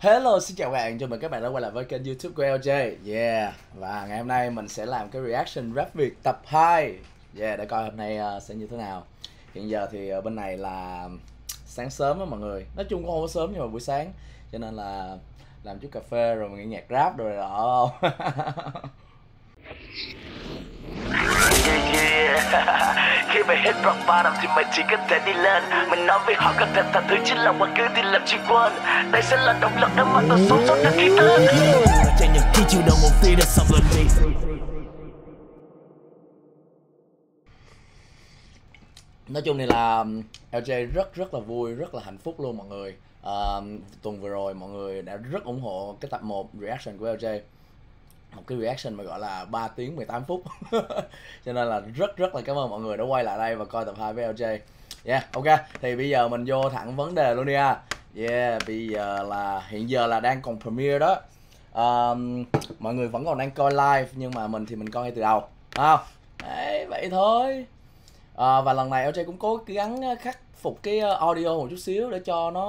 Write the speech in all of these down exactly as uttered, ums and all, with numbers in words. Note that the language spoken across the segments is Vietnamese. Hello, xin chào các bạn, chào mừng các bạn đã quay lại với kênh YouTube của lờ giê. Yeah, và ngày hôm nay mình sẽ làm cái reaction Rap Việt tập hai. Yeah, để coi hôm nay uh, sẽ như thế nào. Hiện giờ thì uh, bên này là sáng sớm á mọi người. Nói chung cũng không có sớm nhưng mà buổi sáng, cho nên là làm chút cà phê rồi mình nghe nhạc rap rồi đó. Khi mà hết rock bottom thì mày chỉ có thể đi lên. Mình nói với họ có thể tha thứ chính là quá cứ đi làm chi quên. Đây sẽ là động lực để mà tôi sống sót được khi tên. Chạy những khi chịu đầu một tí đã xong lần đi. Nói chung này là lờ giê rất rất là vui, rất là hạnh phúc luôn mọi người. à, Tuần vừa rồi mọi người đã rất ủng hộ cái tập một reaction của lờ giê, một cái reaction mà gọi là ba tiếng mười tám phút. Cho nên là rất rất là cảm ơn mọi người đã quay lại đây và coi tập hai với lờ giê. Yeah, ok, thì bây giờ mình vô thẳng vấn đề luôn đi ha. Yeah, bây giờ là hiện giờ là đang còn premiere đó. um, Mọi người vẫn còn đang coi live nhưng mà mình thì mình coi từ đầu không? Đấy, vậy thôi. à, Và lần này lờ giê cũng cố gắng khắc phục cái audio một chút xíu để cho nó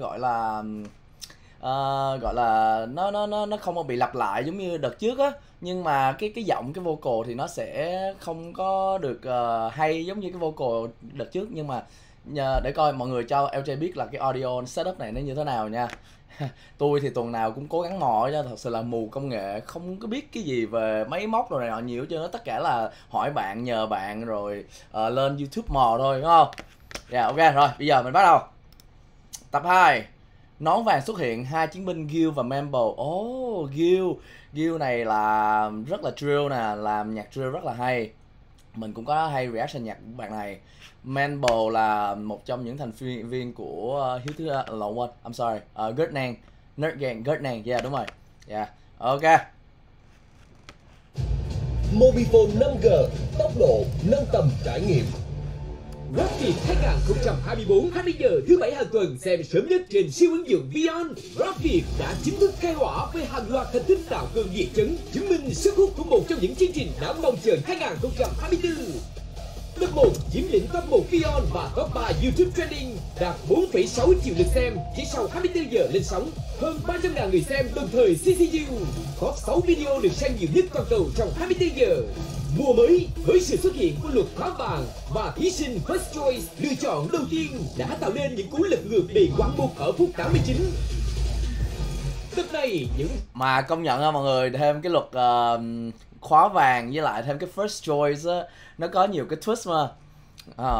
gọi là Uh, gọi là nó nó nó nó không bị lặp lại giống như đợt trước á, nhưng mà cái cái giọng cái vocal thì nó sẽ không có được uh, hay giống như cái vocal đợt trước, nhưng mà nhờ, để coi mọi người cho lờ giê biết là cái audio setup này nó như thế nào nha. Tôi thì tuần nào cũng cố gắng mò ra, thật sự là mù công nghệ, không có biết cái gì về máy móc rồi này nọ nhiều chứ, tất cả là hỏi bạn, nhờ bạn rồi uh, lên YouTube mò thôi, đúng không? Dạ, yeah, ok rồi, bây giờ mình bắt đầu. Tập hai. Nón vàng xuất hiện, hai chiến binh Gill và Mambo. Oh, Gill Gill này là rất là drill nè, làm nhạc drill rất là hay. Mình cũng có hay reaction nhạc của bạn này. Mambo là một trong những thành viên của Hiếu Thứ... Uh, lộn quên, I'm sorry, uh, Gertnang, Nerd Gang, Gertnang, yeah đúng rồi. Yeah, ok. Mobifone năm G, tốc độ, nâng tầm trải nghiệm. Rap Việt hai không hai tư hai mươi giờ thứ bảy hàng tuần xem sớm nhất trên siêu ứng dụng VieON. Rap Việt đã chính thức khai hỏa với hàng loạt thành tích tạo cơn địa chấn, chứng minh sức hút của một trong những chương trình đáng mong chờ hai không hai tư. Lớp một chiếm lĩnh top một VieON và top ba YouTube Trending, đạt bốn phẩy sáu triệu lượt xem chỉ sau hai mươi tư giờ lên sóng, hơn ba trăm nghìn người xem đồng thời xê xê u. Top sáu video được xem nhiều nhất toàn cầu trong hai mươi tư giờ. Mùa mới với sự xuất hiện của luật khóa vàng và thí sinh First Choice lựa chọn đầu tiên đã tạo nên những cú lật ngược đầy ngoạn mục ở phút tám mươi chín. Tức này những mà công nhận á mọi người, thêm cái luật uh, khóa vàng với lại thêm cái First Choice á, nó có nhiều cái twist mà. À,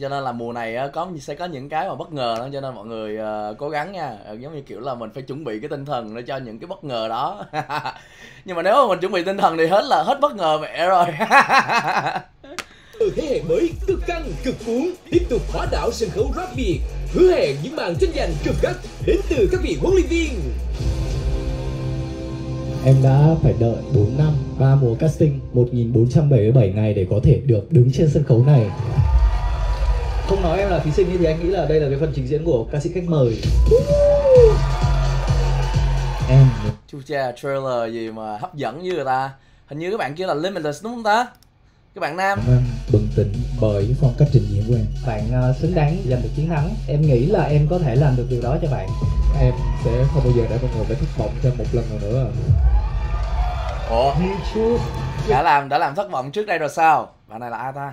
cho nên là mùa này có sẽ có những cái mà bất ngờ đó, cho nên mọi người uh, cố gắng nha, giống như kiểu là mình phải chuẩn bị cái tinh thần để cho những cái bất ngờ đó. Nhưng mà nếu mà mình chuẩn bị tinh thần thì hết là hết bất ngờ mẹ rồi. Thế hệ mới cực căng cực cuốn tiếp tục hóa đảo sân khấu Rap Việt, hứa hẹn những màn tranh giành cực gắt đến từ các vị huấn luyện viên. Em đã phải đợi bốn năm, ba mùa casting, một nghìn bốn trăm bảy mươi bảy ngày để có thể được đứng trên sân khấu này. Không nói em là thí sinh thì anh nghĩ là đây là cái phần trình diễn của ca sĩ khách mời. Em chu cha trailer gì mà hấp dẫn như người ta. Hình như các bạn kia là Limitless đúng không ta? Các bạn nam bừng tỉnh bởi phong cách trình diễn của em. Bạn uh, xứng đáng giành được chiến thắng. Em nghĩ là em có thể làm được điều đó cho bạn. Em sẽ không bao giờ để mọi người phải thất vọng thêm một lần nào nữa. Ủa? Đã làm đã làm thất vọng trước đây rồi sao? Bạn này là ai ta?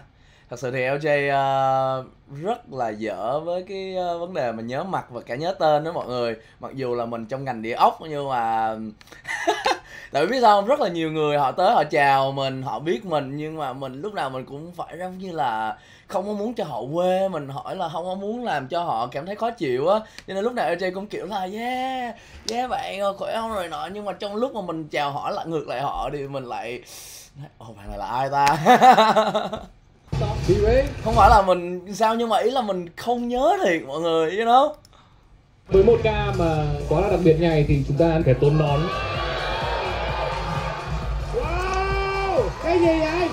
Thật sự thì lờ giê uh, rất là dở với cái uh, vấn đề mà nhớ mặt và cả nhớ tên đó mọi người. Mặc dù là mình trong ngành địa ốc nhưng mà... Tại vì biết sao, rất là nhiều người họ tới họ chào mình, họ biết mình, nhưng mà mình lúc nào mình cũng phải giống như là không có muốn cho họ quê mình, hỏi là không có muốn làm cho họ cảm thấy khó chịu á, cho nên lúc nào lờ giê cũng kiểu là yeah yeah bạn khỏe không rồi nọ, nhưng mà trong lúc mà mình chào hỏi lại ngược lại họ thì mình lại ồ oh, bạn này là ai ta? Không phải là mình sao, nhưng mà ý là mình không nhớ thiệt mọi người, you know. Với một ca mà quá là đặc biệt này thì chúng ta phải tốn nón. Cái gì vậy?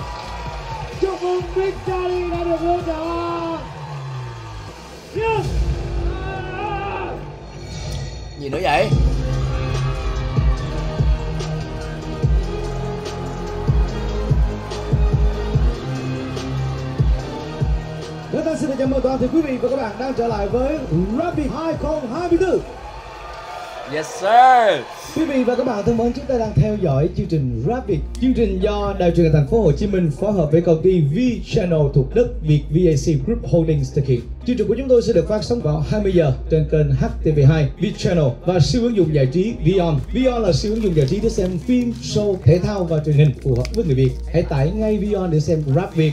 Chúc mừng Big Daddy đã được lựa chọn. Yes! Gì nữa vậy? Chúng ta xin được chào mừng toàn thể quý vị và các bạn đang trở lại với Rap Việt hai không hai tư. Yes sir. Quý vị và các bạn thân mến, chúng ta đang theo dõi chương trình Rap Việt, chương trình do Đài truyền hình Thành phố Hồ Chí Minh phối hợp với công ty V Channel thuộc Đức Việt vê a xê Group Holdings thực hiện. Chương trình của chúng tôi sẽ được phát sóng vào hai mươi giờ trên kênh H T V hai, V Channel và siêu ứng dụng giải trí VieON. VieON là siêu ứng dụng giải trí để xem phim, show, thể thao và truyền hình phù hợp với người Việt. Hãy tải ngay VieON để xem Rap Việt.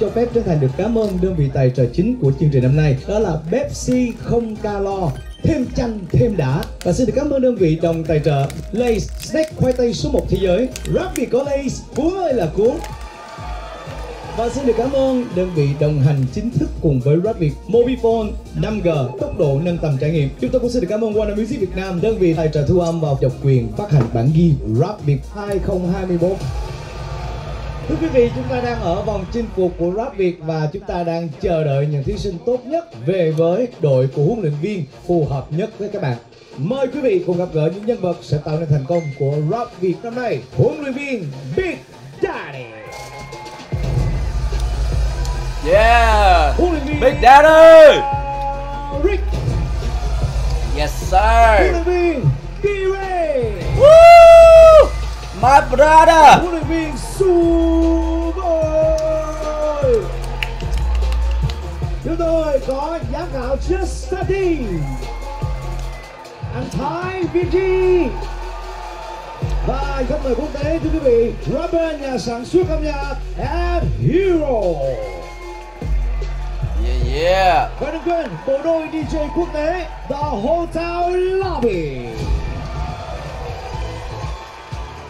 Cho phép Trấn Thành được cảm ơn đơn vị tài trợ chính của chương trình năm nay, đó là Pepsi không calo, thêm chanh thêm đã. Và xin được cảm ơn đơn vị đồng tài trợ Lay's, snack khoai tây số một thế giới. Rap Việt có Lay's, cuốn ơi là cuốn. Và xin được cảm ơn đơn vị đồng hành chính thức cùng với Rap Việt, Mobifone năm G, tốc độ nâng tầm trải nghiệm. Chúng tôi cũng xin được cảm ơn Warner Music Việt Nam, đơn vị tài trợ thu âm và độc quyền phát hành bản ghi Rap Việt hai không hai mốt. Thưa quý vị, chúng ta đang ở vòng chinh phục của Rap Việt và chúng ta đang chờ đợi những thí sinh tốt nhất về với đội của huấn luyện viên phù hợp nhất với các bạn. Mời quý vị cùng gặp gỡ những nhân vật sẽ tạo nên thành công của Rap Việt năm nay. Huấn luyện viên Big Daddy. Yeah, huấn luyện viên Big Daddy. Rick. Yes sir. Huấn luyện viên B-Ray. Woo! My brother. Huấn luyện viên Suboi. Chúng tôi có giám khảo Just đi, anh Thái vê giê và khách mời quốc tế thưa quý vị, rapper nhà sản xuất âm nhạc F Hero. Yeah yeah. Và đừng quên bộ đôi đi jây quốc tế The Hotel Lobby.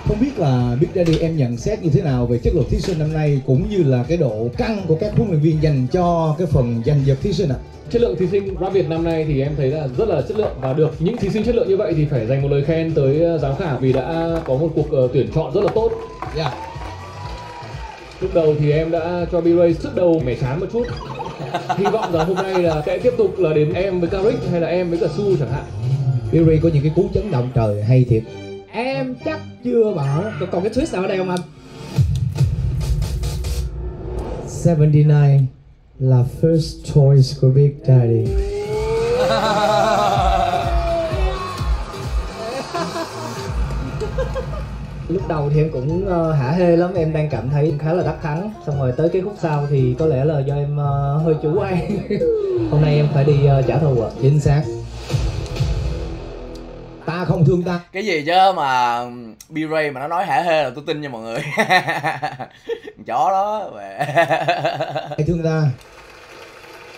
Không biết là Big Daddy em nhận xét như thế nào về chất lượng thí sinh năm nay cũng như là cái độ căng của các huấn luyện viên dành cho cái phần giành giật thí sinh ạ? À? Chất lượng thí sinh Rap Việt năm nay thì em thấy là rất là chất lượng và được những thí sinh chất lượng như vậy thì phải dành một lời khen tới giám khảo vì đã có một cuộc tuyển chọn rất là tốt. Yeah. Lúc đầu thì em đã cho B-Ray sức đầu mẻ chán một chút. Hy vọng rằng hôm nay là sẽ tiếp tục là đến em với Karik hay là em với cả Su chẳng hạn. B-Ray có những cái cú chấn động trời hay thiệt. Em chắc chưa bảo, còn cái twist nào ở đây không anh? bảy mươi chín là first choice của Big Daddy. Lúc đầu thì em cũng uh, hả hê lắm, em đang cảm thấy khá là đắc thắng. Xong rồi tới cái khúc sau thì có lẽ là do em uh, hơi chủ quan. Hôm nay em phải đi uh, trả thù ạ. À. Chính xác. Ta không thương ta. Cái gì chứ mà B-Ray mà nó nói hả hê là tôi tin nha mọi người. Chó đó. Hãy thương ta.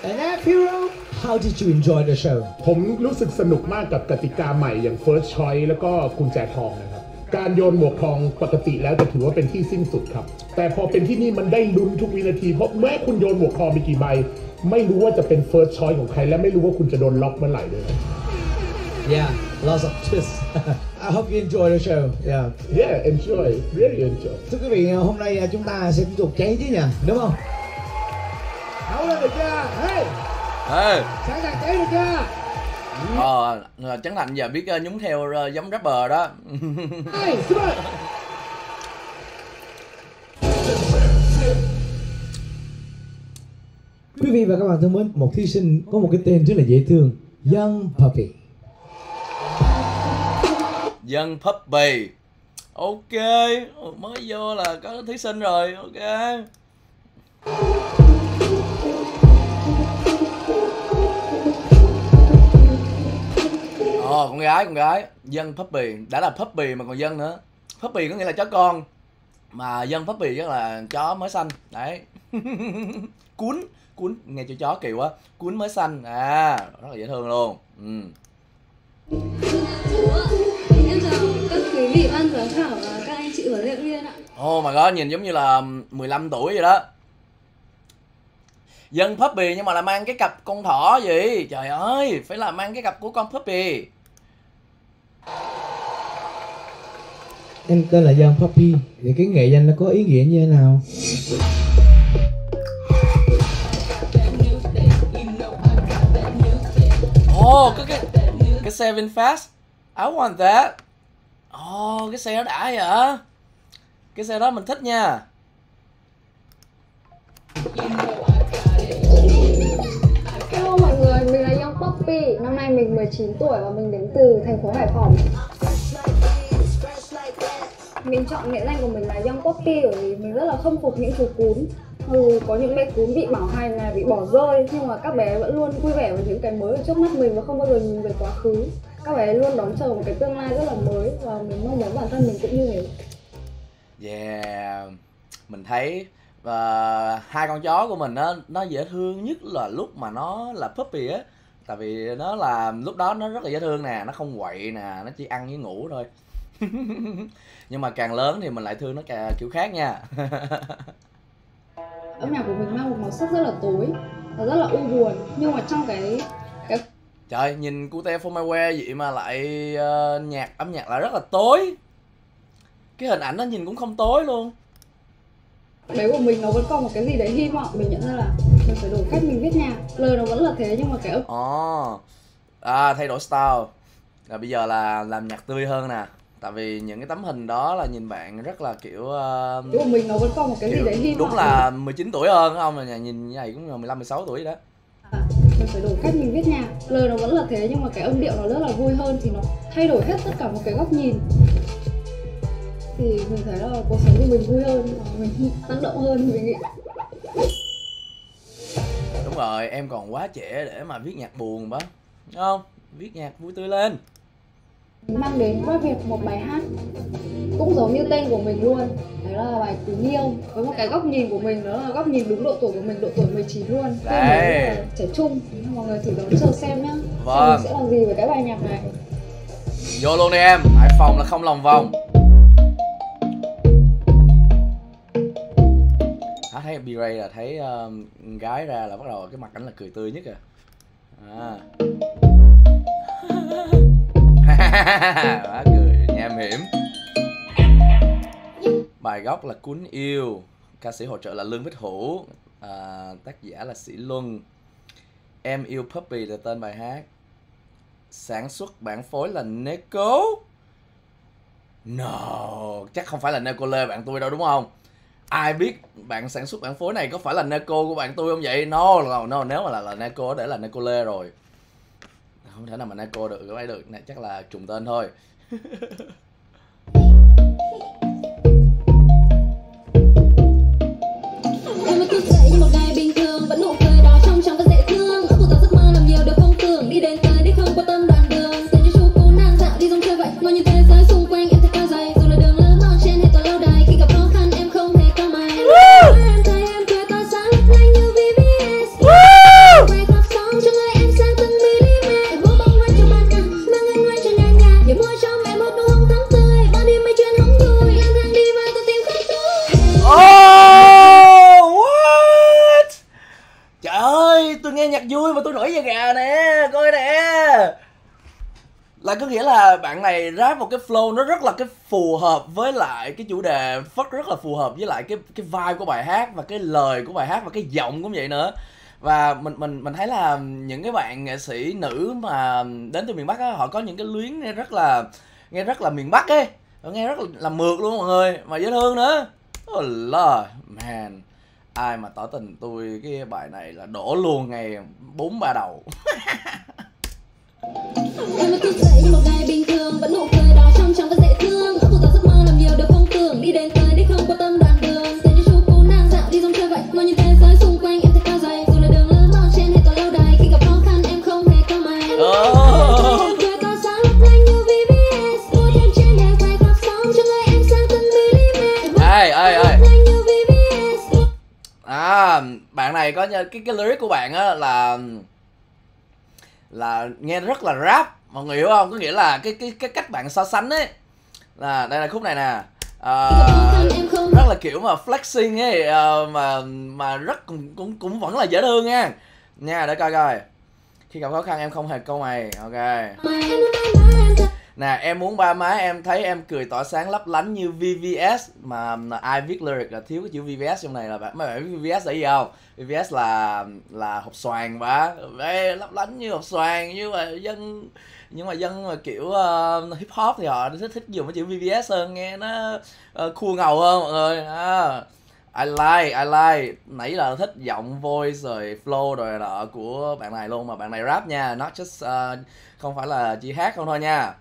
And F Hero, how did you enjoy the show? ผมรู้สึกสนุกมากกับกติกาใหม่อย่าง First Choice แล้วก็กุญแจทองนะครับการโยนหมวกทองปกติแล้วจะถือว่าเป็นที่สิ้นสุดครับแต่พอเป็นที่นี่มันได้ลุ้นทุกวินาทีเพราะแม้คุณโยนหมวกทองไปกี่ใบไม่รู้ว่าจะเป็น First Choice ของใครและไม่รู้ว่าคุณจะโดนล็อกเมื่อไหร่เลย Yeah, lots of twists. I hope you enjoy the show. Yeah, yeah, enjoy, really enjoy. Thưa quý vị, hôm nay chúng ta sẽ tiếp tục cháy chứ nhỉ, đúng không? Nấu lên được chưa? Hey, hey, sẵn sàng cháy được chưa? Ờ, Trấn Thành giờ biết nhúng theo giống rapper đó. Hey, super. Quý vị và các bạn thân mến, một thí sinh có một cái tên rất là dễ thương, Young Puppy. Young Puppy. Ok, mới vô là có thí sinh rồi, ok. Ồ, oh, con gái, con gái. Young Puppy, đã là Puppy mà còn Young nữa. Puppy có nghĩa là chó con. Mà Young Puppy rất là chó mới xanh. Đấy. Cuốn, cuốn, nghe cho chó kỳ quá. Cuốn mới xanh, à, rất là dễ thương luôn. Ừ. Các quý vị ban giám khảo và các anh chị huấn luyện viên ạ. Oh my god, nhìn giống như là mười lăm tuổi vậy đó. Dân Puppy nhưng mà là mang cái cặp con thỏ gì. Trời ơi, phải là mang cái cặp của con Puppy. Em tên là Young Puppy thì cái nghệ danh nó có ý nghĩa như thế nào? Oh, cái cái cái xe VinFast. I want that. Oh, cái xe đó đã vậy. Cái xe đó mình thích nha. Hello mọi người, mình là Young Puppy. Puppy, năm nay mình mười chín tuổi và mình đến từ thành phố Hải Phòng. Mình chọn nghệ danh của mình là Young Puppy bởi vì mình rất là khâm phục những chú cún. Dù có những bé cún bị bảo hành là bị bỏ rơi, nhưng mà các bé vẫn luôn vui vẻ với những cái mới ở trước mắt mình và không bao giờ nhìn về quá khứ. Các bé luôn đón chờ một cái tương lai rất là mới và mình mong muốn bản thân mình cũng như thế. Yeah, mình thấy và hai con chó của mình nó nó dễ thương nhất là lúc mà nó là puppy á, tại vì nó là lúc đó nó rất là dễ thương nè, nó không quậy nè, nó chỉ ăn với ngủ thôi. Nhưng mà càng lớn thì mình lại thương nó càng kiểu khác nha. Âm nhạc của mình mang một màu sắc rất là tối và rất là u buồn, nhưng mà trong cái, cái... trời, nhìn cute for my way vậy mà lại uh, nhạc âm nhạc là rất là tối. Cái hình ảnh nó nhìn cũng không tối luôn. Đấy của mình nó vẫn còn một cái gì đấy hy vọng. Mình nhận ra là mình phải đổi cách mình viết nhạc. Lời nó vẫn là thế nhưng mà cái âm oh. À, thay đổi style. Rồi bây giờ là làm nhạc tươi hơn nè. Tại vì những cái tấm hình đó là nhìn bạn rất là kiểu uh, của mình nó vẫn còn một cái gì đấy hy vọng. Đúng là mười chín tuổi hơn không? Là nhìn như này cũng mười lăm mười sáu tuổi đó. À, mình phải đổi cách mình viết nhạc. Lời nó vẫn là thế nhưng mà cái âm điệu nó rất là vui hơn. Thì nó thay đổi hết tất cả một cái góc nhìn. Thì mình thấy là cuộc sống của mình vui hơn, mình tăng động hơn, mình nghĩ. Đúng rồi, em còn quá trẻ để mà viết nhạc buồn bá. Đúng không? Viết nhạc vui tươi lên. Mang đến Rap Việt một bài hát cũng giống như tên của mình luôn. Đó là bài Tình Yêu. Với một cái góc nhìn của mình, đó là góc nhìn đúng độ tuổi của mình, độ tuổi mười chín luôn. Đấy, trẻ trung. Mọi người thử đón chờ xem nhá. Vâng, mình sẽ làm gì với cái bài nhạc này. Vô luôn đi em, Hải Phòng là không lòng vòng. Hả, thấy B-Ray là thấy uh, gái ra là bắt đầu cái mặt ảnh là cười tươi nhất à, à. Má cười nham hiểm. Bài gốc là Cuốn Yêu. Ca sĩ hỗ trợ là Lương Bích Hữu. à, Tác giả là Sĩ Luân. Em Yêu Puppy là tên bài hát. Sản xuất bản phối là Neko. No, chắc không phải là Neko Lê bạn tôi đâu đúng không? Ai biết bạn sản xuất bản phối này có phải là Neko của bạn tôi không vậy? No, no, no. Nếu mà là, là Neko để là Neko Lê rồi. Không thể nào mà Neko được, cái được, này chắc là trùng tên thôi. Em mới thức dậy như một ngày bình thường, vẫn nụ cười đó trong trắng và dễ thương. Ước cuộc giấc mơ làm nhiều điều không tưởng, đi đến tới đích không quan tâm đoạn đường. Sẽ như chú cố nàng dạo đi dòng chơi vậy, ngồi như thế giới xung quanh em thật cao dày. Dù là đường lớn mòn trên hay tòa lâu đài, khi gặp khó khăn em không thể cao mày. Em thấy em thấy em thấy tỏa sáng nhanh như vê vê ét. Nhạc vui mà tôi nổi da gà nè, coi nè. Là có nghĩa là bạn này rap một cái flow nó rất là cái phù hợp với lại cái chủ đề, rất rất là phù hợp với lại cái cái vibe của bài hát và cái lời của bài hát và cái giọng cũng vậy nữa. Và mình mình mình thấy là những cái bạn nghệ sĩ nữ mà đến từ miền Bắc á, họ có những cái luyến nghe rất là nghe rất là miền Bắc ấy, nghe rất là, là mượt luôn mọi người, mà dễ thương nữa. Oh Lord, man. Ai mà tỏ tình tôi cái bài này là đổ luôn ngày bốn ba đầu. Em mới thức dậy như một ngày bình thường, vẫn nụ cười đó trong trắng vẫn dễ thương. Ước cuộc giấc mơ làm nhiều điều không tưởng, đi đến tới đích không quan tâm đoạn đường. Sẽ như chú cố nàng dạo đi dòng chơi vậy, ngồi nhìn thế giới xung quanh em thật cao dày. Dù là đường lớn mòn trên hay tòa lâu đài, khi gặp khó khăn em không hề cao mày. Oh. Ai ai ai. À, bạn này có cái cái lyric của bạn á là là nghe rất là rap, mọi người hiểu không? Có nghĩa là cái cái cái cách bạn so sánh ấy là đây là khúc này nè, à, rất là kiểu mà flexing ấy, à, mà mà rất cũng cũng cũng vẫn là dễ thương nha. Nha, để coi coi. Khi gặp khó khăn em không hề câu mày. Ok. Nè, em muốn ba má em thấy em cười tỏa sáng lấp lánh như vê vê ét. Mà ai viết lyric là thiếu cái chữ vê vê ét trong này là bạn. Mấy bạn biết vê vê ét là gì không? vê vê ét là là hộp xoàn bá. Lấp lánh như hộp xoàn, nhưng mà dân nhưng mà dân mà kiểu uh, hip hop thì họ thích thích dùng cái chữ vê vê ét hơn, nghe nó uh, cool ngầu hơn mọi người. À, I like, I like. Nãy là thích giọng voice rồi flow rồi nọ của bạn này luôn, mà bạn này rap nha, not just uh, không phải là chỉ hát không thôi nha.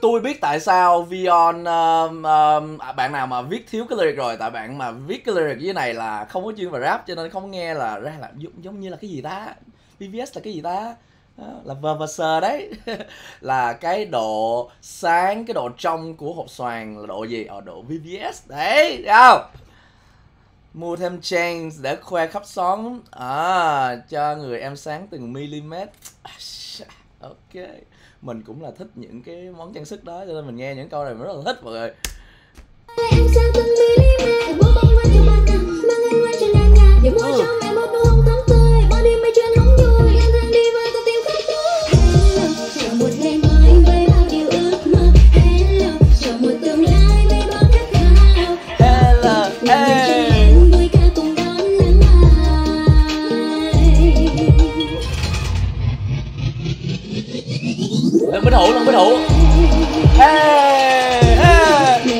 Tôi biết tại sao VieON um, um, bạn nào mà viết thiếu cái lyric rồi, tại bạn mà viết cái lyric dưới này là không có chuyên về rap cho nên không nghe là ra là giống như là cái gì ta, pê vê ét là cái gì ta, là vờ vờ sờ đấy. Là cái độ sáng, cái độ trong của hộp xoàn là độ gì? Ở độ pê vê ét đấy, thấy không? Mua thêm chains để khoe khắp xóm, à, cho người em sáng từng mm. Ok, mình cũng là thích những cái món trang sức đó cho nên mình nghe những câu này mình rất là thích mọi người. Lương Bích Hữu, Lương Bích Hữu. Hey, hey. Oh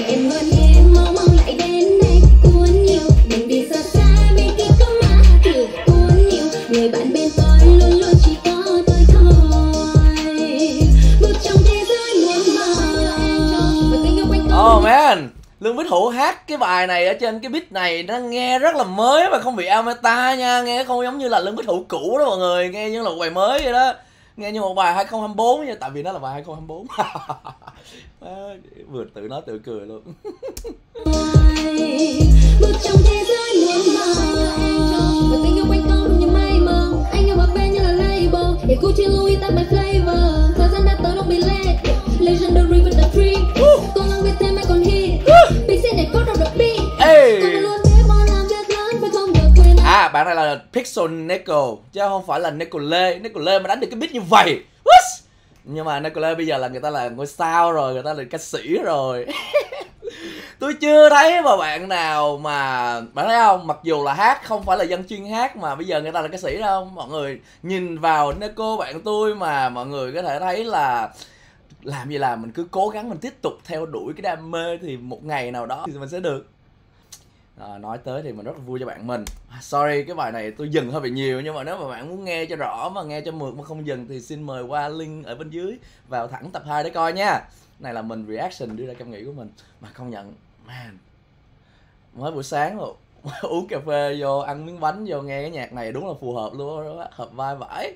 man, Lương Bích Hữu hát cái bài này ở trên cái beat này nó nghe rất là mới mà không bị amateur nha, nghe không giống như là Lương Bích Hữu cũ đó mọi người, nghe như là một bài mới vậy đó. Nghe như một bài hai không hai tư nha, tại vì nó là bài hai không hai tư. Vừa tự nói tự cười luôn. À, bạn này là Pixel Neko chứ không phải là Neko Lê. Neko Lê mà đánh được cái beat như vậy. What? Nhưng mà Neko Lê bây giờ là người ta là ngôi sao rồi, người ta là ca sĩ rồi. Tôi chưa thấy mà bạn nào mà bạn thấy không, mặc dù là hát không phải là dân chuyên hát mà bây giờ người ta là ca sĩ đâu. Mọi người nhìn vào Neko bạn tôi mà mọi người có thể thấy là làm gì là mình cứ cố gắng mình tiếp tục theo đuổi cái đam mê thì một ngày nào đó thì mình sẽ được. À, nói tới thì mình rất là vui cho bạn mình. Sorry cái bài này tôi dừng hơi bị nhiều, nhưng mà nếu mà bạn muốn nghe cho rõ mà nghe cho mượt mà không dừng thì xin mời qua link ở bên dưới vào thẳng tập hai để coi nha. Này là mình reaction đưa ra cảm nghĩ của mình. Mà công nhận man, mới buổi sáng rồi uống cà phê vô ăn miếng bánh vô nghe cái nhạc này đúng là phù hợp luôn đó, hợp vai vãi.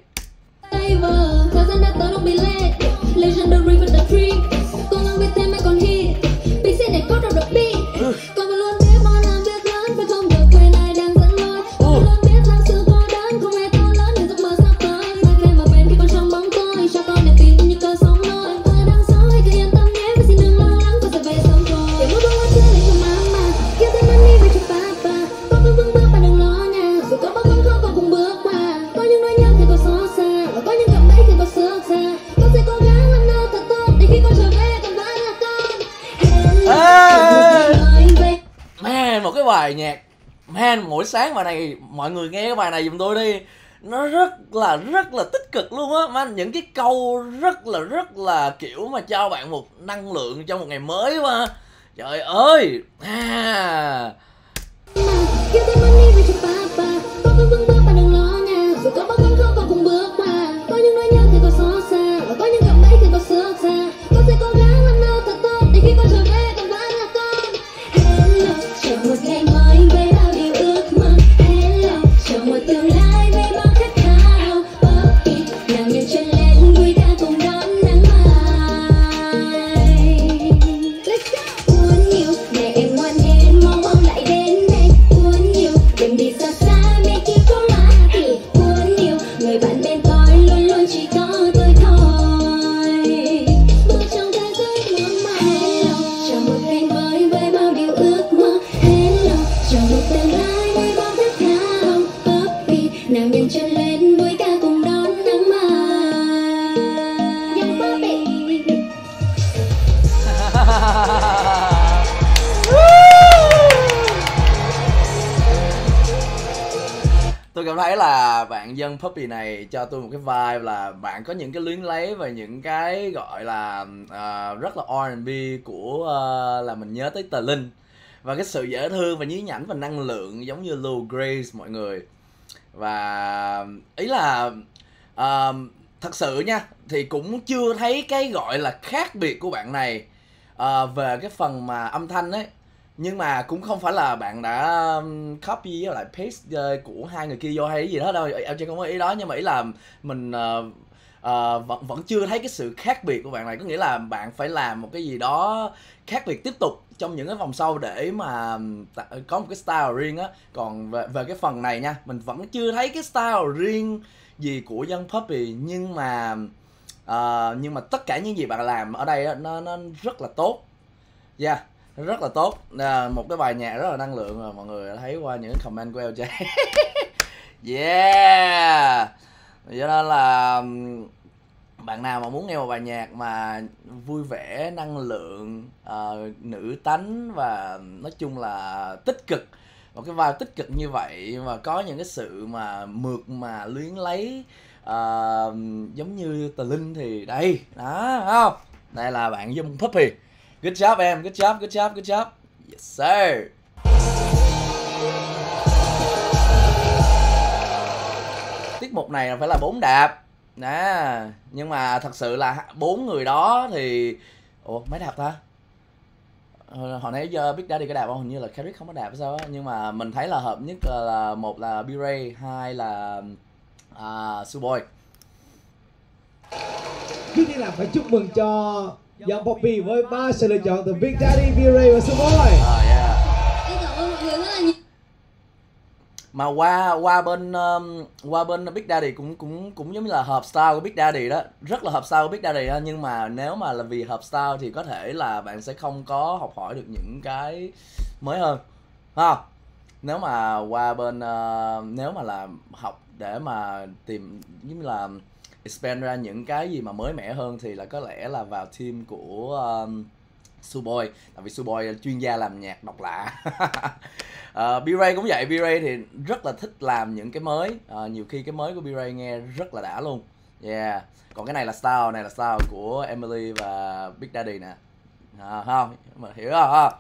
Bài nhạc man, mỗi sáng bài này mọi người nghe cái bài này giùm tôi đi, nó rất là rất là tích cực luôn á man, những cái câu rất là rất là kiểu mà cho bạn một năng lượng trong một ngày mới mà trời ơi à. Let's go. Muốn nhiều để em ngoan em mong mong lại Tôi cảm thấy là bạn Young Puppy này cho tôi một cái vibe là bạn có những cái luyến lấy và những cái gọi là uh, rất là R and B của uh, là mình nhớ tới Tlinh. Và cái sự dễ thương và nhí nhảnh và năng lượng giống như Lou Grace mọi người. Và ý là uh, thật sự nha, thì cũng chưa thấy cái gọi là khác biệt của bạn này uh, về cái phần mà âm thanh ấy. Nhưng mà cũng không phải là bạn đã copy với lại paste của hai người kia vô hay cái gì đó đâu, em chưa không có ý đó. Nhưng mà ý là mình uh, uh, vẫn, vẫn chưa thấy cái sự khác biệt của bạn này. Có nghĩa là bạn phải làm một cái gì đó khác biệt tiếp tục trong những cái vòng sau để mà có một cái style riêng á. Còn về, về cái phần này nha, mình vẫn chưa thấy cái style riêng gì của Young Puppy. Nhưng mà uh, nhưng mà tất cả những gì bạn làm ở đây á, nó, nó rất là tốt. Dạ yeah. Rất là tốt, à, một cái bài nhạc rất là năng lượng mà mọi người đã thấy qua những comment của lờ gi. Yeah. Cho nên là bạn nào mà muốn nghe một bài nhạc mà vui vẻ, năng lượng, à, nữ tánh và nói chung là tích cực, một cái vibe tích cực như vậy và có những cái sự mà mượt mà luyến lấy à, giống như Tlinh thì đây, đó không? Đây là bạn Young Puppy. Good job em, good job, good job, good job. Yes sir. Tiết mục này là phải là bốn đạp. À, nhưng mà thật sự là bốn người đó thì ủa mấy đạp ta? Hồi nãy giờ Big Daddy có đạp không? Hình như là Karik không có đạp sao á. Nhưng mà mình thấy là hợp nhất là một là B-Ray, hai là uh, Suboi. Trước tiên là phải chúc mừng cho Young Puppy với ba sự lựa chọn từ Big Daddy, B-Ray và Suboi. Oh yeah. Mà qua qua bên um, qua bên Big Daddy cũng cũng cũng giống như là hợp style của Big Daddy đó, rất là hợp style của Big Daddy đó. Nhưng mà nếu mà là vì hợp style thì có thể là bạn sẽ không có học hỏi được những cái mới hơn, ha. Nếu mà qua bên uh, nếu mà là học để mà tìm giống như là expand ra những cái gì mà mới mẻ hơn thì là có lẽ là vào team của um, Suboi. Tại vì Suboi chuyên gia làm nhạc độc lạ. uh, B-Ray cũng vậy, B-Ray thì rất là thích làm những cái mới. uh, Nhiều khi cái mới của B-Ray nghe rất là đã luôn. Yeah. Còn cái này là style, này là style của Emily và Big Daddy nè. À, không, mình hiểu không? À.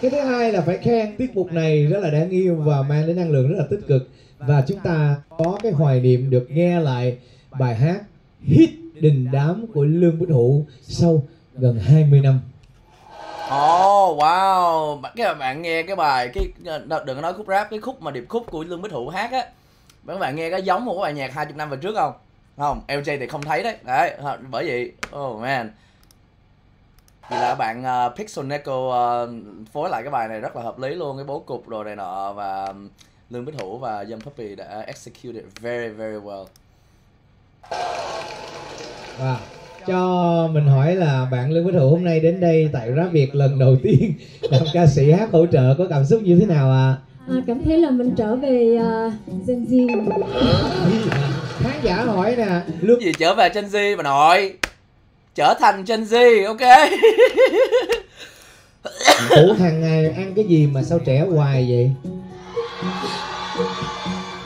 Cái thứ hai là phải khen tiết mục này rất là đáng yêu và mang đến năng lượng rất là tích cực. Và chúng ta có cái hoài niệm được nghe lại bài hát hit đình đám của Lương Bích Hữu sau gần hai mươi năm. Oh wow, các bạn nghe cái bài, cái đừng có nói khúc rap, cái khúc mà điệp khúc của Lương Bích Hữu hát á, các bạn nghe có giống một cái bài nhạc hai mươi năm về trước không? Không, lờ gi thì không thấy đấy, đấy bởi vậy, oh man. Thì là bạn uh, Pixel Neko uh, phối lại cái bài này rất là hợp lý luôn, cái bố cục rồi này nọ và Lương Bích Hữu và Young Puppy đã executed very very well. Wow. Cho mình hỏi là bạn Lương Bích Hữu hôm nay đến đây tại Rap Việt lần đầu tiên làm ca sĩ hát hỗ trợ, có cảm xúc như thế nào ạ? À? À, cảm thấy là mình trở về uh, Gen Z. Khán giả hỏi nè, Lương gì trở về Gen Z bà nội? Trở thành Gen Z, ok. Ủa hàng ngày ăn cái gì mà sao trẻ hoài vậy?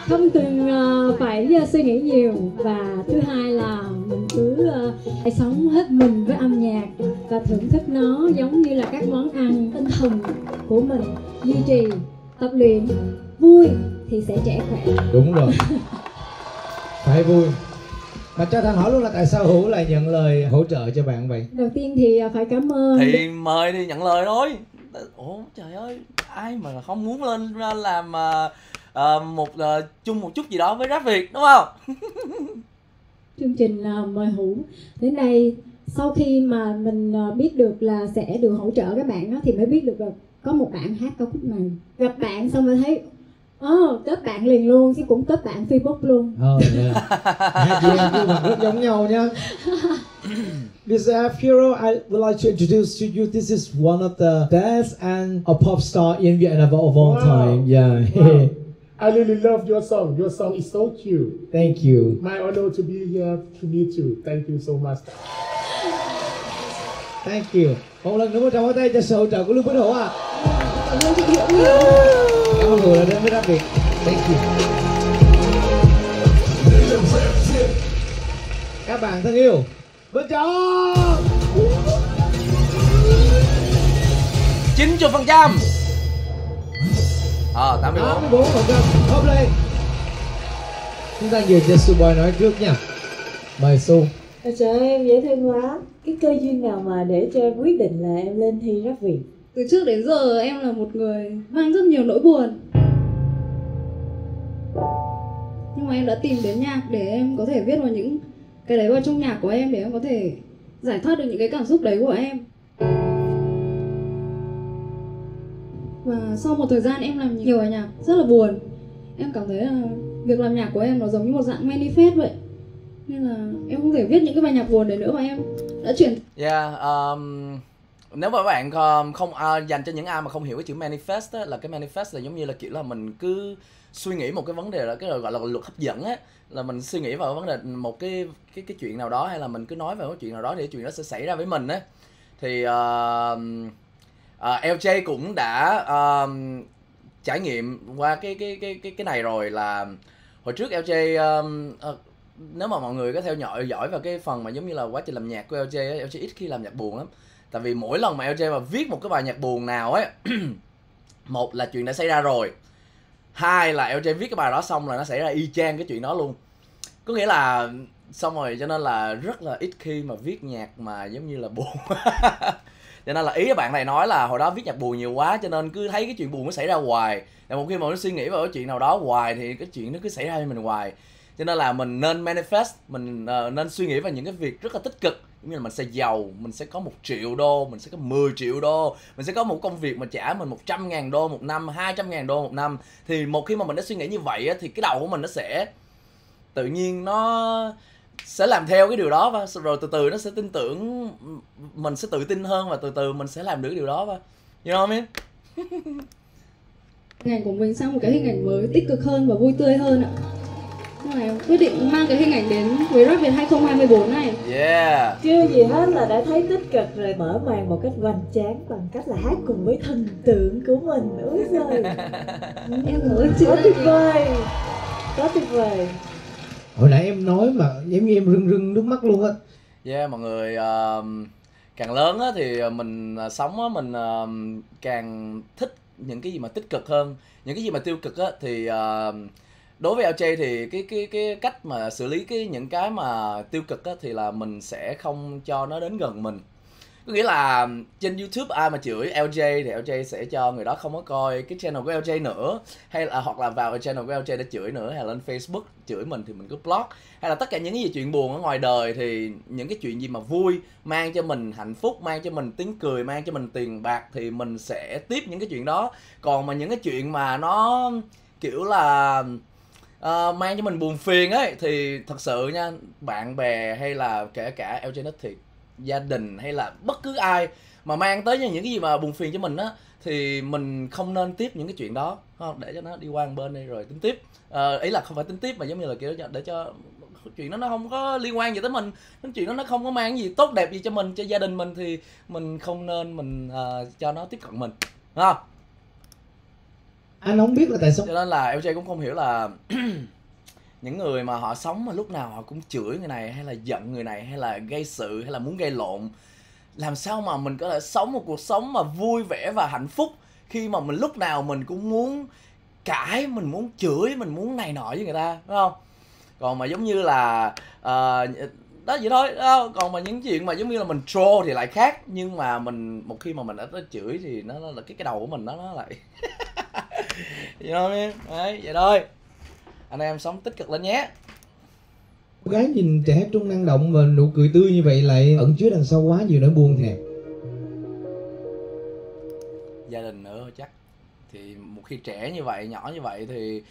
Không từng uh, phải uh, suy nghĩ nhiều. Và thứ hai là mình cứ uh, phải sống hết mình với âm nhạc và thưởng thức nó giống như là các món ăn. Tinh thần của mình duy trì, tập luyện, vui thì sẽ trẻ khỏe. Đúng rồi. Phải vui. Mà cho Thành hỏi luôn là tại sao Hữu lại nhận lời hỗ trợ cho bạn vậy? Đầu tiên thì uh, phải cảm ơn. Thì mời đi nhận lời thôi. Ủa trời ơi, ai mà không muốn lên ra làm uh... Uh, một uh, chung một chút gì đó với Rap Việt, đúng không? Chương trình uh, mời Hữu đến đây sau khi mà mình uh, biết được là sẽ được hỗ trợ các bạn đó, thì mới biết được là có một bạn hát ca khúc này. Gặp bạn xong rồi thấy oh, kết bạn liền luôn, chứ cũng kết bạn Facebook luôn. Ờ, oh, yeah. Hai chị em nhưng mà rất giống nhau nha. This F Hero, I would like to introduce to you. This is one of the best and a pop star in Vietnam of all wow. time. Yeah. Wow. I really love your song. Your song is so cute. Thank you. My honor to be here to meet you. Thank you so much. Thank you. Một lần nữa một tràng pháo tay cho sự hỗ trợ của Lương Bích Hữu ạ. Cảm ơn mọi người đã đến với Rap Việt. Thank you. Các bạn thân yêu, bên trong chín mươi phần trăm. Ờ, tám mươi bốn phần trăm. Hop lên. Chúng ta về cho Suboi nói trước nha. Mời Su. Trời ơi, em dễ thương quá. Cái cơ duyên nào mà để cho em quyết định là em lên thi Rap Việt? Từ trước đến giờ em là một người mang rất nhiều nỗi buồn, nhưng mà em đã tìm đến nhạc để em có thể viết vào những cái đấy vào trong nhạc của em, để em có thể giải thoát được những cái cảm xúc đấy của em. Và sau một thời gian em làm nhiều bài nhạc rất là buồn, em cảm thấy là việc làm nhạc của em nó giống như một dạng manifest vậy, nên là em không thể viết những cái bài nhạc buồn đấy nữa mà em đã chuyển. Yeah, um... nếu mà các bạn không uh, dành cho những ai mà không hiểu cái chữ manifest á, là cái manifest là giống như là kiểu là mình cứ suy nghĩ một cái vấn đề, là cái gọi là luật hấp dẫn á, là mình suy nghĩ vào vấn đề một cái cái cái chuyện nào đó, hay là mình cứ nói về một chuyện nào đó thì chuyện đó sẽ xảy ra với mình á. Thì uh, uh, lờ jay cũng đã uh, trải nghiệm qua cái cái cái cái cái này rồi. Là hồi trước lờ jay uh, uh, nếu mà mọi người có theo dõi dõi vào cái phần mà giống như là quá trình làm nhạc của lờ jay á, lờ jay ít khi làm nhạc buồn lắm. Tại vì mỗi lần mà lờ jay mà viết một cái bài nhạc buồn nào ấy, một là chuyện đã xảy ra rồi, hai là lờ jay viết cái bài đó xong là nó xảy ra y chang cái chuyện đó luôn. Có nghĩa là xong rồi, cho nên là rất là ít khi mà viết nhạc mà giống như là buồn. Cho nên là ý các bạn này nói là hồi đó viết nhạc buồn nhiều quá, cho nên cứ thấy cái chuyện buồn nó xảy ra hoài. Và một khi mà nó suy nghĩ vào cái chuyện nào đó hoài thì cái chuyện nó cứ xảy ra với mình hoài. Cho nên là mình nên manifest, mình uh, nên suy nghĩ vào những cái việc rất là tích cực. Giống như là mình sẽ giàu, mình sẽ có một triệu đô, mình sẽ có mười triệu đô, mình sẽ có một công việc mà trả mình một trăm ngàn đô một năm, hai trăm ngàn đô một năm. Thì một khi mà mình đã suy nghĩ như vậy á, thì cái đầu của mình nó sẽ tự nhiên nó sẽ làm theo cái điều đó, và rồi từ từ nó sẽ tin tưởng, mình sẽ tự tin hơn và từ từ mình sẽ làm được cái điều đó. Và you know what I mean? Ngành của mình sang một cái hình ảnh mới tích cực hơn và vui tươi hơn ạ. Em quyết định mang cái hình ảnh đến với Rap Việt hai không hai tư này. Yeah. Chưa gì hết là đã thấy tích cực rồi, mở màn một cách hoành tráng bằng cách là hát cùng với thần tượng của mình. Úi giời. Em ơi, quá tuyệt vời, quá tuyệt vời. Hồi nãy em nói mà giống như em rưng rưng nước mắt luôn á. Yeah, mọi người. Uh, càng lớn á thì mình sống á, mình uh, càng thích những cái gì mà tích cực hơn. Những cái gì mà tiêu cực á thì uh, đối với lờ jay thì cái cái cái cách mà xử lý cái những cái mà tiêu cực á, thì là mình sẽ không cho nó đến gần mình. Có nghĩa là trên YouTube ai mà chửi lờ jay thì lờ jay sẽ cho người đó không có coi cái channel của lờ jay nữa, hay là hoặc là vào cái channel của lờ jay để chửi nữa, hay là lên Facebook chửi mình thì mình cứ block. Hay là tất cả những cái gì chuyện buồn ở ngoài đời thì những cái chuyện gì mà vui, mang cho mình hạnh phúc, mang cho mình tiếng cười, mang cho mình tiền bạc thì mình sẽ tiếp những cái chuyện đó. Còn mà những cái chuyện mà nó kiểu là Uh, mang cho mình buồn phiền ấy thì thật sự nha, bạn bè hay là kể cả lờ jay nói thiệt, gia đình hay là bất cứ ai mà mang tới những cái gì mà buồn phiền cho mình á, thì mình không nên tiếp những cái chuyện đó, không, để cho nó đi qua một bên đi rồi tính tiếp. Uh, ý là không phải tính tiếp mà giống như là kiểu để cho chuyện đó nó không có liên quan gì tới mình, cái chuyện đó nó không có mang gì tốt đẹp gì cho mình, cho gia đình mình, thì mình không nên mình uh, cho nó tiếp cận mình, đúng không? Anh không biết là tại sao. Cho nên là lờ jay cũng không hiểu là những người mà họ sống mà lúc nào họ cũng chửi người này, hay là giận người này, hay là gây sự, hay là muốn gây lộn, làm sao mà mình có thể sống một cuộc sống mà vui vẻ và hạnh phúc khi mà mình lúc nào mình cũng muốn cãi, mình muốn chửi, mình muốn này nọ với người ta, đúng không? Còn mà giống như là uh, đó vậy thôi, đó. Còn mà những chuyện mà giống như là mình troll thì lại khác. Nhưng mà mình một khi mà mình đã chửi thì nó là cái cái đầu của mình nó nó lại you know what I mean? Đấy, vậy thôi. Anh em sống tích cực lên nhé. Cô gái nhìn trẻ trung năng động và nụ cười tươi như vậy lại ẩn chứa đằng sau quá nhiều nỗi buồn thẹn. Gia đình nữa chắc. Thì một khi trẻ như vậy, nhỏ như vậy thì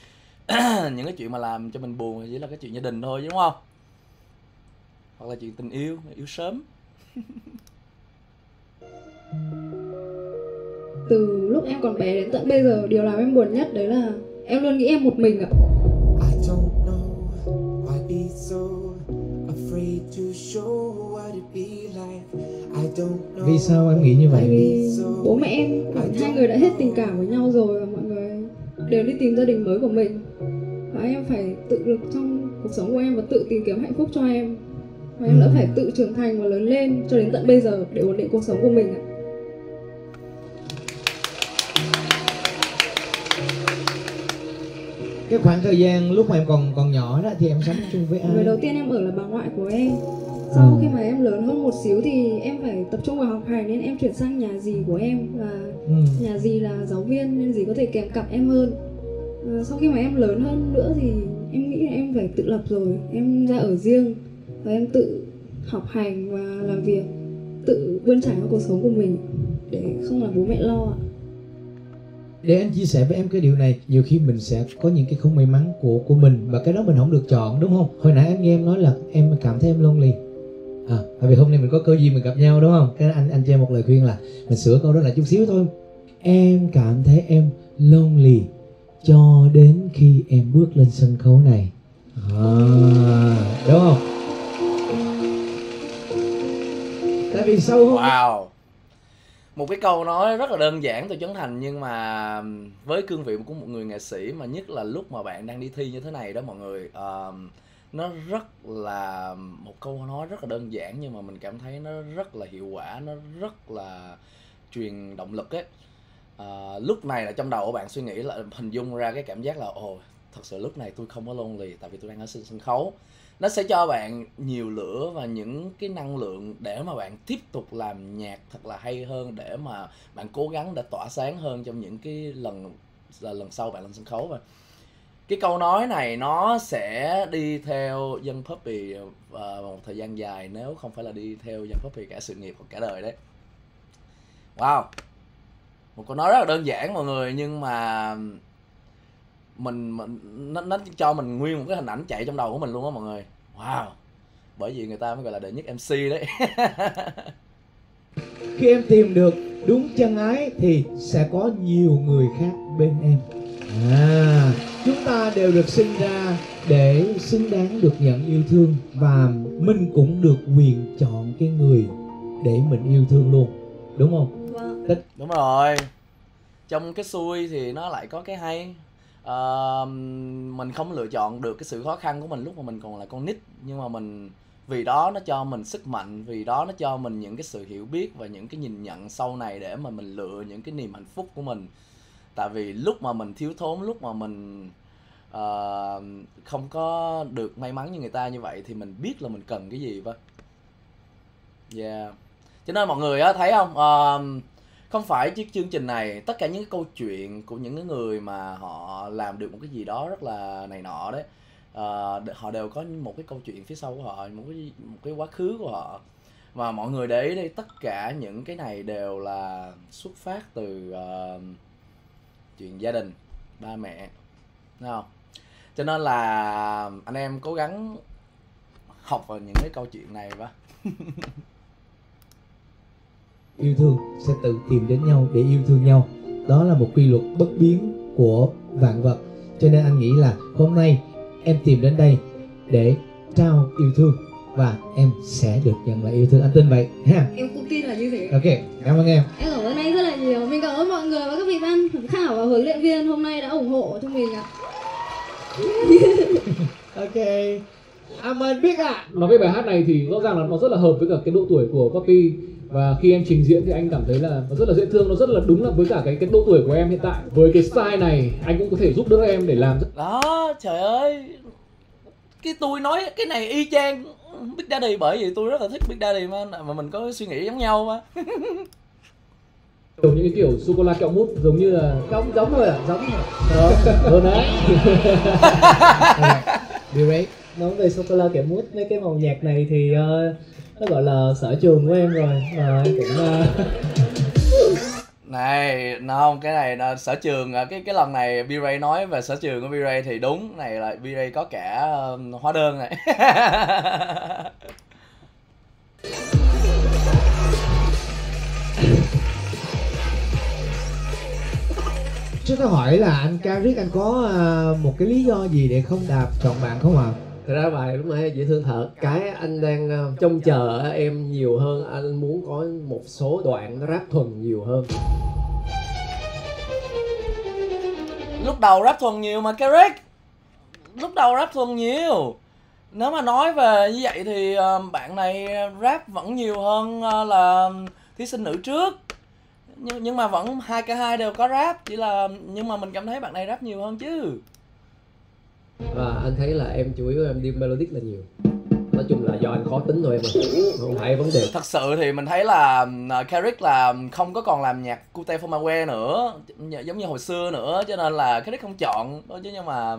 những cái chuyện mà làm cho mình buồn chỉ là cái chuyện gia đình thôi, đúng không? Hoặc là chuyện tình yêu, yêu sớm. Từ lúc em còn bé đến tận bây giờ, điều làm em buồn nhất đấy là em luôn nghĩ em một mình ạ. Vì sao em nghĩ như vậy? Bố mẹ em, hai người đã hết tình cảm với nhau rồi và mọi người đều đi tìm gia đình mới của mình. Và em phải tự lực trong cuộc sống của em và tự tìm kiếm hạnh phúc cho em. Và em đã phải tự trưởng thành và lớn lên cho đến tận bây giờ để ổn định cuộc sống của mình ạ. Cái khoảng thời gian lúc mà em còn còn nhỏ đó thì em sống chung với ai? Người đầu tiên em ở là bà ngoại của em. Sau khi mà em lớn hơn một xíu thì em phải tập trung vào học hành nên em chuyển sang nhà dì của em. Và ừ. nhà dì là giáo viên nên dì có thể kèm cặp em hơn. À, sau khi mà em lớn hơn nữa thì em nghĩ là em phải tự lập rồi. Em ra ở riêng và em tự học hành và làm việc, tự vươn trải vào cuộc sống của mình để không làm bố mẹ lo ạ. Để anh chia sẻ với em cái điều này, nhiều khi mình sẽ có những cái không may mắn của của mình và cái đó mình không được chọn, đúng không? Hồi nãy em nghe em nói là em cảm thấy em lonely. À, tại vì hôm nay mình có cơ duyên mình gặp nhau, đúng không? Cái anh anh cho em một lời khuyên là mình sửa câu đó là chút xíu thôi. Em cảm thấy em lonely cho đến khi em bước lên sân khấu này. À, đúng không? Tại vì sâu không? Wow. Một cái câu nói rất là đơn giản từ Trấn Thành, nhưng mà với cương vị của một người nghệ sĩ, mà nhất là lúc mà bạn đang đi thi như thế này đó mọi người, uh, nó rất là một câu nói rất là đơn giản nhưng mà mình cảm thấy nó rất là hiệu quả, nó rất là truyền động lực ấy. Uh, lúc này là trong đầu của bạn suy nghĩ là hình dung ra cái cảm giác là ồ, thật sự lúc này tôi không có lonely tại vì tôi đang ở sân khấu. Nó sẽ cho bạn nhiều lửa và những cái năng lượng để mà bạn tiếp tục làm nhạc thật là hay hơn, để mà bạn cố gắng để tỏa sáng hơn trong những cái lần là lần sau bạn lên sân khấu. Và cái câu nói này nó sẽ đi theo Young Puppy uh, một thời gian dài, nếu không phải là đi theo Young Puppy cả sự nghiệp hoặc cả đời đấy. Wow, một câu nói rất là đơn giản mọi người, nhưng mà Mình, mình nó, nó cho mình nguyên một cái hình ảnh chạy trong đầu của mình luôn á mọi người. Wow. Bởi vì người ta mới gọi là đệ nhất em xê đấy. Khi em tìm được đúng chân ái thì sẽ có nhiều người khác bên em. À, chúng ta đều được sinh ra để xứng đáng được nhận yêu thương, và mình cũng được quyền chọn cái người để mình yêu thương luôn, đúng không? Vâng. Đúng rồi. Trong cái xui thì nó lại có cái hay. Uh, mình không lựa chọn được cái sự khó khăn của mình lúc mà mình còn là con nít, nhưng mà mình vì đó nó cho mình sức mạnh, vì đó nó cho mình những cái sự hiểu biết và những cái nhìn nhận sau này để mà mình lựa những cái niềm hạnh phúc của mình. Tại vì lúc mà mình thiếu thốn, lúc mà mình uh, không có được may mắn như người ta như vậy thì mình biết là mình cần cái gì vậy. Yeah. Cho nên mọi người á, thấy không? Uh, Không phải chiếc chương trình này, tất cả những câu chuyện của những người mà họ làm được một cái gì đó rất là này nọ đấy, à, họ đều có một cái câu chuyện phía sau của họ, một cái, một cái quá khứ của họ. Mà mọi người để ý đây, tất cả những cái này đều là xuất phát từ uh, chuyện gia đình, ba mẹ, đúng không? Cho nên là anh em cố gắng học vào những cái câu chuyện này và yêu thương sẽ tự tìm đến nhau để yêu thương nhau. Đó là một quy luật bất biến của vạn vật. Cho nên anh nghĩ là hôm nay em tìm đến đây để trao yêu thương và em sẽ được nhận lại yêu thương. Anh tin vậy ha? Em cũng tin là như thế. Ok, cảm ơn em. Em cảm ơn anh rất là nhiều. Mình cảm ơn mọi người và các vị ban giám khảo và huấn luyện viên hôm nay đã ủng hộ cho mình ạ. Ok, cảm ơn Big ạ. Nói về bài hát này thì rõ ràng là nó rất là hợp với cả cái độ tuổi của Puppy. Và khi em trình diễn thì anh cảm thấy là nó rất là dễ thương, nó rất là đúng là với cả cái, cái độ tuổi của em hiện tại. Với cái style này, anh cũng có thể giúp đỡ em để làm rất... Đó, trời ơi. Cái tôi nói cái này y chang Big Daddy, bởi vì tôi rất là thích Big Daddy mà, mà mình có suy nghĩ giống nhau mà. Giống những cái kiểu sô-cô-la kẹo mút, giống như là... Giống, giống thôi à, giống thôi. Đó, hơn đấy. B-Ray, nói về sô-cô-la kẹo mút, mấy cái màu nhạc này thì... Uh... nó gọi là sở trường của em rồi mà em cũng uh... này nó không, cái này là sở trường. Cái cái lần này B-Ray nói về sở trường của B-Ray thì đúng này, là B-Ray có cả uh, hóa đơn này. Chứ tôi hỏi là anh Karik, anh có uh, một cái lý do gì để không đạp chọn bạn không ạ? À? Thật ra bài lúc nãy dễ thương thật. Cái anh đang trông chờ em nhiều hơn, anh muốn có một số đoạn rap thuần nhiều hơn. Lúc đầu rap thuần nhiều mà Karik. Lúc đầu rap thuần nhiều. Nếu mà nói về như vậy thì bạn này rap vẫn nhiều hơn là thí sinh nữ trước. Nhưng, nhưng mà vẫn hai cả hai đều có rap, chỉ là nhưng mà mình cảm thấy bạn này rap nhiều hơn chứ. Và anh thấy là em chủ yếu em đi melodic là nhiều. Nói chung là do anh khó tính thôi em, không phải vấn đề. Thật sự thì mình thấy là Karik là không có còn làm nhạc cute formawe nữa, giống như hồi xưa nữa, cho nên là Karik không chọn thôi chứ. Nhưng mà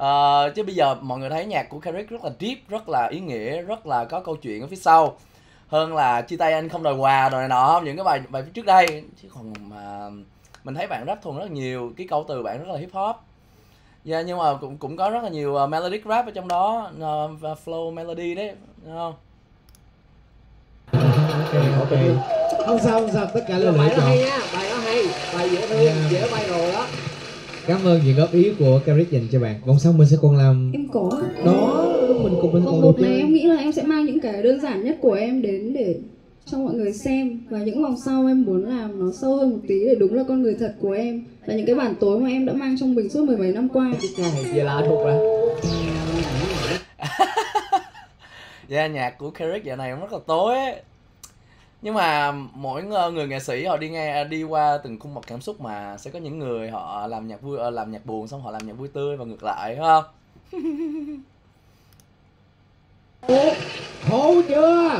uh, chứ bây giờ mọi người thấy nhạc của Karik rất là deep, rất là ý nghĩa, rất là có câu chuyện ở phía sau, hơn là chia tay anh không đòi quà rồi nọ, những cái bài bài trước đây. Chứ còn mà mình thấy bạn rap thuần rất là nhiều, cái câu từ bạn rất là hip hop. Yeah, nhưng mà cũng cũng có rất là nhiều uh, melodic rap ở trong đó, và uh, flow melody đấy, đúng không? Ok, ok. Không sao, không sao, tất cả là lựa chọn. Bài đó hay nha, bài đó hay, bài dễ thương, yeah. Dễ bay đồ đó. Cảm ơn những góp ý của Karik dành cho bạn. Vòng sau mình sẽ còn làm... Em có. Đó, mình cùng mình còn một này. Em nghĩ là em sẽ mang những cái đơn giản nhất của em đến để cho mọi người xem. Và những vòng sau em muốn làm nó sâu hơn một tí để đúng là con người thật của em, là những cái bản tối mà em đã mang trong mình suốt mười mấy năm qua. Vậy là thuộc rồi. Yeah, nhạc của Karik giờ này rất là tối ấy. Nhưng mà mỗi người nghệ sĩ họ đi nghe đi qua từng cung bậc cảm xúc, mà sẽ có những người họ làm nhạc vui, làm nhạc buồn xong họ làm nhạc vui tươi và ngược lại, phải không? Khổ chưa?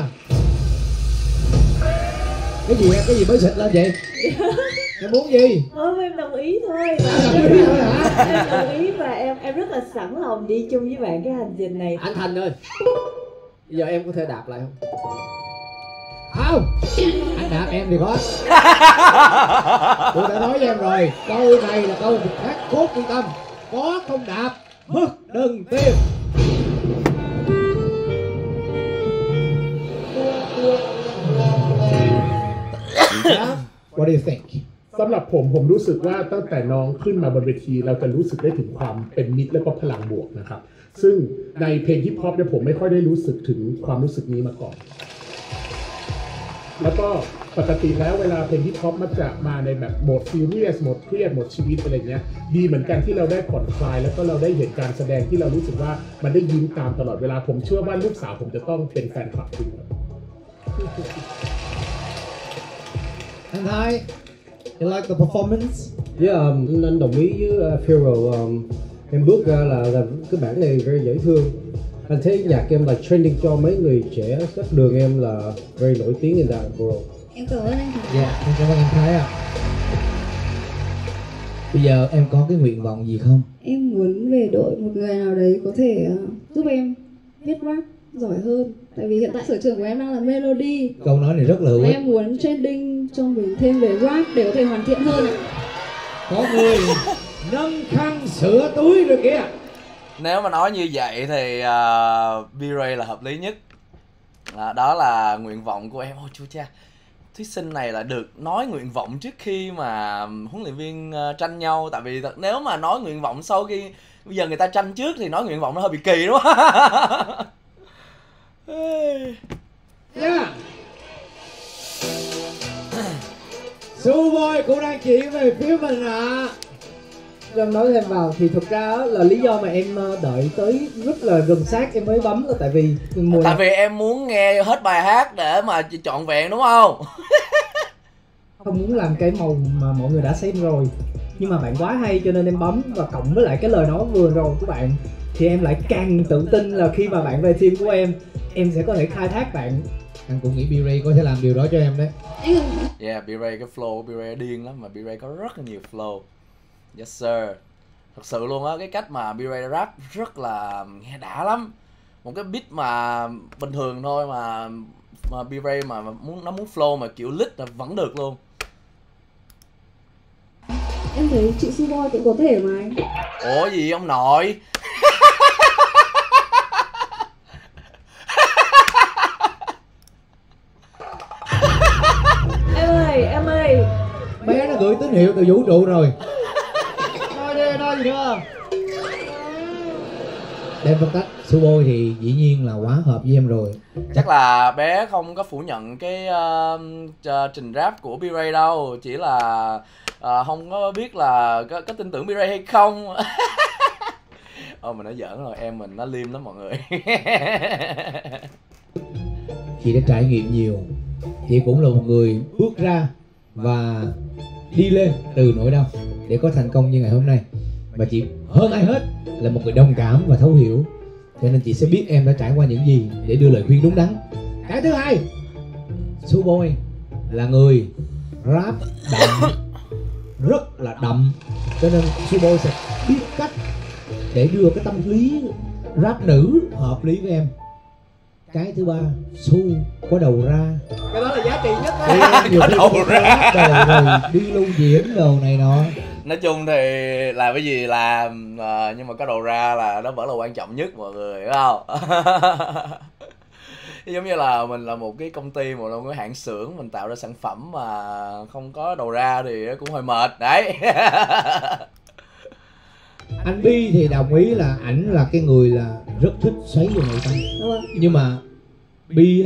Cái gì em, cái gì mới xịt lên vậy? Em muốn gì? Không, em đồng ý thôi. Đồng ý thôi hả? Em đồng ý và em em rất là sẵn lòng đi chung với bạn cái hành trình này. Anh Thành ơi, bây giờ em có thể đạp lại không? Không, anh đạp em thì có. Tôi đã nói với em rồi, câu này là câu khắc cốt trung tâm. Có không đạp, mức đừng tiêu. What do you think? สำหรับผมผมรู้สึกว่าตั้งแต่น้องขึ้นมาบนเวทีเราจะรู้สึกได้ถึงความเป็นมิตรและก็พลังบวกนะครับซึ่งในเพลงฮิปฮอปเนี่ยผมไม่ค่อยได้รู้สึกถึงความรู้สึกนี้มาก่อนแล้วก็ปกติแล้วเวลาเพลงฮิปฮอปมันจะมาในแบบโหมดซีเรียสโหมดเครียดโหมดชีวิตอะไรเงี้ยดีเหมือนกันที่เราได้ผ่อนคลายแล้วก็เราได้เห็นการแสดงที่เรารู้สึกว่ามันได้ยิ้มตามตลอดเวลาผมเชื่อว่าลูกสาวผมจะต้องเป็นแฟนคลับคุณAnd hi, you like the performance? Yeah, um, anh đồng ý với F Hero. Um, em bước ra là, là cái bản này very dễ thương. Anh thấy nhạc em là trending cho mấy người trẻ sắp đường em là very nổi tiếng hiện tại, bro. Em cảm ơn anh. Dạ, em cảm ơn anh Thái ạ. Bây giờ em có cái nguyện vọng gì không? Em muốn về đội một người nào đấy có thể giúp em viết rap giỏi hơn. Tại vì hiện tại sở trường của em đang là melody. Câu nói này rất là hữu ích. Em muốn trending cho mình thêm về rap để có thể hoàn thiện hơn ạ. Có người nâng khăn sửa túi rồi kìa. Nếu mà nói như vậy thì uh, B-Ray là hợp lý nhất. Đó, đó là nguyện vọng của em. Ôi chú cha, thí sinh này là được nói nguyện vọng trước khi mà huấn luyện viên uh, tranh nhau. Tại vì thật, nếu mà nói nguyện vọng sau khi bây giờ người ta tranh trước thì nói nguyện vọng nó hơi bị kỳ đúng không? Yeah. Suboi cũng đang chỉ về phía mình ạ. À. Em nói thêm vào thì thực ra là lý do mà em đợi tới rất là gần sát em mới bấm là tại vì mùa tại vì em muốn nghe hết bài hát để mà trọn vẹn đúng không? Không muốn làm cái màu mà mọi người đã xem rồi, nhưng mà bạn quá hay cho nên em bấm, và cộng với lại cái lời nói vừa rồi của bạn thì em lại càng tự tin là khi mà bạn về team của em, em sẽ có thể khai thác bạn. Anh cũng nghĩ B-Ray có thể làm điều đó cho em đấy. Yeah, B-Ray cái flow của B-Ray điên lắm, mà B-Ray có rất là nhiều flow. Yes sir. Thật sự luôn á, cái cách mà B-Ray rap rất là nghe đã lắm. Một cái beat mà bình thường thôi mà mà B-Ray mà muốn nó muốn flow mà kiểu lit là vẫn được luôn. Em thấy chị Suboi cũng có thể mà anh. Ủa gì ông nội? Em ơi, em ơi. Bé nó gửi tín hiệu từ vũ trụ rồi. Nói đi, nói gì nữa. Đem phân tách, Suboi thì dĩ nhiên là quá hợp với em rồi. Chắc là bé không có phủ nhận cái uh, trình rap của B-Ray đâu. Chỉ là à, không có biết là có, có tin tưởng B-Ray hay không. Ôi mình nói giỡn rồi, em mình nó liêm lắm mọi người. Chị đã trải nghiệm nhiều, chị cũng là một người bước ra và đi lên từ nỗi đau để có thành công như ngày hôm nay. Và chị hơn ai hết là một người đồng cảm và thấu hiểu, cho nên chị sẽ biết em đã trải qua những gì để đưa lời khuyên đúng đắn. Cái thứ hai, Suboi là người rap đậm, rất là đậm, cho nên Suboi sẽ biết cách để đưa cái tâm lý rap nữ hợp lý với em. Cái thứ ba, Su có đầu ra, cái đó là giá trị nhất đó. Đi, có đầu ra đầu, rồi, đi lưu diễn đồ này nọ. Nói chung thì là cái gì làm à, nhưng mà có đầu ra là nó vẫn là quan trọng nhất mọi người, đúng không? Giống như là mình là một cái công ty, một cái hãng xưởng, mình tạo ra sản phẩm mà không có đầu ra thì cũng hơi mệt đấy. Anh Bi thì đồng ý là ảnh là cái người là rất thích xoáy vào người ta, nhưng mà Bi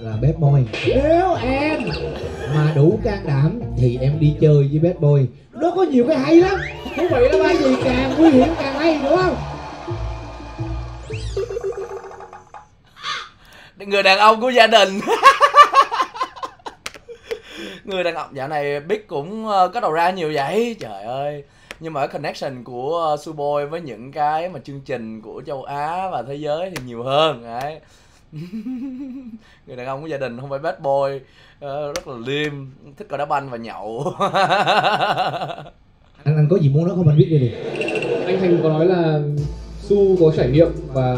là bad boy. Nếu em mà đủ can đảm thì em đi chơi với bad boy, nó có nhiều cái hay lắm, thú vị lắm. Cái gì càng nguy hiểm càng hay, đúng không? Người đàn ông của gia đình. Người đàn ông dạo này Big cũng có đầu ra nhiều vậy, trời ơi. Nhưng mà ở connection của Suboi với những cái mà chương trình của châu Á và thế giới thì nhiều hơn đấy. Người đàn ông của gia đình, không phải bad boy, rất là liêm, thích coi đá banh và nhậu. anh, anh có gì muốn nói không, anh biết đi. Anh Thành có nói là Su có trải nghiệm và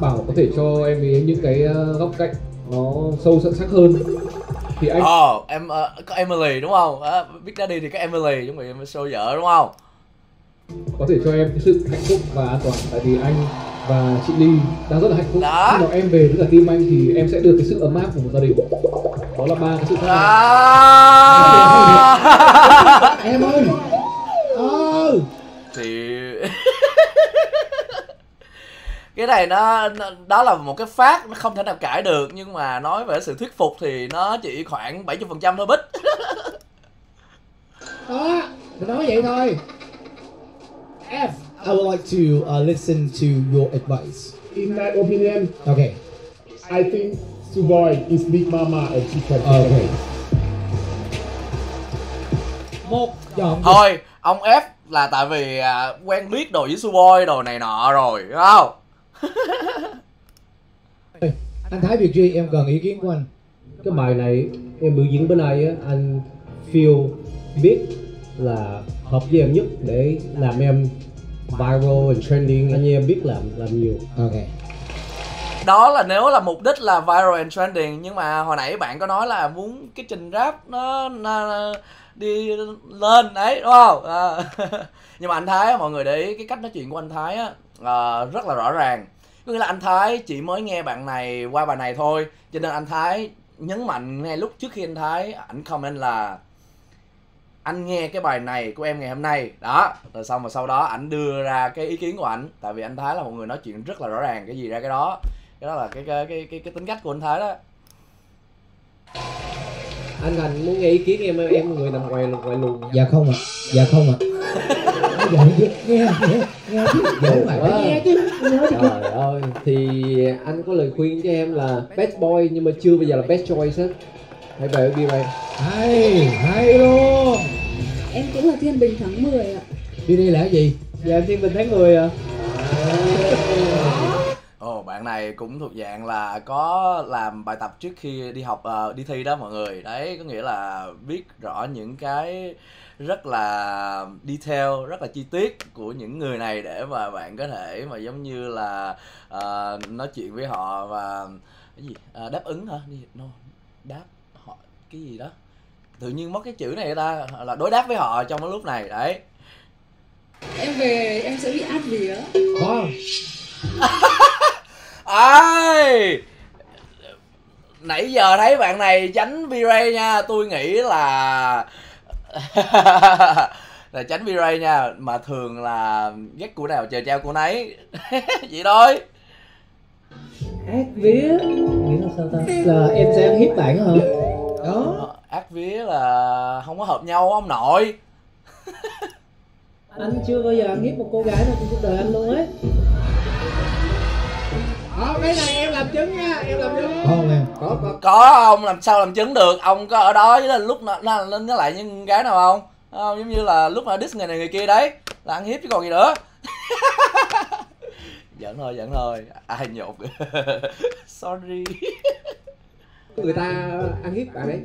bảo có thể cho em ấy những cái góc cạnh nó sâu sắc hơn. Thì anh... Oh, em uh, có Emily đúng không? Uh, Big Daddy thì có Emily, chuẩn bị em show vợ đúng không? Có thể cho em cái sự hạnh phúc và an toàn, tại vì anh và chị Ly đang rất là hạnh phúc. Đó. Khi nào em về với cả team anh thì em sẽ được cái sự ấm áp của một gia đình. Đó là ba cái sự khác biệt. À... em ơi. À... Thì cái này nó, đó là một cái phát nó không thể nào cãi được, nhưng mà nói về sự thuyết phục thì nó chỉ khoảng bảy mươi phần trăm thôi Bích. Đó, nói vậy thôi. F, I would like to uh, listen to your advice. In my opinion, okay. I think Suboi is Big Mama of Chicago. Okay. Một giọng. Thôi, ông F là tại vì à, quen biết đồ với Suboi đồ này nọ rồi, đúng không? Anh Thái Việt Duy, em cần ý kiến của anh. Cái bài này em biểu diễn bên này á, anh feel biết là hợp với em nhất để làm em viral and trending. Anh em biết làm làm nhiều. Ok. Đó là nếu là mục đích là viral and trending, nhưng mà hồi nãy bạn có nói là muốn cái trình rap nó, nó đi lên đấy, đúng không? À. Nhưng mà anh Thái, mọi người để ý cái cách nói chuyện của anh Thái á, à, rất là rõ ràng. Có nghĩa là anh Thái chỉ mới nghe bạn này qua bài này thôi, cho nên anh Thái nhấn mạnh ngay lúc trước khi anh Thái ảnh comment là anh nghe cái bài này của em ngày hôm nay đó, rồi xong mà sau đó ảnh đưa ra cái ý kiến của ảnh. Tại vì anh Thái là một người nói chuyện rất là rõ ràng, cái gì ra cái đó, cái đó là cái cái cái cái, cái tính cách của anh Thái đó. Anh Thành muốn nghe ý kiến em, em người nằm ngoài ngoài luồng. Dạ không ạ, à. dạ không ạ. À. Dạ, nghe, nghe, nghe chứ, đúng phải phải nghe chứ. Trời ơi, thì anh có lời khuyên cho em là best boy nhưng mà chưa bây giờ là best choice hết. Hãy về với B-Ray. Hay, hay luôn. Em cũng là Thiên Bình tháng mười ạ. Đi đây là cái gì? Dạ em Thiên Bình tháng mười ạ. Ồ, bạn này cũng thuộc dạng là có làm bài tập trước khi đi học, uh, đi thi đó mọi người. Đấy, có nghĩa là biết rõ những cái rất là detail, rất là chi tiết của những người này để mà bạn có thể mà giống như là uh, nói chuyện với họ và cái gì uh, đáp ứng hả? No, đáp họ cái gì đó. Tự nhiên mất cái chữ này ta, là đối đáp với họ trong cái lúc này đấy. Em về em sẽ bị áp vía. Wow. Ai nãy giờ thấy bạn này tránh B-Ray nha, tôi nghĩ là là tránh B-Ray nha, mà thường là ghét của nào chờ trao của nấy. Vậy thôi. Ác vía. Nghĩ là sao ta? Là em sẽ hít bạn hả? Đó. ác vía là không có hợp nhau ông nội. Anh chưa bao giờ biết một cô gái nào trong cuộc đời anh luôn ấy. Ờ, cái này em làm chứng nha, em làm chứng. Không em. Có có. Có ông làm sao làm chứng được? Ông có ở đó với là lúc nó lên nó lại những gái nào không? Không, giống như là lúc mà diss người này người kia đấy, là ăn hiếp chứ còn gì nữa. Giỡn thôi, giỡn thôi. Ai nhột. Sorry. Người ta ăn hiếp bạn đấy.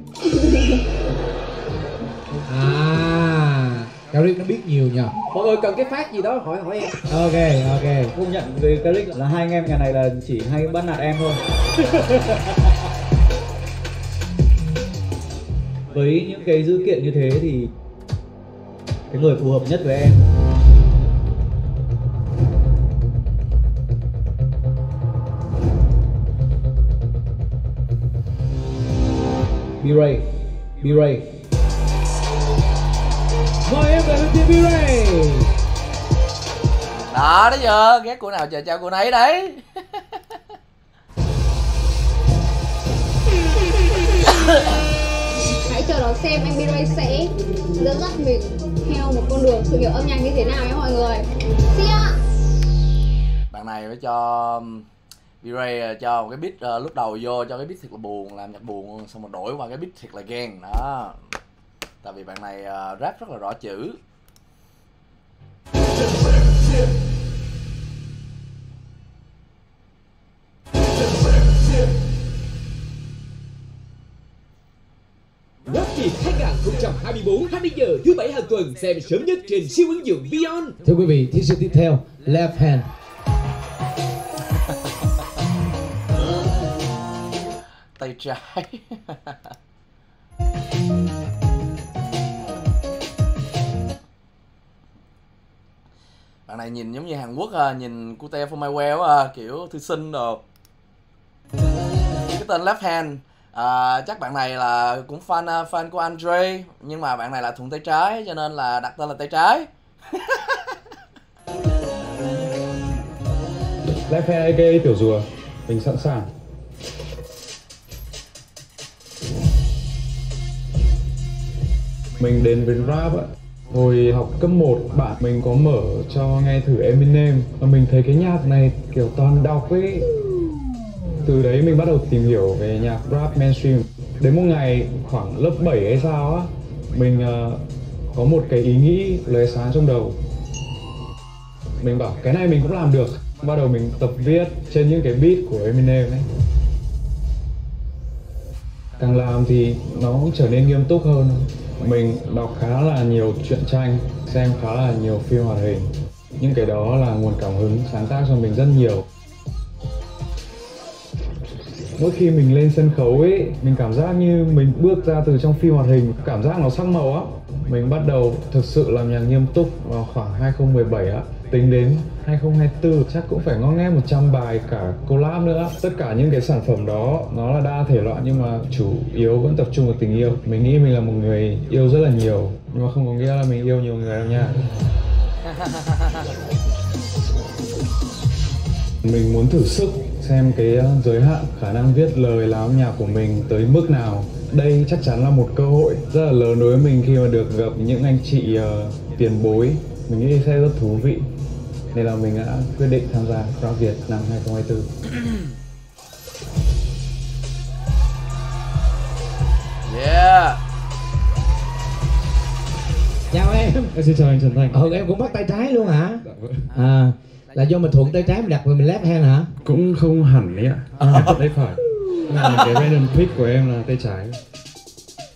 À, Karik nó biết nhiều nhờ. Mọi người cần cái phát gì đó hỏi hỏi em. Ok, ok. Công nhận về Karik là hai anh em nhà này là chỉ hay bắt nạt em thôi. Với những cái dữ kiện như thế thì cái người phù hợp nhất với em B-Ray. B-Ray. Mời em là bên B-Ray. Đó đấy giờ, ghét cô nào chờ chào cô nấy đấy. Hãy chờ đón xem em B-Ray sẽ dẫn dắt mình theo một con đường sự nghiệp âm nhạc như thế nào nhé mọi người. See ya. Bạn này phải cho B-Ray cho một cái beat uh, lúc đầu vô cho cái beat thiệt là buồn, làm nhạc buồn xong rồi đổi qua cái beat thiệt là ghen đó. Tại vì bạn này uh, rap rất là rõ chữ. Rap Việt hai không hai tư hai mươi giờ thứ bảy hàng tuần xem sớm nhất trên siêu ứng dụng VieON. Thưa quý vị, thí sinh tiếp theo Left Hand. Tay trái. Bạn này nhìn giống như Hàn Quốc, nhìn cute for my well, kiểu thư sinh đồ. Cái tên Left Hand, à, chắc bạn này là cũng fan fan của Andre, nhưng mà bạn này là thuận tay trái cho nên là đặt tên là tay trái. Left Hand a ca a Tiểu Rùa, mình sẵn sàng. Mình đến với rap ạ. Hồi học cấp một, bạn mình có mở cho nghe thử Eminem và mình thấy cái nhạc này kiểu toàn đọc ấy. Từ đấy mình bắt đầu tìm hiểu về nhạc rap mainstream. Đến một ngày khoảng lớp bảy hay sao á, mình uh, có một cái ý nghĩ lóe sáng trong đầu. Mình bảo cái này mình cũng làm được. Bắt đầu mình tập viết trên những cái beat của Eminem ấy. Càng làm thì nó cũng trở nên nghiêm túc hơn. Mình đọc khá là nhiều truyện tranh, xem khá là nhiều phim hoạt hình. Những cái đó là nguồn cảm hứng sáng tác cho mình rất nhiều. Mỗi khi mình lên sân khấu ấy, mình cảm giác như mình bước ra từ trong phim hoạt hình, cảm giác nó sắc màu á. Mình bắt đầu thực sự làm nhạc nghiêm túc vào khoảng hai không một bảy á. Tính đến hai không hai tư chắc cũng phải ngót nghét một trăm bài cả collab nữa. Tất cả những cái sản phẩm đó nó là đa thể loại nhưng mà chủ yếu vẫn tập trung vào tình yêu. Mình nghĩ mình là một người yêu rất là nhiều, nhưng mà không có nghĩa là mình yêu nhiều người đâu nha. Mình muốn thử sức xem cái giới hạn khả năng viết lời làm âm nhạc của mình tới mức nào. Đây chắc chắn là một cơ hội rất là lớn đối với mình khi mà được gặp những anh chị uh, tiền bối. Mình nghĩ sẽ rất thú vị. Nên là mình đã quyết định tham gia Rap Việt năm hai không hai tư. Yeah. Chào em. Em xin chào anh Trần Thành. Ừ, em cũng bắt tay trái luôn hả? À, là do mình thuận tay trái mình đặt rồi mình left hand hả? Cũng không hẳn đấy ạ. À, tay phải. Là cái random pick của em là tay trái.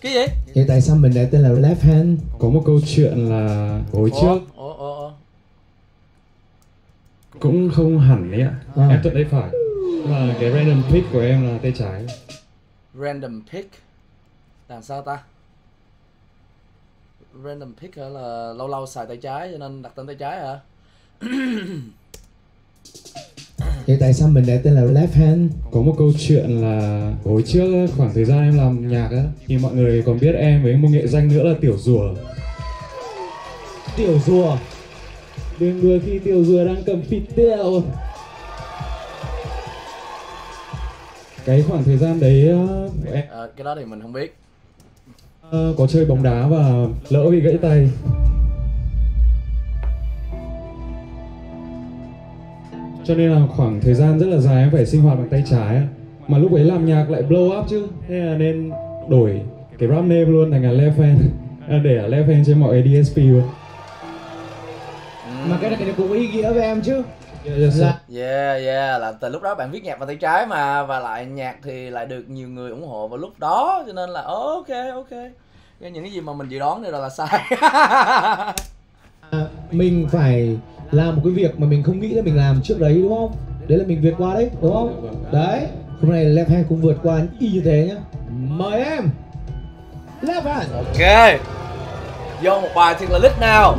Cái gì? Vậy tại sao mình lại tên là Left Hand? Có một câu chuyện là hồi ủa, trước ủa, ủa. Cũng không hẳn đấy ạ. À. Em thuận tay phải. Là cái random pick của em là tay trái. Random pick? Làm sao ta? Random pick hả, là lâu lâu xài tay trái cho nên đặt tên tay trái hả? Vậy tại sao mình lại tên là Left Hand? Có một câu chuyện là hồi trước khoảng thời gian em làm nhạc á, thì mọi người còn biết em với một nghệ danh nữa là Tiểu Rùa. Tiểu Rùa? Đừng đùa khi Tiểu Rùa đang cầm phịt tèo. Cái khoảng thời gian đấy... À, cái đó thì mình không biết. có chơi bóng đá và lỡ bị gãy tay. Cho nên là khoảng thời gian rất là dài em phải sinh hoạt bằng tay trái. Mà lúc ấy làm nhạc lại blow up chứ, thế là nên đổi cái rap name luôn thành là Left Hand. Để ở Left Hand trên mọi đê ét pê luôn. Mà cái này cũng ý nghĩa với em chứ. Yeah, yeah, là từ lúc đó bạn viết nhạc bằng tay trái mà. Và lại nhạc thì lại được nhiều người ủng hộ vào lúc đó. Cho nên là ok, ok. Những cái gì mà mình dự đoán đều là sai. Mình phải làm một cái việc mà mình không nghĩ là mình làm trước đấy, đúng không? Đấy là mình vượt qua đấy, đúng không? Đấy, hôm nay Left Hand cũng vượt qua y như thế nhá. Mời em Left Hand. Ok, vô một bài thiệt là lít nào.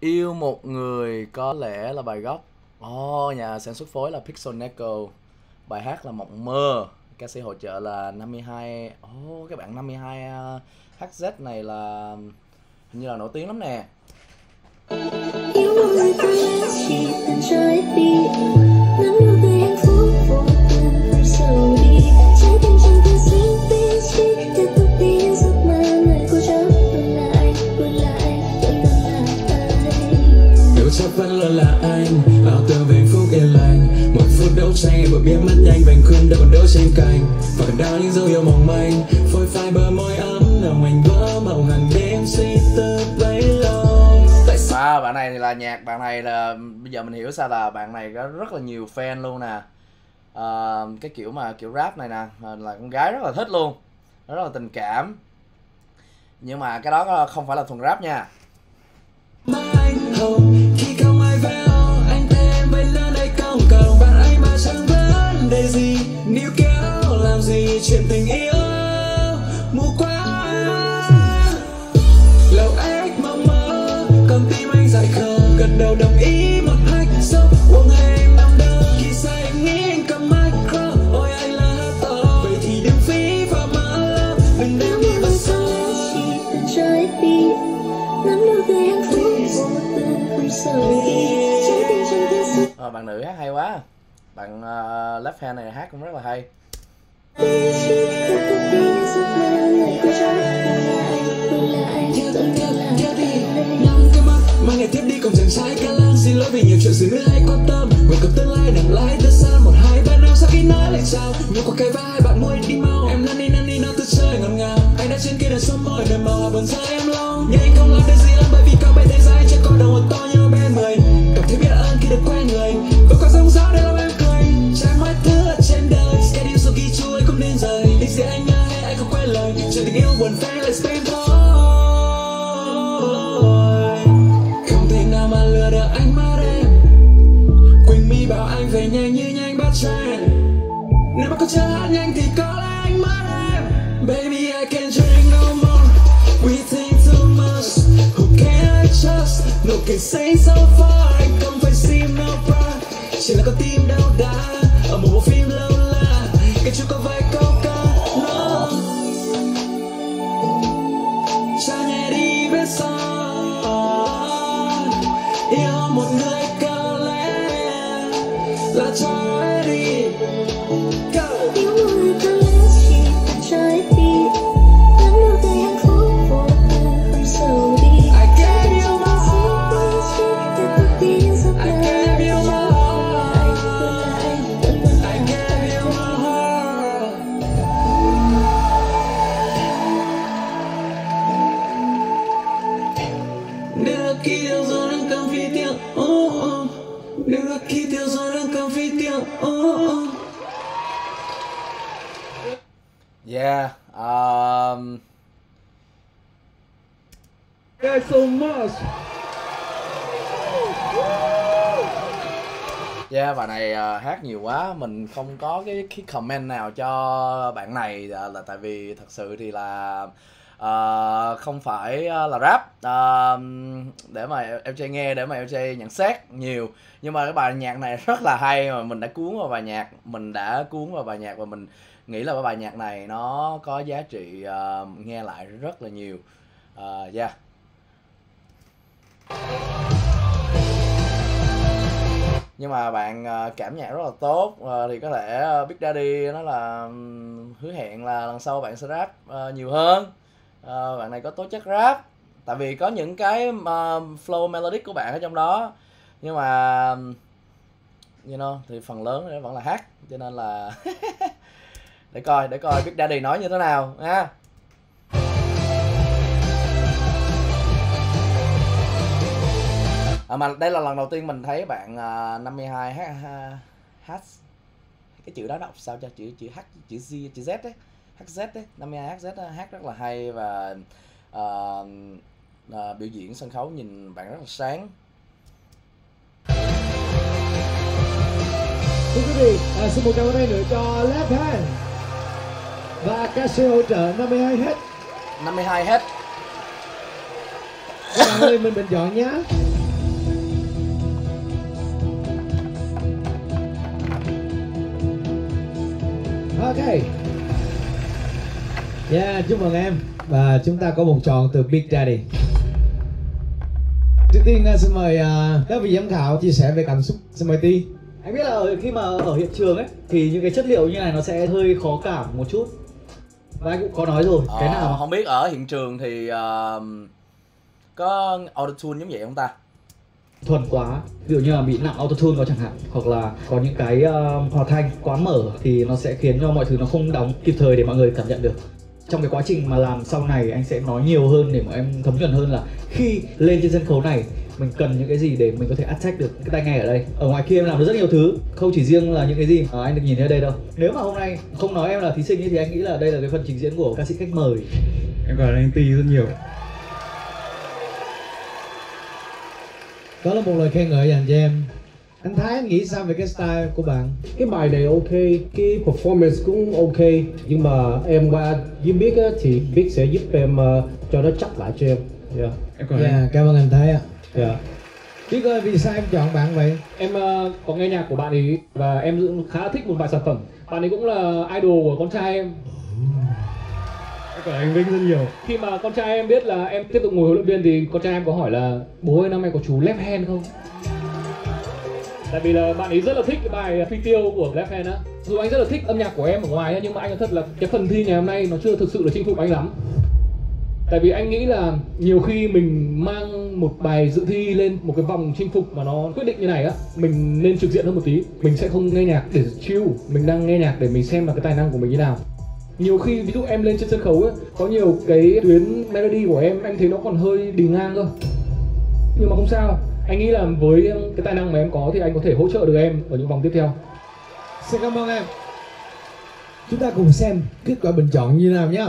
Yêu một người có lẽ là bài gốc. Oh, nhà sản xuất phối là Pixel Neko. Bài hát là Mộng Mơ. Ca sĩ hỗ trợ là năm mươi hai. Oh, các bạn năm mươi hai H Z này là hình như là nổi tiếng lắm nè. Yêu một người có lẽ chỉ cần trôi đi, nắm đôi tay hạnh phúc vô tình phải sầu đi, trái tim chẳng thể giữ vị trí, tiếp tục đi những giấc mơ người cô chấp vẫn là anh, vẫn là anh, vẫn là anh. Điều chắc vẫn luôn là anh, ảo tưởng về hạnh phúc yên lành, một phút đấu tranh vội biến mất nhanh, vành khuyên đậu đỗ trên cành, và còn đau những dấu hiệu mỏng manh, phôi phai bờ môi ấm lòng anh vỡ mộng hàng đêm suy tư bấy lâu. À, bạn này là nhạc, bạn này là bây giờ mình hiểu sao là bạn này có rất là nhiều fan luôn nè. À, cái kiểu mà kiểu rap này nè là con gái rất là thích luôn, nó rất là tình cảm, nhưng mà cái đó không phải là thuần rap nha. Đầu đồng ý một hách sâu uống hay nằm đơ khi say anh nghĩ anh cầm micro, ôi anh là to vậy thì đừng phí và mơ lắm mình đêm đi vào sâu chỉ cần trái tim nắm đôi tay hạnh phúc vô tình không sợ đi trái tim trong thế giới. Ờ, bạn nữ hát hay quá, bạn uh, Left Hand này hát cũng rất là hay. Mà ngày tiếp đi cùng chàng trai ca lan, xin lỗi vì nhiều chuyện dưới nước hay quan tâm, người cầm tương lai đằng lái từ xa một hai ba năm sau khi nói lại chào, nhưng có cái vai hai bạn môi đi mau em năn đi năn đi nó từ chơi ngọt ngào, anh đã trên kia đàn sông môi đời màu buồn rơi em lâu, nhưng anh không làm được gì lắm bởi vì cao bay thế giới chưa có đầu một to như bên người, cảm thấy biết ơn khi được quen người, vẫn còn sóng gió để làm em cười, trái mọi thứ ở trên đời, cái điều sau khi chui cũng nên rời, đi giữa anh ơi anh không quên lời, chuyện tình yêu buồn phai lại spam thôi. Mà lừa được anh mất em, Quỳnh My bảo anh về nhanh như nhanh bắt trend, nếu mà có chơi hát nhanh thì có lẽ anh mất em. Baby I can't drink no more, we think too much, who can I trust, no can say so far, anh không phải sim no part, chỉ là con tim đau đá ở một bộ phim lâu la, cái chú có vai câu ca no, cha nghe đi biết sao. Yêu một người có lẽ là cho em đi. Yêu một người có lẽ chỉ cần trái tim, nắm đôi tay hạnh phúc vô tình không sầu đi. I gave you my heart, I gave you my heart, I gave you my heart. Nếu khi yêu rồi yeah, um... yeah, so much. Yeah, bạn này uh, hát nhiều quá, mình không có cái, cái comment nào cho bạn này là, là tại vì thật sự thì là Uh, không phải uh, là rap uh, để mà lờ gi nghe, để mà lờ gi nhận xét nhiều, nhưng mà cái bài nhạc này rất là hay mà mình đã cuốn vào bài nhạc, mình đã cuốn vào bài nhạc và mình nghĩ là cái bài nhạc này nó có giá trị uh, nghe lại rất là nhiều. Uh, yeah. nhưng mà bạn cảm nhạc rất là tốt thì có thể Big Daddy nó là hứa hẹn là lần sau bạn sẽ rap nhiều hơn, bạn này có tố chất rap, tại vì có những cái flow melodic của bạn ở trong đó, nhưng mà you know, thì phần lớn vẫn là hát, cho nên là để coi để coi Big Daddy nói như thế nào nha. À, mà đây là lần đầu tiên mình thấy bạn uh, năm mươi hai h, h, h cái chữ đó đọc sao cho chữ chữ h chữ z chữ z đấy, hz đấy, năm mươi hai hz hát rất là hay và uh, uh, biểu diễn sân khấu nhìn bạn rất là sáng. Thưa quý vị, à, xin một tràng tay nữa cho Left Hand và ca sĩ hỗ trợ năm mươi hai hết, năm mươi hai hết. Các bạn ơi, mình bình chọn nhé. Ok. Yeah, chúc mừng em. Và chúng ta có một chọn từ Big Daddy. Trước tiên xin mời uh, các vị giám khảo chia sẻ về cảm xúc. Xin mời Ti. Anh biết là khi mà ở hiện trường ấy thì những cái chất liệu như này nó sẽ hơi khó cảm một chút. Và anh cũng có nói rồi. Ờ, cái nào không biết ở hiện trường thì uh, có autotune giống vậy không ta? Thuần quá, ví dụ như là bị nặng autotune vào chẳng hạn, hoặc là có những cái uh, hòa thanh quá mở thì nó sẽ khiến cho mọi thứ nó không đóng kịp thời để mọi người cảm nhận được. Trong cái quá trình mà làm sau này anh sẽ nói nhiều hơn để mọi em thấm nhuần hơn là khi lên trên sân khấu này mình cần những cái gì để mình có thể attack được cái tai nghe ở đây. Ở ngoài kia em làm được rất nhiều thứ, không chỉ riêng là những cái gì mà anh được nhìn thấy ở đây đâu. Nếu mà hôm nay không nói em là thí sinh thì anh nghĩ là đây là cái phần trình diễn của ca sĩ khách mời. Em gọi là anh Ti rất nhiều. Đó là một lời khen ngợi dành cho em. Anh Thái, anh nghĩ sao về cái style của bạn? Cái bài này ok, cái performance cũng ok. Nhưng mà em qua với Biết thì Biết sẽ giúp em uh, cho nó chắc lại cho em. Yeah, em yeah, cảm ơn anh Thái ạ. Yeah. Biết ơi, vì sao em chọn bạn vậy? Em uh, có nghe nhạc của bạn ấy và em khá thích một vài sản phẩm. Bạn ấy cũng là idol của con trai em. Cảm ơn anh Vinh rất nhiều. Khi mà con trai em biết là em tiếp tục ngồi huấn luyện viên thì con trai em có hỏi là bố ơi năm nay có chú Left Hand không? Tại vì là bạn ấy rất là thích cái bài Phi Tiêu của Left Hand á. Dù anh rất là thích âm nhạc của em ở ngoài nhưng mà anh nói thật là cái phần thi ngày hôm nay nó chưa thực sự là chinh phục anh lắm. Tại vì anh nghĩ là nhiều khi mình mang một bài dự thi lên một cái vòng chinh phục mà nó quyết định như này á, mình nên trực diện hơn một tí. Mình sẽ không nghe nhạc để chill, mình đang nghe nhạc để mình xem là cái tài năng của mình như nào. Nhiều khi ví dụ em lên trên sân khấu ấy, có nhiều cái tuyến melody của em anh thấy nó còn hơi đi ngang cơ. Nhưng mà không sao, anh nghĩ là với cái tài năng mà em có thì anh có thể hỗ trợ được em ở những vòng tiếp theo. Xin cảm ơn em. Chúng ta cùng xem kết quả bình chọn như nào nhé.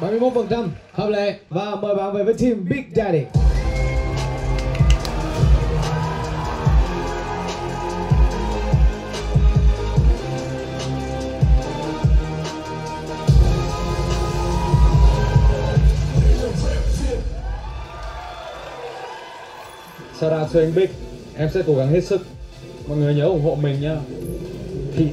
bảy mươi mốt phần trăm hợp lệ và mời bạn về với team Big Daddy. Shout out cho anh Big, em sẽ cố gắng hết sức. Mọi người nhớ ủng hộ mình nhá. Peace.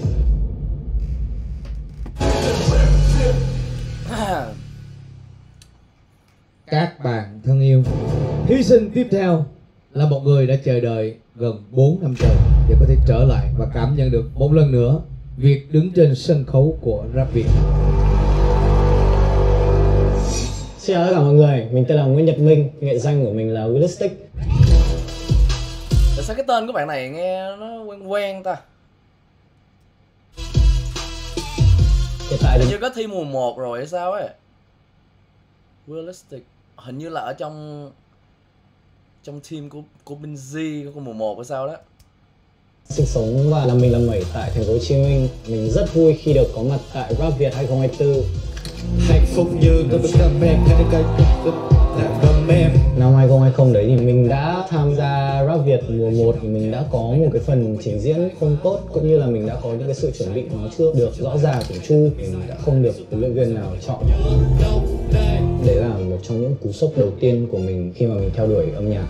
Các bạn thân yêu, thí sinh tiếp theo là một người đã chờ đợi gần bốn năm trời để có thể trở lại và cảm nhận được một lần nữa việc đứng trên sân khấu của Rap Việt. Xin chào tất cả mọi người, mình tên là Nguyễn Nhật Minh, nghệ danh của mình là Willis. Tại sao cái tên của bạn này nghe nó quen quen ta? Hiện tại chưa có thi mùa một rồi hay sao ấy? Willis hình như là ở trong trong team của của Binzy của mùa một hay sao đó. Sinh sống và làm mình làm mẩy tại thành phố Hồ Chí Minh, mình rất vui khi được có mặt tại Rap Việt hai không hai tư. Hạnh phúc như tôi bước ra em thấy cái em. Năm hai không hai không đấy thì mình đã tham gia Rap Việt mùa một thì mình đã có một cái phần trình diễn không tốt, cũng như là mình đã có những cái sự chuẩn bị nó chưa được rõ ràng của Chu, mình đã không được huấn luyện viên nào chọn. Đấy là một trong những cú sốc đầu tiên của mình khi mà mình theo đuổi âm nhạc.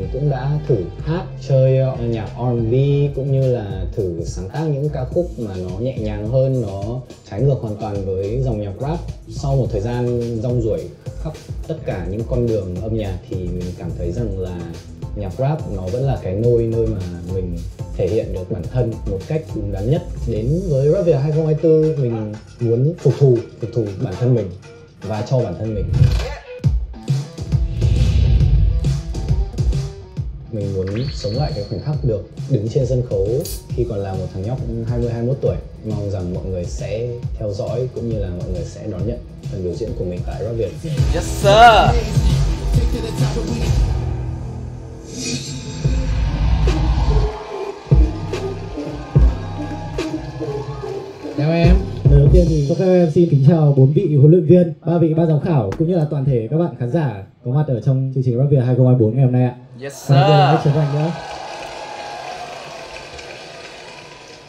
mình cũng đã thử hát, chơi nhạc R and B cũng như là thử sáng tác những ca khúc mà nó nhẹ nhàng hơn, nó trái ngược hoàn toàn với dòng nhạc rap. Sau một thời gian rong ruổi khắp tất cả những con đường âm nhạc thì mình cảm thấy rằng là nhạc rap nó vẫn là cái nôi nơi mà mình thể hiện được bản thân một cách đúng đắn nhất. Đến với Rap Việt hai không hai tư, mình muốn phục thù, phục thù bản thân mình và cho bản thân mình. Mình muốn sống lại cái khoảnh khắc được đứng trên sân khấu khi còn là một thằng nhóc hai mươi, hai mươi mốt tuổi. Mong rằng mọi người sẽ theo dõi cũng như là mọi người sẽ đón nhận phần biểu diễn của mình tại Rap Việt. Yes sir! Chào em. Lời đầu tiên thì cho phép em xin kính chào bốn vị huấn luyện viên, ba vị ban giám khảo cũng như là toàn thể các bạn khán giả có mặt ở trong chương trình Rap Việt hai không hai tư ngày hôm nay ạ. Yes sir.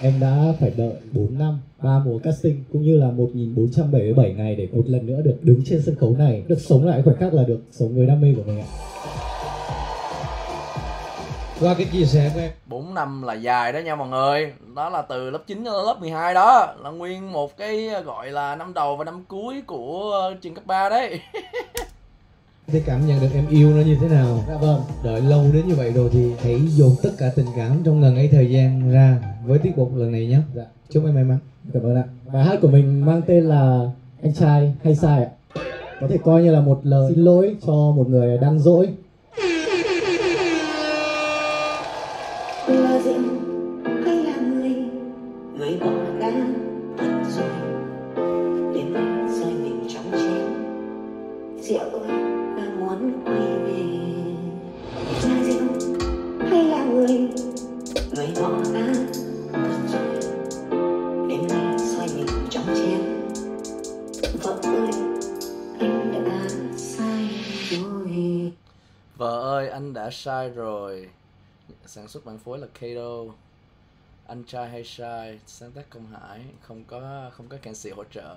Em đã phải đợi bốn năm, ba mùa casting cũng như là một nghìn bốn trăm bảy mươi bảy ngày để một lần nữa được đứng trên sân khấu này, được sống lại khoảnh khắc là được sống với đam mê của mình ạ. Qua cái chia sẻ của em, bốn năm là dài đó nha mọi người. Đó là từ lớp chín đến lớp mười hai, đó là nguyên một cái gọi là năm đầu và năm cuối của trường cấp ba đấy. Thế cảm nhận được em yêu nó như thế nào? Dạ vâng, đợi lâu đến như vậy rồi thì hãy dồn tất cả tình cảm trong lần ấy thời gian ra với tiết mục lần này nhé. Dạ. Chúc em may mắn. Cảm ơn ạ. Bài hát của mình mang tên là Anh Trai Hay Sai ạ. Có thể coi như là một lời xin lỗi cho một người đang dỗi. Sai rồi. Sản xuất bản phối là Kato. Anh Trai Hay Sai, sáng tác Công Hải, không có không có can sĩ hỗ trợ.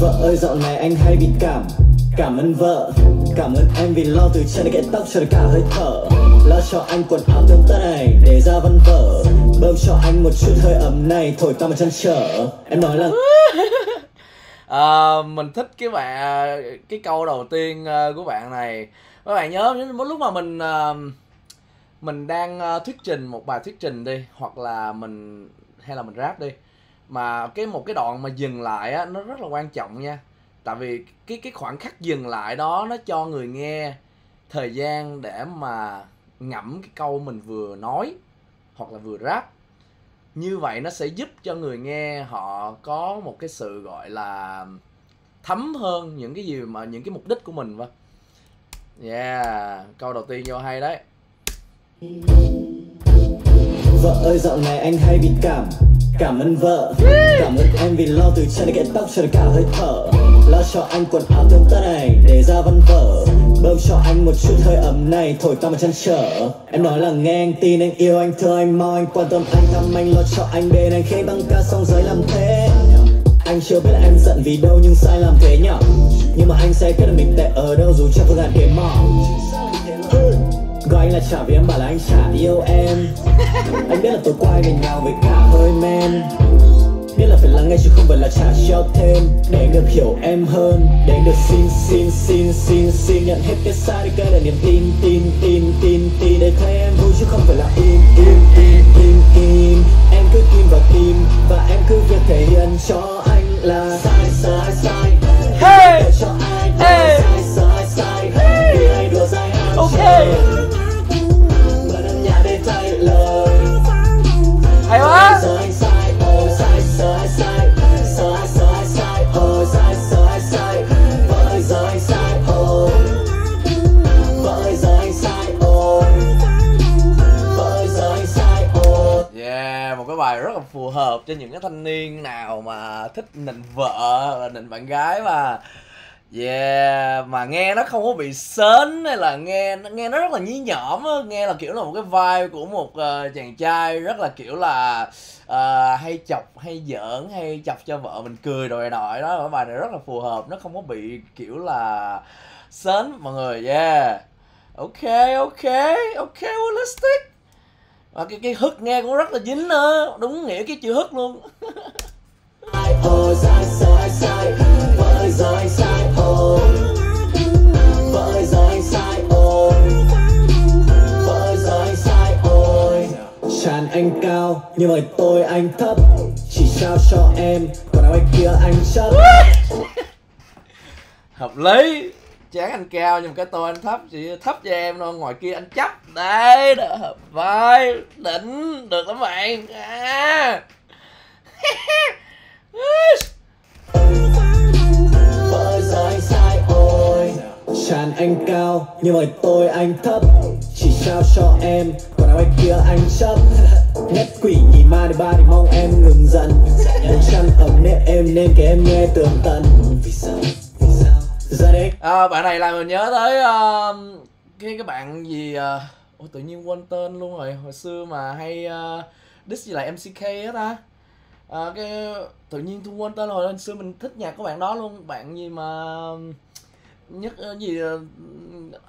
Vợ ơi dạo này anh hay bị cảm, cảm ơn vợ, cảm ơn em vì lo từ chân đến cái tóc cho đến cả hơi thở, lo cho anh quần áo tươm tất này để ra văn vở, bơm cho anh một chút hơi ấm này thổi qua một chân trở. Em nói là Uh, mình thích cái bạn cái câu đầu tiên uh, của bạn này. Các bạn nhớ mỗi lúc mà mình uh, mình đang uh, thuyết trình một bài thuyết trình đi, hoặc là mình hay là mình rap đi, mà cái một cái đoạn mà dừng lại á, nó rất là quan trọng nha. Tại vì cái cái khoảng khắc dừng lại đó nó cho người nghe thời gian để mà ngẫm cái câu mình vừa nói hoặc là vừa rap. Như vậy nó sẽ giúp cho người nghe họ có một cái sự gọi là thấm hơn những cái gì mà những cái mục đích của mình. Vâng. Yeah, câu đầu tiên vô hay đấy. Vợ ơi dạo này anh hay bị cảm, cảm ơn vợ, cảm ơn em vì lo từ chân đến cái tóc cho đến cả hơi thở, lo cho anh quần áo tươm tất này để ra văn vở, bơm cho anh một chút hơi ấm này thổi qua một chân trở. Em nói là nghe anh tin, anh yêu anh, thương anh, mong anh quan tâm anh, thăm anh, lo cho anh, bên anh khi băng ca xong giới làm thế. Anh chưa biết là em giận vì đâu nhưng sai làm thế nhở, nhưng mà anh sẽ kết được mình tệ ở đâu dù cho phương hạn kế mỏ. Gọi anh là trả vì em bảo là anh chả yêu em. Anh biết là tối qua anh ngành ngào với cả hơi men, biết là phải lắng nghe chứ không phải là trả cho thêm, để anh được hiểu em hơn, để anh được xin xin xin xin xin nhận hết cái sai đi cái là niềm tin tin tin tin tin để thấy em vui chứ không phải là im im im im im. Em cứ tin vào tim và em cứ việc thể hiện cho anh là sai sai sai. Hey hey sai sai sai hey đùa sai okay vẫn âm nhạc để thay lời hay quá. Rất là phù hợp cho những cái thanh niên nào mà thích nịnh vợ, nịnh bạn gái mà. Yeah, mà nghe nó không có bị sến hay là nghe nghe nó rất là nhí nhõm á, nghe là kiểu là một cái vibe của một uh, chàng trai rất là kiểu là uh, hay chọc, hay giỡn, hay chọc cho vợ mình cười đòi đòi đó. Bài này rất là phù hợp, nó không có bị kiểu là sến mọi người. Yeah, ok ok ok holistic. Và cái cái hook nghe cũng rất là dính nữa, đúng nghĩa cái chữ hook luôn. Chán anh cao nhưng mà tôi anh thấp, chỉ sao cho em còn áo anh kia anh chất. Hợp lý. Chán anh cao nhưng mà cái tôi anh thấp, chỉ thấp cho em thôi, ngoài kia anh chấp. Đấy, đã hợp vai, đỉnh, được lắm bạn à. Chán anh cao nhưng mà tôi anh thấp, chỉ sao cho em còn áo anh kia anh chấp. Nét quỷ nhì ma đi ba thì mong em ngừng giận, muốn chăn ấm nếp em nên cái em nghe tường tận. Vì sao? À, bạn này là mình nhớ tới uh, cái cái bạn gì uh, ôi, tự nhiên quên tên luôn rồi, hồi xưa mà hay uh, diss gì lại em xê ca á ta. Uh, cái tự nhiên tôi quên tên hồi, hồi xưa mình thích nhạc của bạn đó luôn, bạn gì mà nhất uh, gì uh,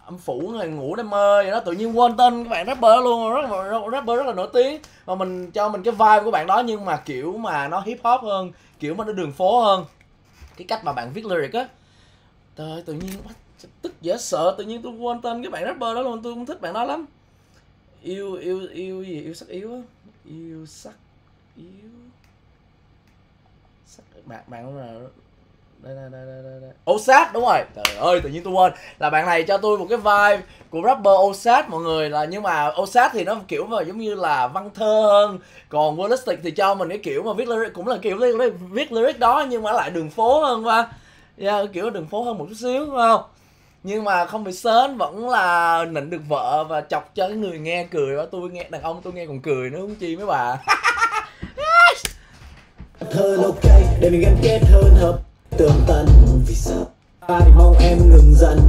âm phủ này ngủ đêm mơ vậy đó, tự nhiên quên tên các bạn rapper đó luôn, rất là rapper rất là nổi tiếng mà mình cho mình cái vibe của bạn đó nhưng mà kiểu mà nó hip hop hơn, kiểu mà nó đường phố hơn, cái cách mà bạn viết lyric á. Trời ơi, tự nhiên tức dễ sợ, tự nhiên tôi quên tên cái bạn rapper đó luôn, tôi cũng thích bạn đó lắm. Yêu, yêu, yêu gì, yêu sắc yếu á. Yêu sắc, yếu sắc, bạn, bạn là... Đây, đây, đây, đây, đây Osat, đúng rồi, trời ơi, tự nhiên tôi quên. Là bạn này cho tôi một cái vibe của rapper Osat mọi người, là nhưng mà Osat thì nó kiểu mà giống như là văn thơ hơn, còn Willis thì cho mình cái kiểu mà viết lyric, cũng là kiểu viết lyric đó nhưng mà lại đường phố hơn mà. Yeah, kiểu đường phố hơn một chút xíu đúng không? Nhưng mà không bị sến, vẫn là nịnh được vợ và chọc cho cái người nghe cười đó. Tôi nghe, đàn ông tôi nghe còn cười nữa, không chi mấy bà. Thơ ok, để mình gắn kết hơn hợp tường tận. Vì sao? Ai mong em ngừng giận,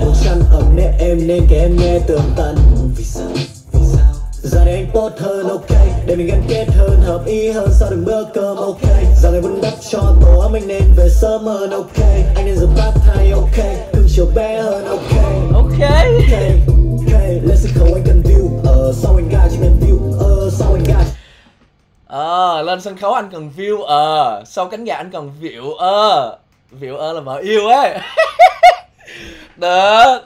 một chăn ấm nếp em nên cái em nghe tường tận. Vì sao? Vì sao? Giờ đây anh tốt hơn ok, để mình gắn kết hơn hợp ý hơn sau đừng bữa cơm ok. Giờ này vẫn đắp cho tổ ấm anh nên về sớm hơn ok. Anh nên dùng bát thay ok, cưng chiều bé hơn ok. Ok ok ok, lên sân khấu anh cần view, ờ sau anh gai chỉ cần view, ờ sau anh gai. Ờ lên sân khấu anh cần view, ờ sau cánh gà anh cần view, ờ view ờ là vợ yêu ấy. Được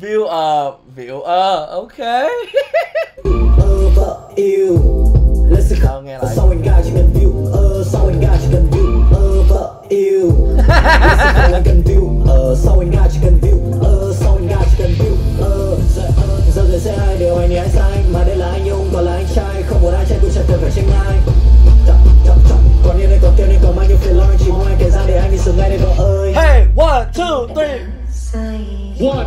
view ờ view ờ ok. Vợ yêu lên sân khấu nghe lại sau anh gai chỉ cần view, ờ sau anh gai chỉ cần view, ờ vợ yêu lên sân khấu anh cần view, ờ sau anh gai chỉ cần view, ờ sau anh gai chỉ cần view, ờ giờ người sẽ ai đều anh nhé sai mà đây là anh yêu còn là anh trai không muốn ai trai tôi chẳng cần phải tranh ai chậm chậm chậm còn như này còn tiêu này còn mang nhiều phiền lo chỉ mong anh kể ra để anh đi sướng ngay đây vợ ơi. Hey one two three one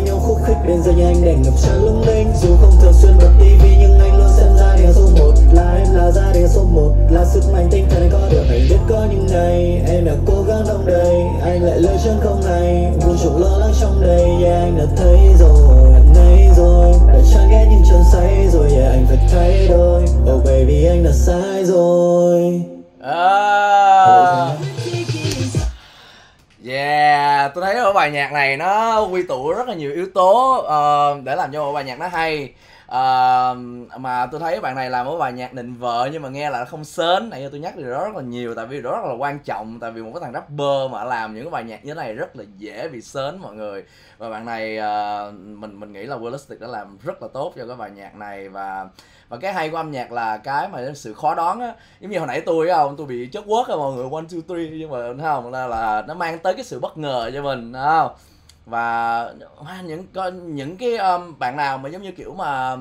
nhau khúc khích bên dưới nhà anh đèn ngập tràn lung linh. Dù không thường xuyên bật tivi nhưng anh luôn xem gia đình số một, là em là gia đình số một, là sức mạnh tinh thần anh có được. Anh biết có những ngày em đã cố gắng đông đầy, anh lại lơ chân không này, buồn chủng lo lắng trong đây. Yeah, anh đã thấy rồi, anh thấy rồi, đã chán ghét những chân say rồi. Yeah, anh phải thay đổi, oh baby anh đã sai rồi. Ah. Yeah, tôi thấy ở bài nhạc này nó quy tụ rất là nhiều yếu tố uh, để làm cho một bài nhạc nó hay. uh, Mà tôi thấy bạn này làm một bài nhạc nịnh vợ nhưng mà nghe là không sến. Nãy giờ tôi nhắc điều đó rất là nhiều, tại vì điều đó rất là quan trọng. Tại vì một cái thằng rapper mà làm những cái bài nhạc như thế này rất là dễ bị sến mọi người. Và bạn này uh, mình mình nghĩ là Willis đã làm rất là tốt cho cái bài nhạc này. Và và cái hay của âm nhạc là cái mà sự khó đoán á, giống như hồi nãy tôi không, tôi bị chất quất rồi mọi người, one two three nhưng mà không là, là nó mang tới cái sự bất ngờ cho mình không. Và những những cái um, bạn nào mà giống như kiểu mà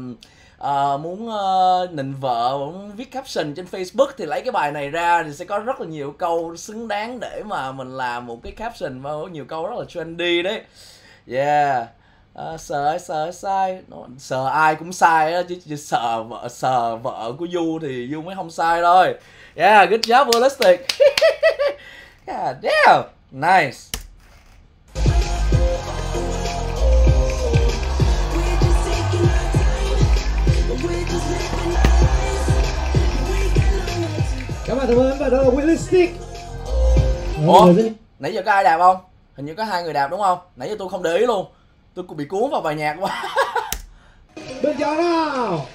uh, muốn uh, nịnh vợ, muốn viết caption trên Facebook thì lấy cái bài này ra thì sẽ có rất là nhiều câu xứng đáng để mà mình làm một cái caption, mà nhiều câu rất là trendy đấy. Yeah. À, sợ ai sợ sai, sợ ai cũng sai đó, chứ, chứ sợ vợ sợ vợ của Du thì Du mới không sai thôi. Yeah, good job Willis. God damn, nice. Các bạn cảm ơn, và đó là Willis. Ủa, nãy giờ có ai đạp không? Hình như có hai người đạp đúng không? Nãy giờ tôi không để ý luôn. Tôi cũng bị cuốn vào bài nhạc quá. Bên giờ nào.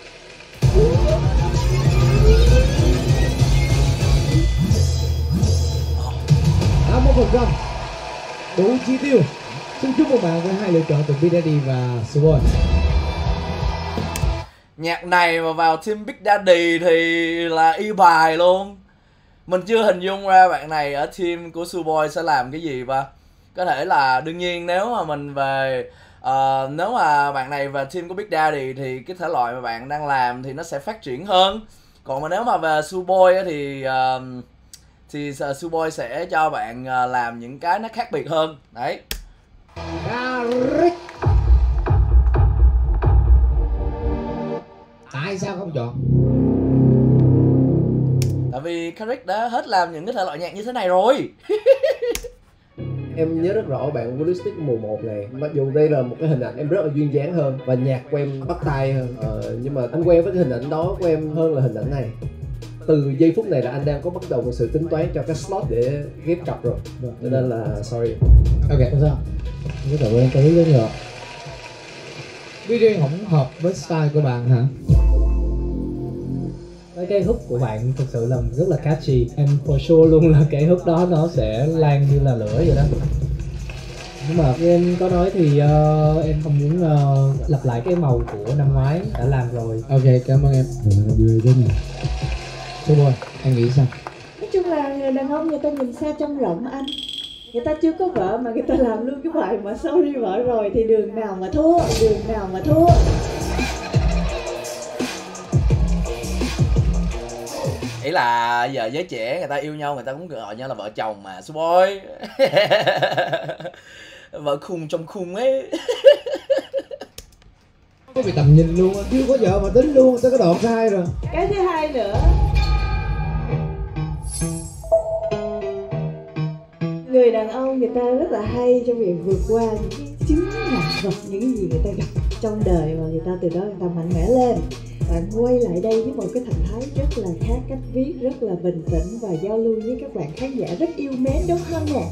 tám mươi phần trăm đủ chi tiêu. Xin chúc mừng bạn với hai lựa chọn từ Big Daddy và Suboi. Nhạc này mà vào team Big Daddy thì là y bài luôn. Mình chưa hình dung ra bạn này ở team của Suboi sẽ làm cái gì mà. Có thể là đương nhiên nếu mà mình về uh, nếu mà bạn này về team của Big Daddy thì cái thể loại mà bạn đang làm thì nó sẽ phát triển hơn. Còn mà nếu mà về Suboi thì uh, thì uh, Suboi sẽ cho bạn uh, làm những cái nó khác biệt hơn. Đấy. Karik. Tại sao không chọn? Tại vì Karik đã hết làm những cái thể loại nhạc như thế này rồi. Em nhớ rất rõ bạn Willis mùa một này, mặc dù đây là một cái hình ảnh em rất là duyên dáng hơn và nhạc của em bắt tay hơn, ờ, nhưng mà anh quen với cái hình ảnh đó của em hơn là hình ảnh này. Từ giây phút này là anh đang có bắt đầu một sự tính toán cho cái slot để ghép cặp rồi, cho nên là sorry. Ok, không sao. Cái tụi em thấy rất hợp. Video không hợp với style của bạn hả? Cái hook của bạn thực sự là rất là catchy. Em for sure luôn là cái hook đó nó sẽ lan như là lửa vậy đó. Nhưng mà như em có nói thì uh, em không muốn uh, lặp lại cái màu của năm ngoái đã làm rồi. Ok, cảm ơn em. Suboi, em nghĩ sao? Nói chung là người đàn ông người ta nhìn xa trông rộng anh. Người ta chưa có vợ mà người ta làm luôn cái bài mà sorry vợ rồi thì đường nào mà thua, đường nào mà thua. Ý là giờ giới trẻ người ta yêu nhau người ta cũng gọi nhau là vợ chồng mà Suboi. Vợ khùng trong khùng ấy. Có bị tầm nhìn luôn á, chưa có vợ mà tính luôn, tới cái đoạn thứ hai rồi. Cái thứ hai nữa. Người đàn ông người ta rất là hay trong việc vượt qua những cái chứng ngại vật, những gì người ta gặp trong đời và người ta từ đó người ta mạnh mẽ lên. Bạn quay lại đây với một cái thần thái rất là khác, cách viết rất là bình tĩnh và giao lưu với các bạn khán giả rất yêu mến đúng không nè?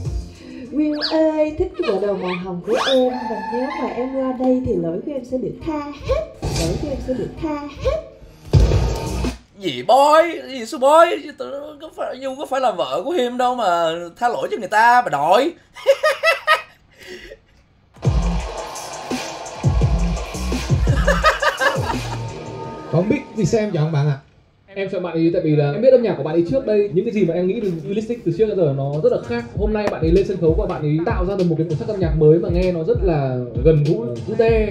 Will ơi, thích cái bộ đồ màu hồng của em và nếu mà em qua đây thì lỗi của em sẽ được tha hết, lỗi của em sẽ được tha hết. Gì boy, gì Suboi, có phải Dung có phải là vợ của him đâu mà tha lỗi cho người ta mà đòi. Không biết vì sao em chọn bạn ạ? À? Em chọn bạn ấy tại vì là em biết âm nhạc của bạn ấy trước đây, những cái gì mà em nghĩ từ Willis từ trước đến giờ nó rất là khác. Hôm nay bạn ấy lên sân khấu và bạn ấy tạo ra được một cái màu sắc âm nhạc mới mà nghe nó rất là gần gũi, gũi te.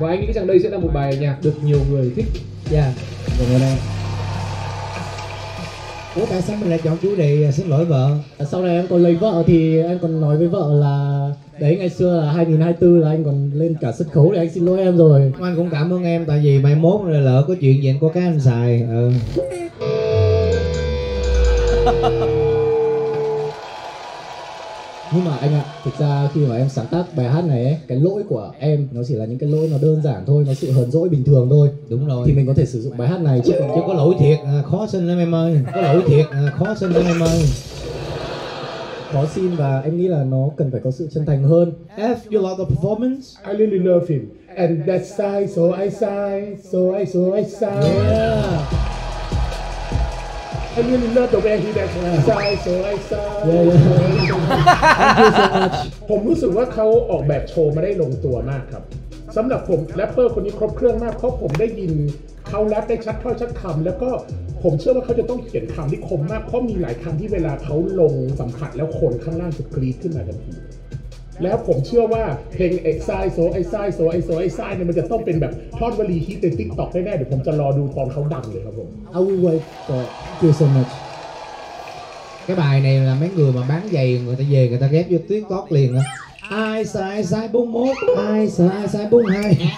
Và anh nghĩ rằng đây sẽ là một bài nhạc được nhiều người thích. Dạ. Cảm ơn em. Ủa tại sao mình lại chọn chủ đề xin lỗi vợ? Sau này em còn lấy vợ thì em còn nói với vợ là đấy ngày xưa là hai không hai tư là anh còn lên cả sân khấu để anh xin lỗi em rồi. Anh cũng cảm ơn em tại vì mai mốt rồi lỡ có chuyện gì anh có cái anh xài. Ừ. Nhưng mà anh ạ, à, thực ra khi mà em sáng tác bài hát này ấy, cái lỗi của em nó chỉ là những cái lỗi nó đơn giản thôi, nó sự hờn dỗi bình thường thôi. Đúng rồi. Thì mình có thể sử dụng bài hát này chứ còn chứ có lỗi thiệt à, khó xin lắm em ơi. Có lỗi thiệt à, khó xin lắm em ơi. Khó xin và em nghĩ là nó cần phải có sự chân thành hơn. F you love the performance. I really love him and that's sigh so I sigh so I so I sigh. Yeah. I really love the way he does it. Sigh so I sigh. Yeah, yeah. Thank you so much. ผมรู้สึกว่าเขาออกแบบโชว์มาได้ลงตัวมากครับสำหรับผมแรปเปอร์คนนี้ครบเครื่องมากเพราะผมได้ยินเขาแรปได้ชัดถ้อยชัดคำแล้วก็ผมเชื่อว่าเขาจะต้องเขียนคำที่คมมากเพราะมีหลายคำที่เวลาเขาลงสัมผัสแล้วคนข้างล่างจะกรี๊ดขึ้นมาทันทีแล้วผมเชื่อว่าเพลง Exile So Exile So Exile Exile เนี่ยมันจะต้องเป็นแบบท่อนวลีฮิตใน TikTok แน่ๆเดี๋ยวผมจะรอดูตอนเขาดังเลยครับผม I will wait for you so much. Cái bài này là mấy người mà bán giày người ta về người ta ghép vô TikTok liền á. Ai sai sai bung một, ai sai sai bung hai.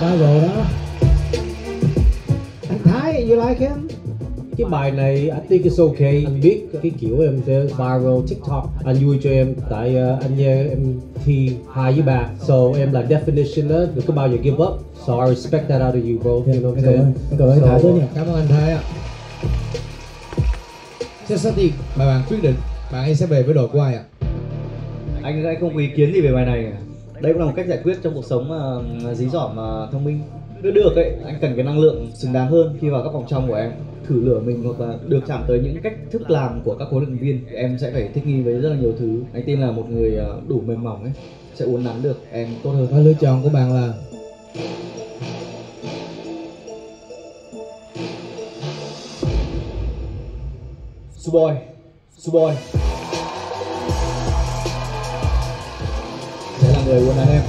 Đã rồi đó. Anh Thái, you like him? Cái bài này I think it's okay. Anh biết cái kiểu em chơi viral TikTok, anh vui cho em tại uh, anh nhớ em thi hai với ba, so em là definition đó, đừng có bao giờ give up. So I respect that out of you bro. Yeah, you know what I'm saying? Cảm ơn Thái rất nhiều. Cảm ơn anh Thái ạ. Sẽ xác định bài bạn quyết định bạn ấy sẽ về với đội của ai ạ? Anh anh không có ý kiến gì về bài này. Đây cũng là một cách giải quyết trong cuộc sống mà dí dỏm mà thông minh. Nếu được ấy, anh cần cái năng lượng xứng đáng hơn khi vào các vòng trong của em. Thử lửa mình hoặc là được chạm tới những cách thức làm của các huấn luyện viên, em sẽ phải thích nghi với rất là nhiều thứ. Anh tin là một người đủ mềm mỏng ấy sẽ uốn nắn được em tốt hơn. Và lựa chọn của bạn là Suboi. Suboi sẽ là người uốn nắn em.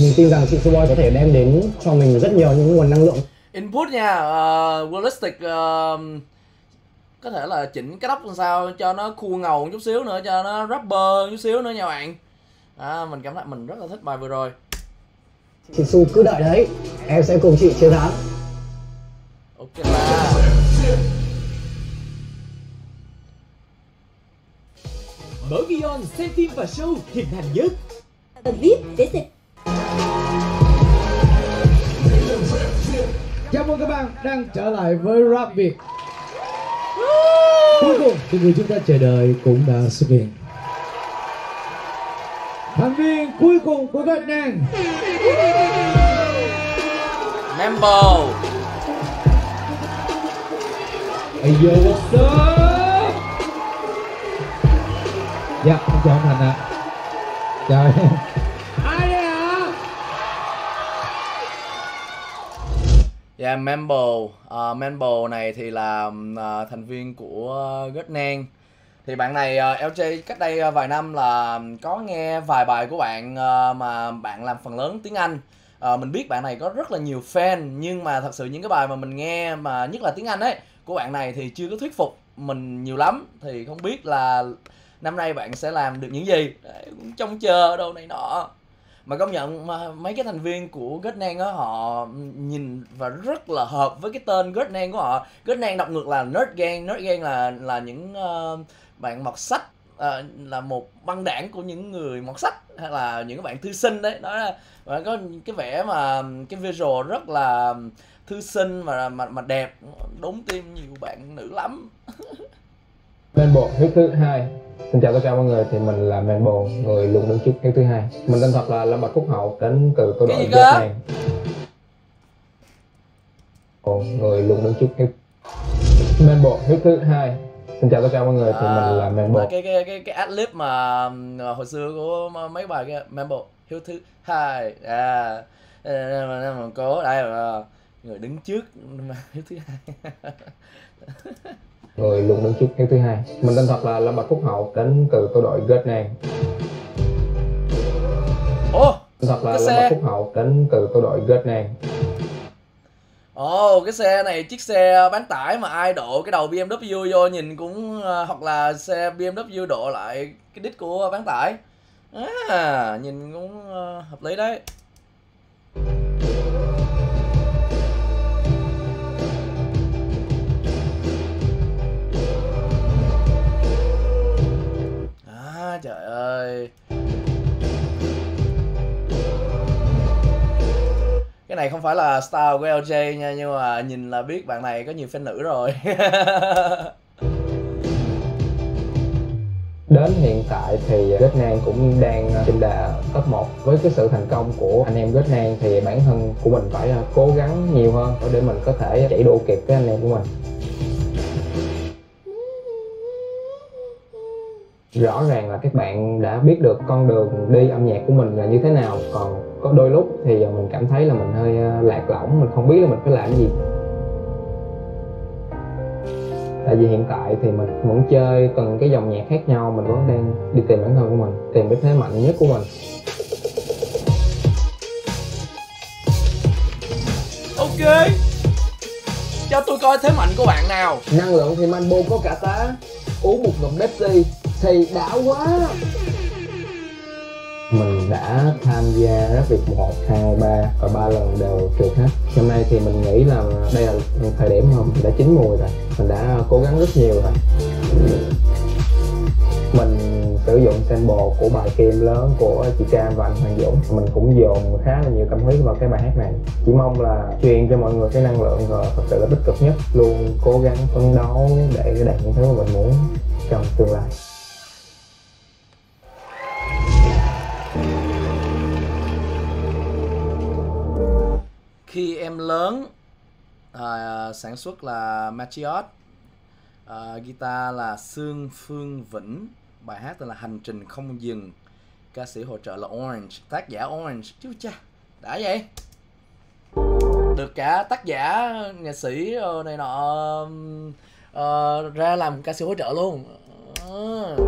Mình tin rằng chị Suboi có thể đem đến cho mình rất nhiều những nguồn năng lượng. Input nha, uh, realistic, uh, có thể là chỉnh cái tóc làm sao cho nó cool ngầu một chút xíu nữa, cho nó rapper chút xíu nữa nha bạn. À, mình cảm thấy mình rất là thích bài vừa rồi. Chị Su cứ đợi đấy, em sẽ cùng chị chiến thắng. Ok là. Mở VieON xem phim và show hiện hành nhất. Vip để xem. Chào mừng các bạn đang trở lại với Rap Việt. Cuối cùng thì người chúng ta chờ đợi cũng đã xuất hiện. Thành viên cuối cùng của Gertnang, Mambo. Hey yo, what's up? Dạ, anh chọn Thành ạ. Chào em. Dạ, yeah, Mambo. Uh, Mambo này thì là uh, thành viên của uh, Gertnang. Thì bạn này uh, lờ giê cách đây uh, vài năm là có nghe vài bài của bạn uh, mà bạn làm phần lớn tiếng Anh. Uh, mình biết bạn này có rất là nhiều fan, nhưng mà thật sự những cái bài mà mình nghe mà nhất là tiếng Anh ấy của bạn này thì chưa có thuyết phục mình nhiều lắm. Thì không biết là năm nay bạn sẽ làm được những gì. Đấy, cũng trông chờ đâu này nọ. Mà công nhận mà mấy cái thành viên của Gertnang á, họ nhìn và rất là hợp với cái tên Gertnang của họ. Gertnang đọc ngược là Nerd Gang, Nerd Gang là là những uh, bạn mọt sách, uh, là một băng đảng của những người mọt sách hay là những bạn thư sinh đấy. Đó là có cái vẻ mà cái visual rất là thư sinh mà mà mà đẹp, đốn tim nhiều bạn nữ lắm. Mambo thứ thứ hai. Xin chào tất cả mọi người, thì mình là Mambo, người luôn đứng trước cái thứ hai. Mình tên thật là Lâm Bạch Phúc Hậu, đến từ câu đội Gertnang. Người luôn đứng trước cái Mambo thứ thứ hai. Xin chào tất cả mọi người, thì à, mình là Mambo. Cái cái cái cái ad-lib mà hồi xưa của mấy bài kia, Mambo thứ thứ hai. À, mình cố đây là người đứng trước thứ thứ hai. Người luôn đứng trước cái thứ hai. Mình tên thật là Lâm Bạch Phúc Hậu, đến từ câu đội Gertnang. Ồ, thật là Lâm Bạch Phúc Hậu, đến từ câu đội Gertnang. Ồ, cái xe này chiếc xe bán tải mà ai độ cái đầu bê em vê vô nhìn cũng, hoặc là xe bê em vê độ lại cái đít của bán tải. À, nhìn cũng hợp lý đấy. Trời ơi, cái này không phải là style của lờ giê nha, nhưng mà nhìn là biết bạn này có nhiều fan nữ rồi. Đến hiện tại thì Gertnang cũng đang trên đà top một. Với cái sự thành công của anh em Gertnang thì bản thân của mình phải cố gắng nhiều hơn để mình có thể chạy đua kịp với anh em của mình. Rõ ràng là các bạn đã biết được con đường đi âm nhạc của mình là như thế nào. Còn có đôi lúc thì mình cảm thấy là mình hơi lạc lõng, mình không biết là mình phải làm gì. Tại vì hiện tại thì mình vẫn chơi từng cái dòng nhạc khác nhau, mình vẫn đang đi tìm bản thân của mình, tìm cái thế mạnh nhất của mình. Ok, cho tôi coi thế mạnh của bạn nào. Năng lượng thì Mambo có cả tá, uống một ngụm Pepsi thì đã quá. Mình đã tham gia Rap Việt một, hai, ba và ba lần đều trượt hết. Hôm nay thì mình nghĩ là đây là thời điểm mà mình đã chín mùi rồi. Mình đã cố gắng rất nhiều rồi. Mình sử dụng sample của bài Kim Lớn của chị Cam và anh Hoàng Dũng. Mình cũng dồn khá là nhiều tâm huyết vào cái bài hát này. Chỉ mong là truyền cho mọi người cái năng lượng và thật sự là tích cực nhất. Luôn cố gắng phấn đấu để đạt những thứ mà mình muốn trong tương lai. Khi em lớn, à, sản xuất là Machiot, à, guitar là Sương Phương Vĩnh, bài hát tên là Hành Trình Không Dừng, ca sĩ hỗ trợ là Orange, tác giả Orange, chứ cha, đã vậy? Được cả tác giả, nghệ sĩ này nọ uh, ra làm ca sĩ hỗ trợ luôn. Uh.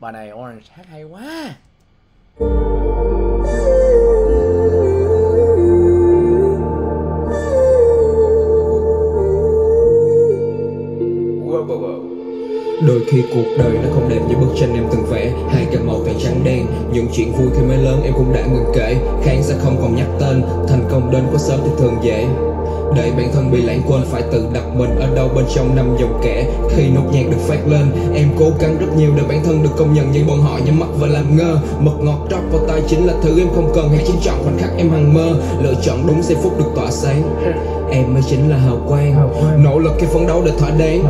Bài này Orange hát hay quá. Đôi khi cuộc đời nó không đẹp như bức tranh em từng vẽ, hai gam màu vàng trắng đen. Những chuyện vui khi mới lớn em cũng đã ngừng kể, khán giả không còn nhắc tên, thành công đến quá sớm thì thường dễ. Để bản thân bị lãng quên phải tự đặt mình ở đâu bên trong năm dòng kẻ. Khi nốt nhạc được phát lên, em cố gắng rất nhiều để bản thân được công nhận, nhưng bọn họ nhắm mắt và làm ngơ. Mật ngọt trót vào tay chính là thứ em không cần, hãy chính chọn khoảnh khắc em hằng mơ. Lựa chọn đúng giây phút được tỏa sáng, em mới chính là hào quang. Nỗ lực khi phấn đấu để thỏa đáng.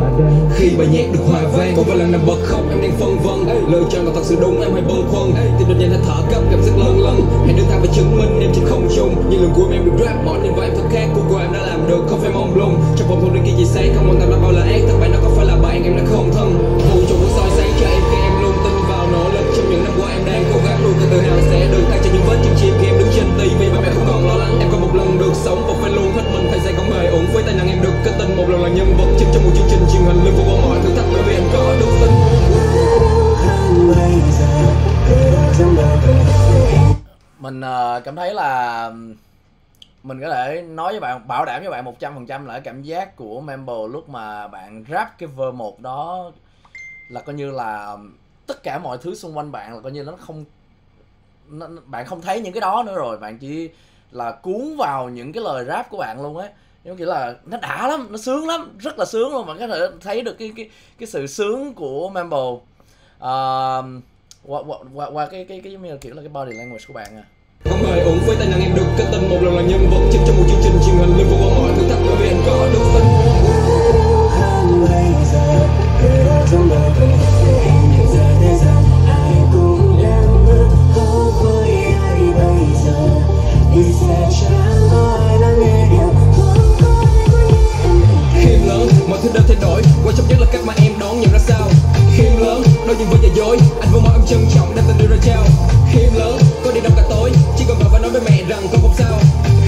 Khi bài nhạc được hòa vang, có phải là nằm bật khóc, em đang phân vân. Lựa chọn là thật sự đúng, em hãy bâng khuâng. Tìm được nhanh hãy thở gấp, cảm giác lâng lâng. Hãy đứng thẳng và chứng minh em chính không chung. Nhưng lần cuối em được rap mỏi, nên và em thật khác. Cuộc của em đã làm được, không phải mong lung. Trong vòng thông điệp kia chỉ sáng, không mong tâm đã bao là ác. Thất bại nó có phải là bạn, em đã không thân. Vụ trong cuộc soi sáng cho em khi em luôn tin vào nỗ lực. Trong những năm qua em đang cố gắng luôn, từ từ hào sẽ được thay cho những vết chân chim khi em đứng trên tivi và mẹ không còn lo lắng. Em có một lần được sống và phải luôn hết mình, thời gian không hề uổng. Với tài năng em được kết tinh, một lần là nhân vật chính trong một chương trình truyền hình, luôn vượt qua mọi thử thách bởi vì em có đức tin. Mình uh, cảm thấy là mình có thể nói với bạn, bảo đảm với bạn một trăm phần trăm là cái cảm giác của Mambo lúc mà bạn rap cái vơ một đó là coi như là tất cả mọi thứ xung quanh bạn là coi như nó không, nó, bạn không thấy những cái đó nữa rồi, bạn chỉ là cuốn vào những cái lời rap của bạn luôn á. Nhưng nghĩa là nó đã lắm, nó sướng lắm, rất là sướng luôn, bạn có thể thấy được cái cái cái sự sướng của Mambo uh, qua, qua qua qua cái cái cái kiểu là cái body language của bạn à. Không hề uổng với tài năng em được kết tinh, một lần là nhân vật chính trong một chương trình truyền hình, luôn vượt qua mọi thử thách bởi vì em có đức tin. Khi lớn mọi thứ đã thay đổi, quan trọng nhất là cách mà em đón nhận ra sao. Khi lớn đối diện với giả dối, anh vô mọi âm trân trọng đem tình đưa ra trao. Khi lớn có đi đâu cả tối, chỉ cần vào và nói với mẹ rằng con không sao.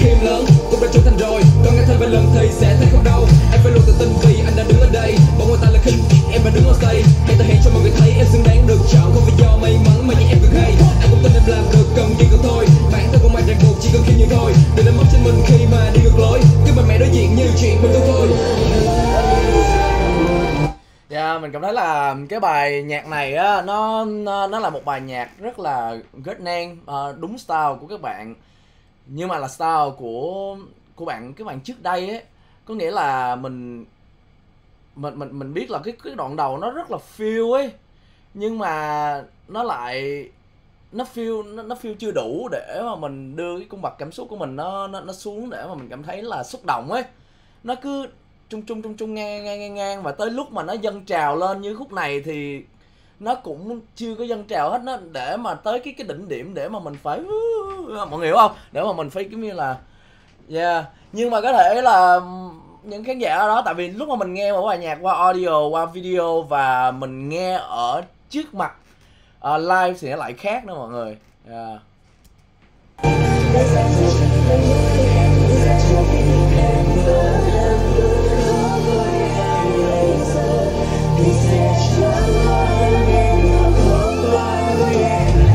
Khi lớn cũng đã trưởng thành rồi, con nghe thêm vài lần thì sẽ thấy không đâu. Em phải luôn tự tin vì anh đã đứng ở đây, bọn người ta là khinh em và đứng ở đây. Hãy thể hiện cho mọi người thấy em xứng đáng được chọn, không phải do may mắn mà như em cứ hay. Anh cũng tin em làm được cần gì cũng thôi, bản thân của mình ràng buộc chỉ cần khiêm nhường thôi. Đừng đánh mất trên mình khi mà đi ngược lối, cứ mạnh mẽ đối diện như chuyện mình thôi. Dạ, yeah, mình cảm thấy là cái bài nhạc này á, nó, nó nó là một bài nhạc rất là Gertnang, uh, đúng style của các bạn. Nhưng mà là style của của bạn các bạn trước đây ấy, có nghĩa là mình mình mình mình biết là cái cái đoạn đầu nó rất là feel ấy. Nhưng mà nó lại nó feel nó, nó feel chưa đủ để mà mình đưa cái cung bậc cảm xúc của mình nó nó nó xuống để mà mình cảm thấy là xúc động ấy. Nó cứ chung chung chung chung ngang ngang ngang ngang và tới lúc mà nó dâng trào lên như khúc này thì nó cũng chưa có dân trào hết, nó để mà tới cái cái đỉnh điểm để mà mình phải mọi người hiểu không, để mà mình phải kiểu như là yeah. Nhưng mà có thể là những khán giả đó, tại vì lúc mà mình nghe một bài nhạc qua audio, qua video và mình nghe ở trước mặt uh, live thì nó lại khác nữa mọi người. Yeah.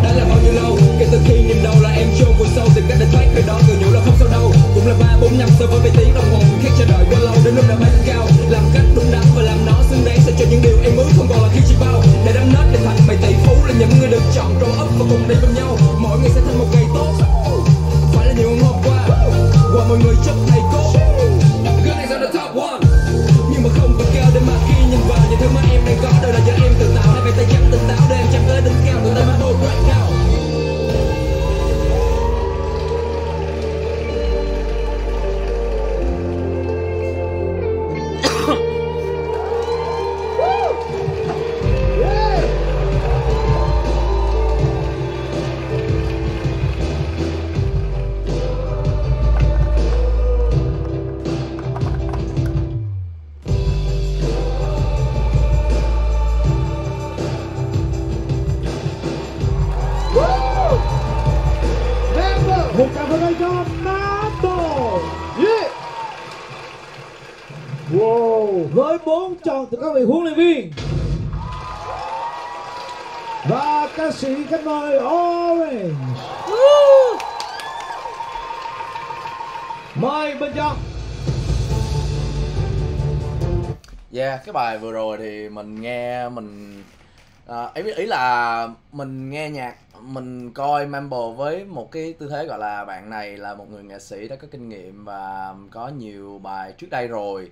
Đã là bao nhiêu lâu kể từ khi niềm đau là em trôi cuộc sâu, tìm cách để thoát cái đó tự nhủ là không sao đâu, cũng là ba bốn năm so với mấy tiếng đồng hồ khác, chờ đợi quá lâu đến lúc đã bay cao, làm cách đúng đắn và làm nó xứng đáng sẽ cho những điều em ước không còn là khi chỉ bao để đắm nết để thành mày tỷ phú là những người được chọn trong ấp và cùng đi bên nhau, mỗi ngày sẽ thành một ngày tốt phải là điều hôm qua qua mọi người chấp thầy cố Girl is on the top one, nhưng mà không phải cao để mà khi nhìn vào những thứ mà em đang có đều là do em tự tạo, hai bàn tay trắng tỉnh táo để em chạm tới đỉnh cao của tay Mambo right now. Với bốn chọn từ các vị huấn luyện viên và ca sĩ khách mời Orange, mời bình chọn. Yeah, cái bài vừa rồi thì mình nghe mình à, ý ý là mình nghe nhạc, mình coi Mambo với một cái tư thế gọi là bạn này là một người nghệ sĩ đã có kinh nghiệm và có nhiều bài trước đây rồi,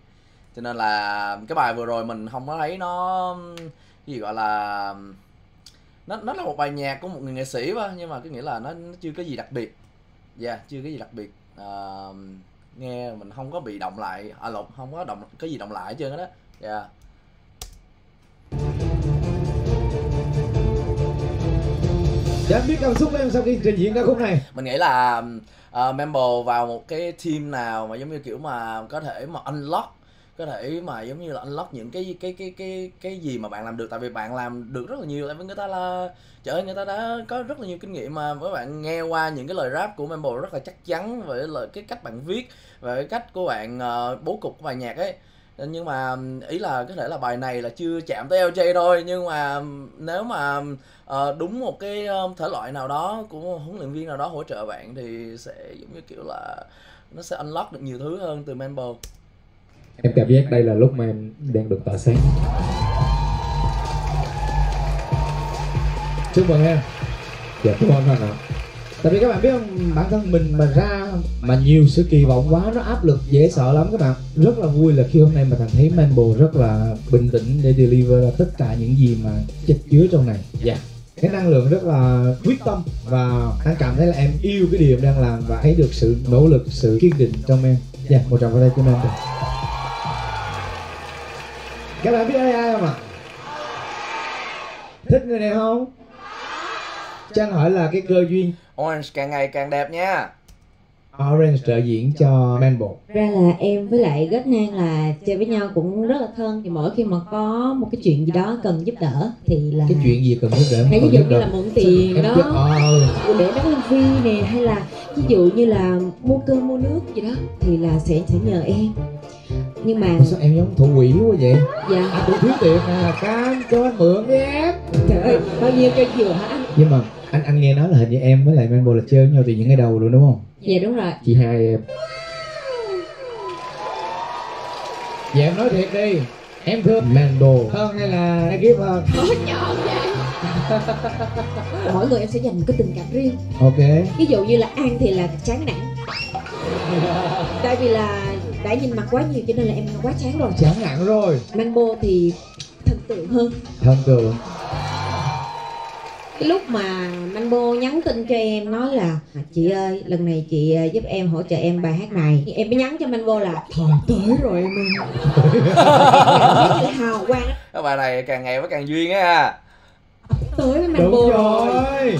cho nên là cái bài vừa rồi mình không có thấy nó cái gì gọi là nó nó là một bài nhạc của một người nghệ sĩ mà, nhưng mà cái nghĩa là nó, nó chưa có gì đặc biệt. Dạ, yeah, chưa có gì đặc biệt. Uh, nghe mình không có bị động lại, à lộn, không có động cái gì động lại hết trơn đó. Dạ. Yeah. Em biết cảm xúc của em sau khi trình diễn ca khúc này. Mình nghĩ là uh, Mambo vào một cái team nào mà giống như kiểu mà có thể mà unlock, có thể mà giống như là unlock những cái cái cái cái cái gì mà bạn làm được, tại vì bạn làm được rất là nhiều, tại vì người ta là trời ơi, người ta đã có rất là nhiều kinh nghiệm mà. Với bạn nghe qua những cái lời rap của Mambo rất là chắc chắn về lời cái cách bạn viết, về cái cách của bạn uh, bố cục của bài nhạc ấy. Nhưng mà ý là có thể là bài này là chưa chạm tới lờ gi thôi, nhưng mà nếu mà uh, đúng một cái thể loại nào đó của huấn luyện viên nào đó hỗ trợ bạn thì sẽ giống như kiểu là nó sẽ unlock được nhiều thứ hơn từ Mambo. Em cảm giác đây là lúc mà em đang được tỏa sáng. Chúc mừng em. Dạ, chúc mừng em. Tại vì các bạn biết không, bản thân mình mà ra mà nhiều sự kỳ vọng quá nó áp lực dễ sợ lắm các bạn. Rất là vui là khi hôm nay mà thằng thấy Mambo rất là bình tĩnh để deliver ra tất cả những gì mà chất chứa trong này. Dạ. Cái năng lượng rất là quyết tâm và anh cảm thấy là em yêu cái điều em đang làm và thấy được sự nỗ lực, sự kiên định trong em. Dạ, một tràng vào đây cho em được. Các bạn biết a i không ạ? Thích người này không? Trang hỏi là cái cơ duyên. Orange càng ngày càng đẹp nha. Orange trợ diễn cho Mambo. Ra là em với lại Gertnang là chơi với nhau cũng rất là thân. Thì mỗi khi mà có một cái chuyện gì đó cần giúp đỡ thì là... Cái chuyện gì cần giúp đỡ? Ví dụ như là mượn tiền em đó giúp... oh. Để đóng hành vi nè, hay là ví dụ như là mua cơm mua nước gì đó thì là sẽ, sẽ nhờ em. Nhưng mà sao em giống thủ quỷ quá vậy? Dạ. Anh cũng thiếu tiền à, Cam cho anh mượn đi em. Trời ơi, bao nhiêu cây dừa hả anh? Nhưng mà anh anh nghe nói là hình như em với lại Mambo là chơi với nhau từ những ngày đầu luôn đúng không? Dạ đúng rồi. Chị hai em. Dạ em nói thiệt đi, em thương Mambo hơn hay là ai kiếp hơn? Thôi nhộn vậy. Mỗi người em sẽ dành một cái tình cảm riêng. Ok. Ví dụ như là An thì là chán nản. Tại vì là đã nhìn mặt quá nhiều cho nên là em quá chán rồi. Chán nản rồi. Mambo thì thần tượng hơn. Thần tượng. Cái lúc mà Mambo nhắn tin cho em nói là chị ơi, lần này chị giúp em, hỗ trợ em bài hát này, em mới nhắn cho Mambo là thời tới rồi em ơi. Hào quang. Cái bài này càng ngày nó càng duyên á. tới với Mambo. Đúng rồi,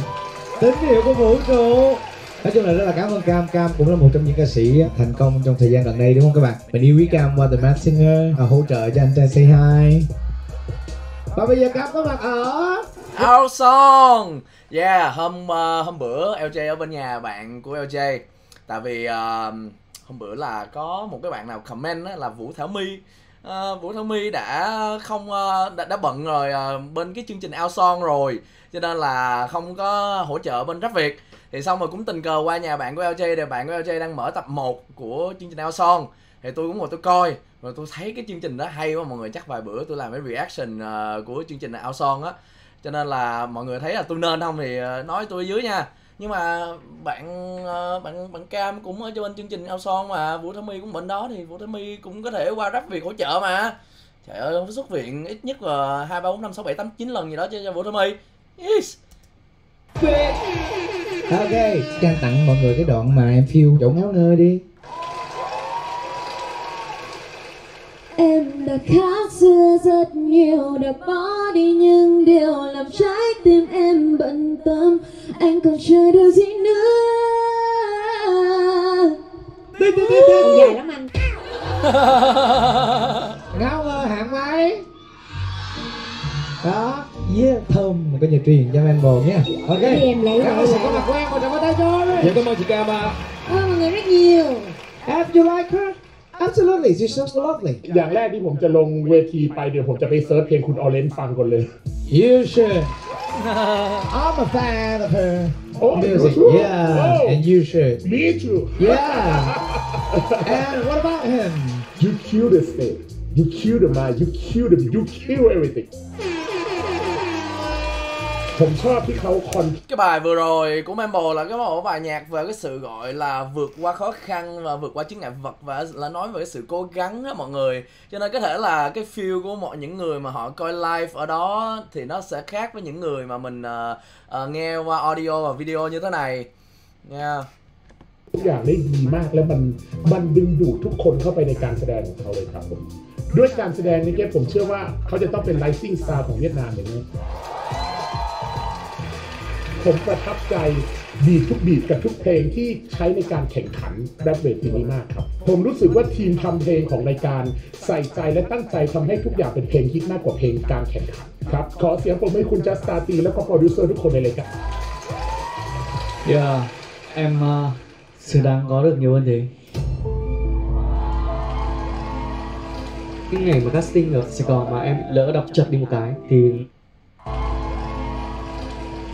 tín hiệu của vũ trụ. Nói chung là rất là cảm ơn Cam. Cam cũng là một trong những ca sĩ thành công trong thời gian gần đây đúng không các bạn? Mình yêu quý Cam qua The Mad Singer, hỗ trợ cho anh trai Say Hi. Và bây giờ Cam có mặt ở Our Song. Yeah, hôm uh, hôm bữa lờ giê ở bên nhà bạn của lờ giê. Tại vì uh, hôm bữa là có một cái bạn nào comment là Vũ Thảo My. Uh, Vũ Thảo My đã không uh, đã, đã bận rồi uh, bên cái chương trình Our Song rồi, cho nên là không có hỗ trợ bên Rap Việt. Thì xong rồi cũng tình cờ qua nhà bạn của lờ giê, để bạn của lờ giê đang mở tập một của chương trình Our Song. Thì tôi cũng ngồi tôi coi, rồi tôi thấy cái chương trình đó hay quá mọi người. Chắc vài bữa tôi làm cái reaction uh, của chương trình Our Song á, cho nên là mọi người thấy là tôi nên không thì nói tôi ở dưới nha. Nhưng mà bạn bạn bạn Cam cũng ở bên chương trình Ao Son mà, Vũ Thảo My cũng bệnh đó thì Vũ Thảo My cũng có thể qua Rap Việt hỗ trợ mà. Trời ơi, không phải xuất viện ít nhất là hai ba bốn năm sáu bảy tám chín lần gì đó cho Vũ Thảo My. Yes. Ok, Cam tặng mọi người cái đoạn mà em phiêu chỗ ngáo nơi đi. Em đã khác xưa rất nhiều, đã bỏ đi những điều làm trái tim em bận tâm. Anh còn chờ điều gì nữa? Đi đi đi đi. Dài lắm anh. Ngáo ơi, hạng máy. Đó, yeah, thơm một cái nhà truyền cho Mambo nha. Ok. Các bạn sẽ có mặt quen, mọi người có tay cho đi. Dạ, cảm ơn chị Cam ạ. Cảm ơn mọi người rất nhiều. If you like her. Absolutely, she's so lovely. อย่างแรกที่ผมจะลงเวทีไปเดี๋ยวผมจะไปเซิร์ชเพลงคุณ Orange ฟังก่อนเลย You should. I'm a fan of her music. Yeah, and you should. Me too. Yeah. And what about him? You kill this thing. You kill the mind. You kill the. You kill everything. ผมชอบที่เขาคอน Cái bài vừa rồi của Mambo là cái bài nhạc về cái sự gọi là vượt qua khó khăn và vượt qua chướng ngại vật, và là nói về cái sự cố gắng á mọi người. Cho nên có thể là cái feel của mọi những người mà họ coi live ở đó thì nó sẽ khác với những người mà mình uh, uh, nghe qua audio và video như thế này nha. Yeah. ทุกอย่างได้ดีมากและมันมันดึงดูดทุกคนเข้าไปในการแสดงของเขาเลยครับผมด้วยการแสดงนี้เนี่ยผมเชื่อว่าเขาจะต้องเป็น rising star ของเวียดนามอย่างนี้ผมประทับใจบีททุกบีทกับทุกเพลงที่ใช้ในการแข่งขันแรปเวทีนี้มากครับผมรู้สึกว่าทีมทำเพลงของรายการใส่ใจและตั้งใจทำให้ทุกอย่างเป็นเพลงฮิตมากกว่าเพลงการแข่งขันครับขอเสียงปรบมือให้คุณจัสตาตีและก็โปรดิวเซอร์ทุกคนในรายการ Yeah, em uh, sẽ đang có được nhiều hơn thế. Cái ngày mà casting ở Sài Gòn mà em lỡ đọc chật đi một cái thì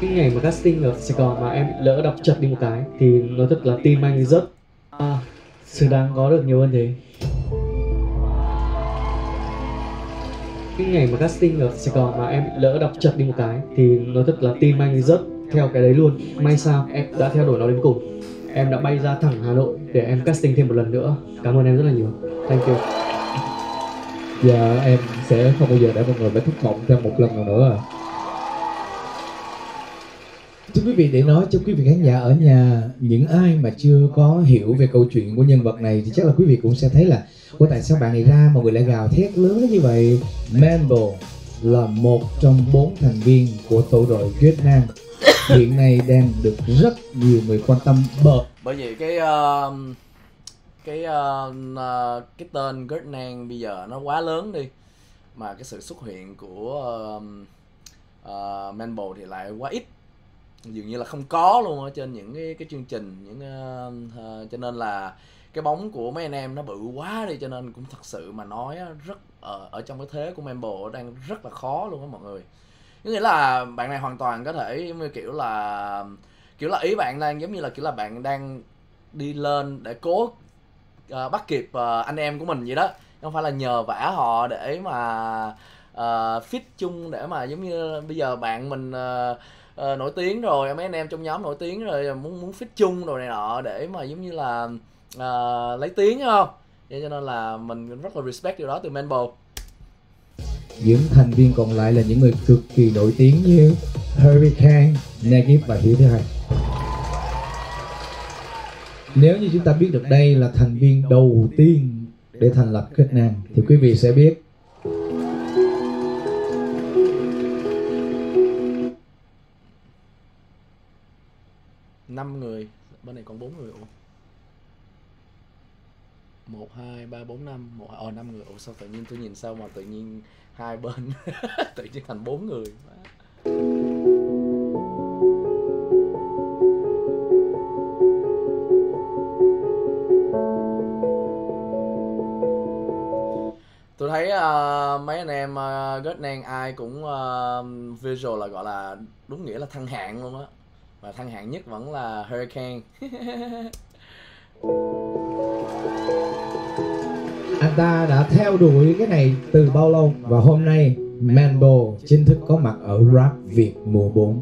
Cái ngày mà casting ở Sài Gòn mà em lỡ đọc chật đi một cái thì nó thật là tim anh rất à, sự đáng có được nhiều hơn thế. Cái ngày mà casting ở Sài Gòn mà em lỡ đọc chật đi một cái thì nó thật là tim anh rất theo cái đấy luôn. May sao em đã theo đuổi nó đến cùng. Em đã bay ra thẳng Hà Nội để em casting thêm một lần nữa. Cảm ơn em rất là nhiều. Thank you. Giờ em sẽ không bao giờ để mọi người phải thất vọng thêm một lần nữa. Thưa quý vị, để nói cho quý vị khán giả ở nhà, những ai mà chưa có hiểu về câu chuyện của nhân vật này thì chắc là quý vị cũng sẽ thấy là ủa tại sao bạn này ra mà người lại gào thét lớn như vậy. Mambo là một trong bốn thành viên của tổ đội Gertnang hiện nay đang được rất nhiều người quan tâm bởi bởi vì cái uh, cái uh, cái tên Gertnang bây giờ nó quá lớn đi, mà cái sự xuất hiện của uh, uh, Mambo thì lại quá ít, dường như là không có luôn ở trên những cái, cái chương trình những uh, uh, cho nên là cái bóng của mấy anh em nó bự quá đi, cho nên cũng thật sự mà nói rất uh, ở trong cái thế của Mambo đang rất là khó luôn á mọi người. Có nghĩa là bạn này hoàn toàn có thể giống như kiểu là kiểu là ý bạn đang giống như là kiểu là bạn đang đi lên để cố uh, bắt kịp uh, anh em của mình vậy đó, không phải là nhờ vả họ để mà uh, fit chung để mà giống như bây giờ bạn mình uh, Ờ, nổi tiếng rồi, mấy anh em trong nhóm nổi tiếng rồi, muốn muốn fit chung rồi này nọ để mà giống như là uh, lấy tiếng không. Vậy cho nên là mình rất là respect điều đó từ Mambo. Những thành viên còn lại là những người cực kỳ nổi tiếng như Hurricane, Negip và Hiếu Thứ Hai. Nếu như chúng ta biết được đây là thành viên đầu tiên để thành lập Gertnang thì quý vị sẽ biết năm người, bên này còn bốn người. Ủa? một, hai, ba, bốn, năm, một, ờ, năm người. Ủa sao tự nhiên tôi nhìn sao mà tự nhiên hai bên tự nhiên thành bốn người. Tôi thấy uh, mấy anh em uh, Gertnang ai cũng uh, visual là gọi là đúng nghĩa là thăng hạng luôn á. Và thăng hạng nhất vẫn là Hurricane. Anh ta đã theo đuổi cái này từ bao lâu? Và hôm nay Mambo chính thức có mặt ở Rap Việt mùa bốn.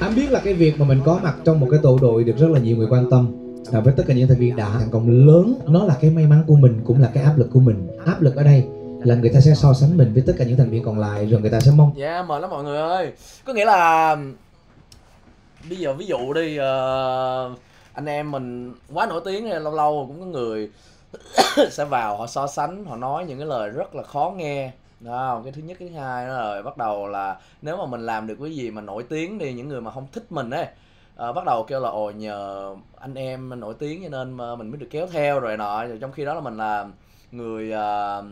Anh biết là cái việc mà mình có mặt trong một cái tổ đội được rất là nhiều người quan tâm, à, với tất cả những thành viên đã thành công lớn, nó là cái may mắn của mình, cũng là cái áp lực của mình. Áp lực ở đây là người ta sẽ so sánh mình với tất cả những thành viên còn lại, rồi người ta sẽ mong. Dạ, yeah, mệt lắm mọi người ơi. Có nghĩa là bây giờ ví dụ đi, uh... anh em mình quá nổi tiếng, lâu lâu cũng có người sẽ vào họ so sánh, họ nói những cái lời rất là khó nghe. Đó, cái thứ nhất, cái thứ hai đó là bắt đầu là nếu mà mình làm được cái gì mà nổi tiếng đi, những người mà không thích mình ấy, à, bắt đầu kêu là ồ nhờ anh em nổi tiếng cho nên mình mới được kéo theo rồi nọ. Rồi trong khi đó là mình là người uh,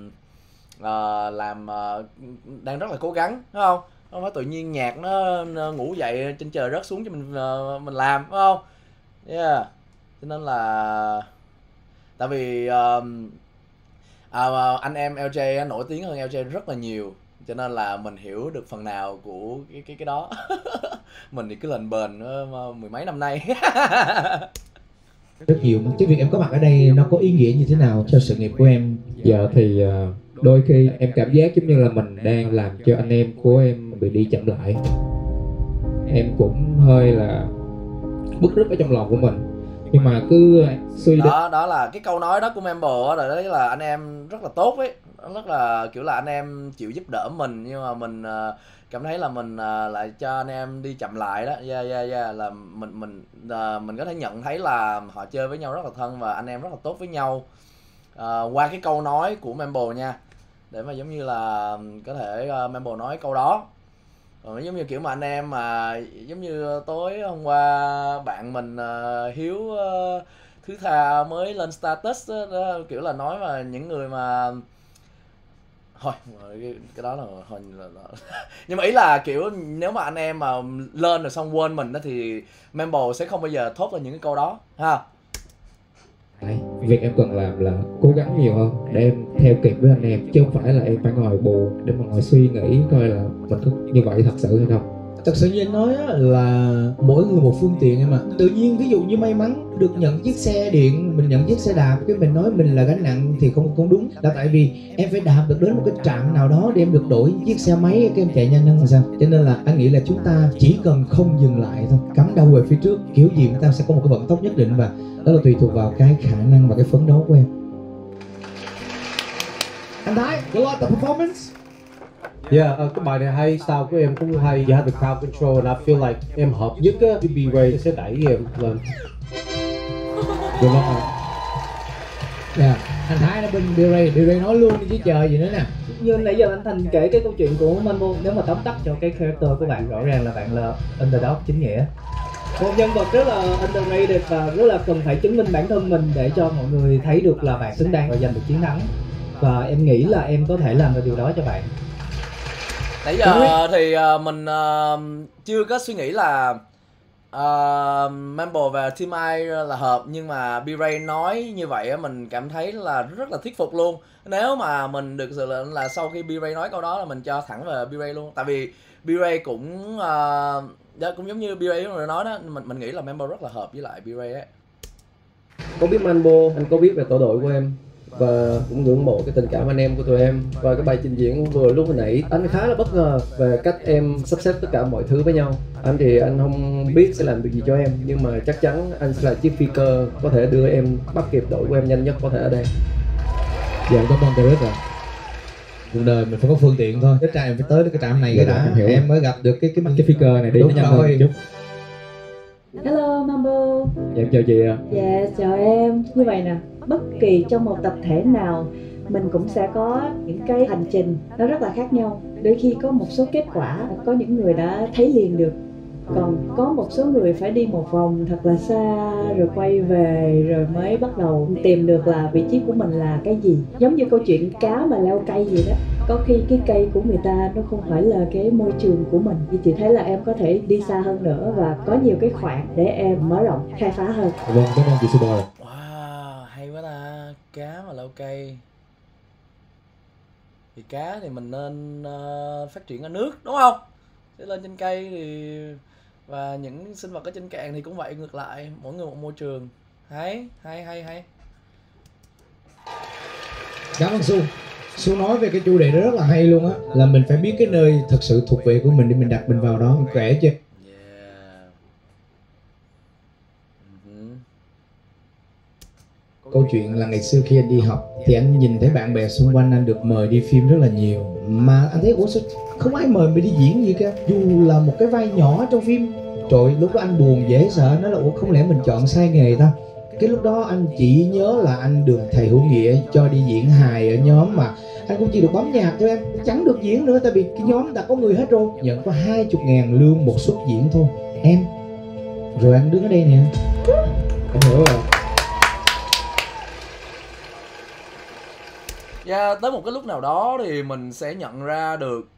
uh, làm uh, đang rất là cố gắng, đúng không? Không phải tự nhiên nhạc nó ngủ dậy trên trời rớt xuống cho mình uh, mình làm, đúng không? Yeah, cho nên là tại vì um, à, anh em lờ jay anh nổi tiếng hơn lờ jay rất là nhiều, cho nên là mình hiểu được phần nào của cái cái cái đó. Mình thì cứ lềnh bềnh mười mấy năm nay. Rất nhiều. Cái việc em có mặt ở đây nó có ý nghĩa như thế nào cho sự nghiệp của em? Giờ thì đôi khi em cảm giác giống như là mình đang làm cho anh em của em bị đi chậm lại. Em cũng hơi là bức rứt ở trong lòng của mình, nhưng mà cứ suy đó, đó là cái câu nói đó của Mambo rồi. Đấy là anh em rất là tốt ấy, rất là kiểu là anh em chịu giúp đỡ mình, nhưng mà mình cảm thấy là mình lại cho anh em đi chậm lại đó. Yeah, yeah, yeah. Là mình mình mình có thể nhận thấy là họ chơi với nhau rất là thân và anh em rất là tốt với nhau, à, qua cái câu nói của Mambo nha, để mà giống như là có thể Mambo nói câu đó. Ừ, giống như kiểu mà anh em mà giống như tối hôm qua bạn mình uh, Hiếu uh, Thứ Tha mới lên status đó, đó, kiểu là nói mà những người mà thôi cái, cái đó là, hồi, là, là... nhưng mà ý là kiểu nếu mà anh em mà lên rồi xong quên mình đó thì Mambo sẽ không bao giờ thốt ra những cái câu đó ha. Đấy, việc em cần làm là cố gắng nhiều hơn để em theo kịp với anh em, chứ không phải là em phải ngồi bù để mà ngồi suy nghĩ coi là mình có như vậy thật sự hay không. Thật sự như anh nói á, là mỗi người một phương tiện em ạ. Tự nhiên ví dụ như may mắn được nhận chiếc xe điện, mình nhận chiếc xe đạp, cái mình nói mình là gánh nặng thì không không đúng. Là tại vì em phải đạp được đến một cái trạm nào đó để em được đổi chiếc xe máy, cái em chạy nhanh hơn là sao. Cho nên là anh nghĩ là chúng ta chỉ cần không dừng lại thôi, cắm đầu về phía trước, kiểu gì chúng ta sẽ có một cái vận tốc nhất định, và đó là tùy thuộc vào cái khả năng và cái phấn đấu của em. Anh Thái, good luck the performance. Yeah, uh, cái bài này hay, style của em cũng hay, you have the crowd control and I feel like em hợp nhất á, B-Ray sẽ đẩy em lên. Good luck. Yeah, anh Thái nó bên B-Ray, B-Ray nói luôn đi chứ chờ gì nữa nè. Như nãy giờ anh Thành kể cái câu chuyện của Mambo, nếu mà tóm tắt cho cái character của bạn rõ ràng là bạn là underdog chính nghĩa. Một nhân vật rất là underrated và rất là cần phải chứng minh bản thân mình để cho mọi người thấy được là bạn xứng đáng và giành được chiến thắng. Và em nghĩ là em có thể làm được điều đó cho bạn. Nãy giờ thì mình uh, chưa có suy nghĩ là uh, Mambo và Team I là hợp, nhưng mà B-Ray nói như vậy mình cảm thấy là rất là thuyết phục luôn. Nếu mà mình được sự lệnh là sau khi B-Ray nói câu đó là mình cho thẳng về B-Ray luôn. Tại vì B-Ray cũng uh, cũng giống như B-Ray nói đó, mình mình nghĩ là Mambo rất là hợp với lại B-Ray ấy. Có biết Mambo, anh có biết về tổ đội của em và cũng ngưỡng mộ cái tình cảm anh em của tụi em, và cái bài trình diễn vừa lúc hồi nãy anh khá là bất ngờ về cách em sắp xếp tất cả mọi thứ với nhau. Anh thì anh không biết sẽ làm được gì cho em, nhưng mà chắc chắn anh sẽ là chiếc phi cơ có thể đưa em bắt kịp đội của em nhanh nhất có thể ở đây. Dạ cảm ơn Karik ạ. Cuộc đời mình phải có phương tiện thôi, cái trạm phải tới được cái trạm này cái đã hiểu em mới gặp được cái cái cái phi cơ này đi nó nhanh hơn chút. Hello Mambo. Dạ em chào chị ạ. Dạ chào em. Như vậy nè, bất kỳ trong một tập thể nào mình cũng sẽ có những cái hành trình nó rất là khác nhau. Đôi khi có một số kết quả, có những người đã thấy liền được Còn có một số người phải đi một vòng thật là xa rồi quay về rồi mới bắt đầu tìm được là vị trí của mình là cái gì. Giống như câu chuyện cá mà leo cây gì đó, có khi cái cây của người ta nó không phải là cái môi trường của mình. Thì chị thấy là em có thể đi xa hơn nữa và có nhiều cái khoảng để em mở rộng, khai phá hơn. Vâng, cảm ơn chị Suboi. Wow, hay quá ta, cá mà leo cây. Thì cá thì mình nên uh, phát triển ở nước đúng không? Để lên trên cây thì và những sinh vật ở trên cạn thì cũng vậy, ngược lại, mỗi người một môi trường. Hay, hay, hay, hay. Cảm ơn Su. Su nói về cái chủ đề đó rất là hay luôn á, là mình phải biết cái nơi thật sự thuộc về của mình để mình đặt mình vào đó, mình khỏe chứ. Câu chuyện là ngày xưa khi anh đi học thì anh nhìn thấy bạn bè xung quanh anh được mời đi phim rất là nhiều, mà anh thấy ủa sao không ai mời mình đi diễn gì cả, dù là một cái vai nhỏ trong phim. Trời, lúc đó anh buồn dễ sợ, nói là ủa không lẽ mình chọn sai nghề ta. Cái lúc đó anh chỉ nhớ là anh được thầy Hữu Nghĩa cho đi diễn hài ở nhóm, mà anh cũng chỉ được bấm nhạc thôi, em chẳng được diễn nữa tại vì cái nhóm đã có người hết rồi, nhận có hai chục ngàn lương một suất diễn thôi em. Rồi anh đứng ở đây nè, anh hiểu rồi. Yeah, tới một cái lúc nào đó thì mình sẽ nhận ra được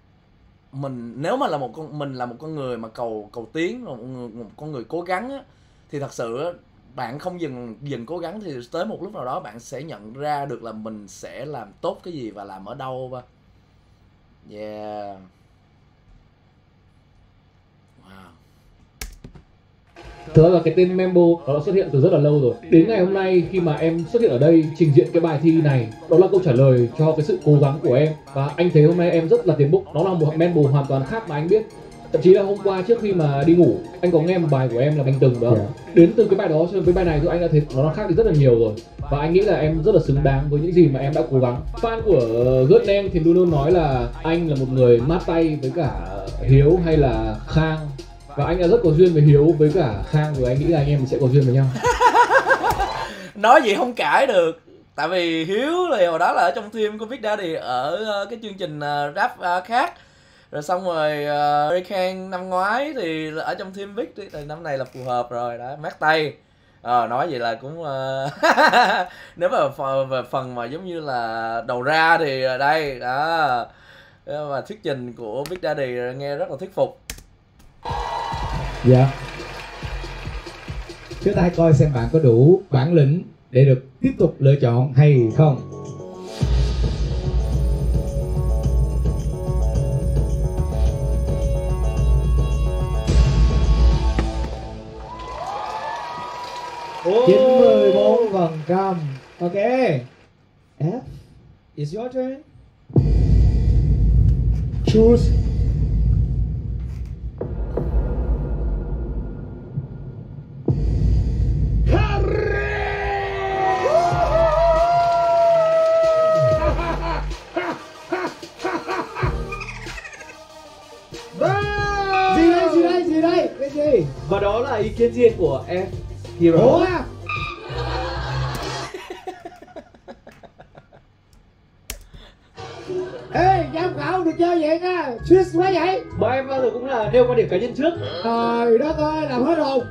mình, nếu mà là một con mình là một con người mà cầu cầu tiến, một, người, một con người cố gắng á, thì thật sự bạn không dừng dừng cố gắng thì tới một lúc nào đó bạn sẽ nhận ra được là mình sẽ làm tốt cái gì và làm ở đâu. Và yeah, wow. Thật là cái tên Mambo nó xuất hiện từ rất là lâu rồi. Đến ngày hôm nay khi mà em xuất hiện ở đây trình diện cái bài thi này, đó là câu trả lời cho cái sự cố gắng của em. Và anh thấy hôm nay em rất là tiến bộ. Nó là một Mambo hoàn toàn khác mà anh biết. Thậm chí là hôm qua trước khi mà đi ngủ, anh có nghe một bài của em là Anh Từng đó. Yeah. Đến từ cái bài đó cho đến cái bài này thì anh đã thấy nó khác đi rất là nhiều rồi. Và anh nghĩ là em rất là xứng đáng với những gì mà em đã cố gắng. Fan của Gertnang thì luôn luôn nói là anh là một người mát tay với cả Hiếu hay là Khang. Và anh là rất có duyên với Hiếu với cả Khang, rồi anh nghĩ là anh em sẽ có duyên với nhau. Nói gì không cãi được. Tại vì Hiếu là hồi đó là ở trong team của Big Daddy ở cái chương trình rap khác. Rồi xong rồi Hurricane năm ngoái thì ở trong team Big, thì năm nay là phù hợp rồi, đó, mát tay. Ờ, nói vậy là cũng... Nếu mà về phần mà giống như là đầu ra thì đây, đó. Và thuyết trình của Big Daddy nghe rất là thuyết phục. Dạ. Trước ta coi xem bạn có đủ bản lĩnh để được tiếp tục lựa chọn hay không. chín mươi bốn phần trăm. Ok. F, it's your turn. Choose. Và đó là ý kiến riêng của F Hero. Ê, giám khảo được chơi vậy nha, switch quá vậy. Bọn em bao giờ cũng là nêu quan điểm cá nhân trước. Trời đất ơi, làm hết hồn.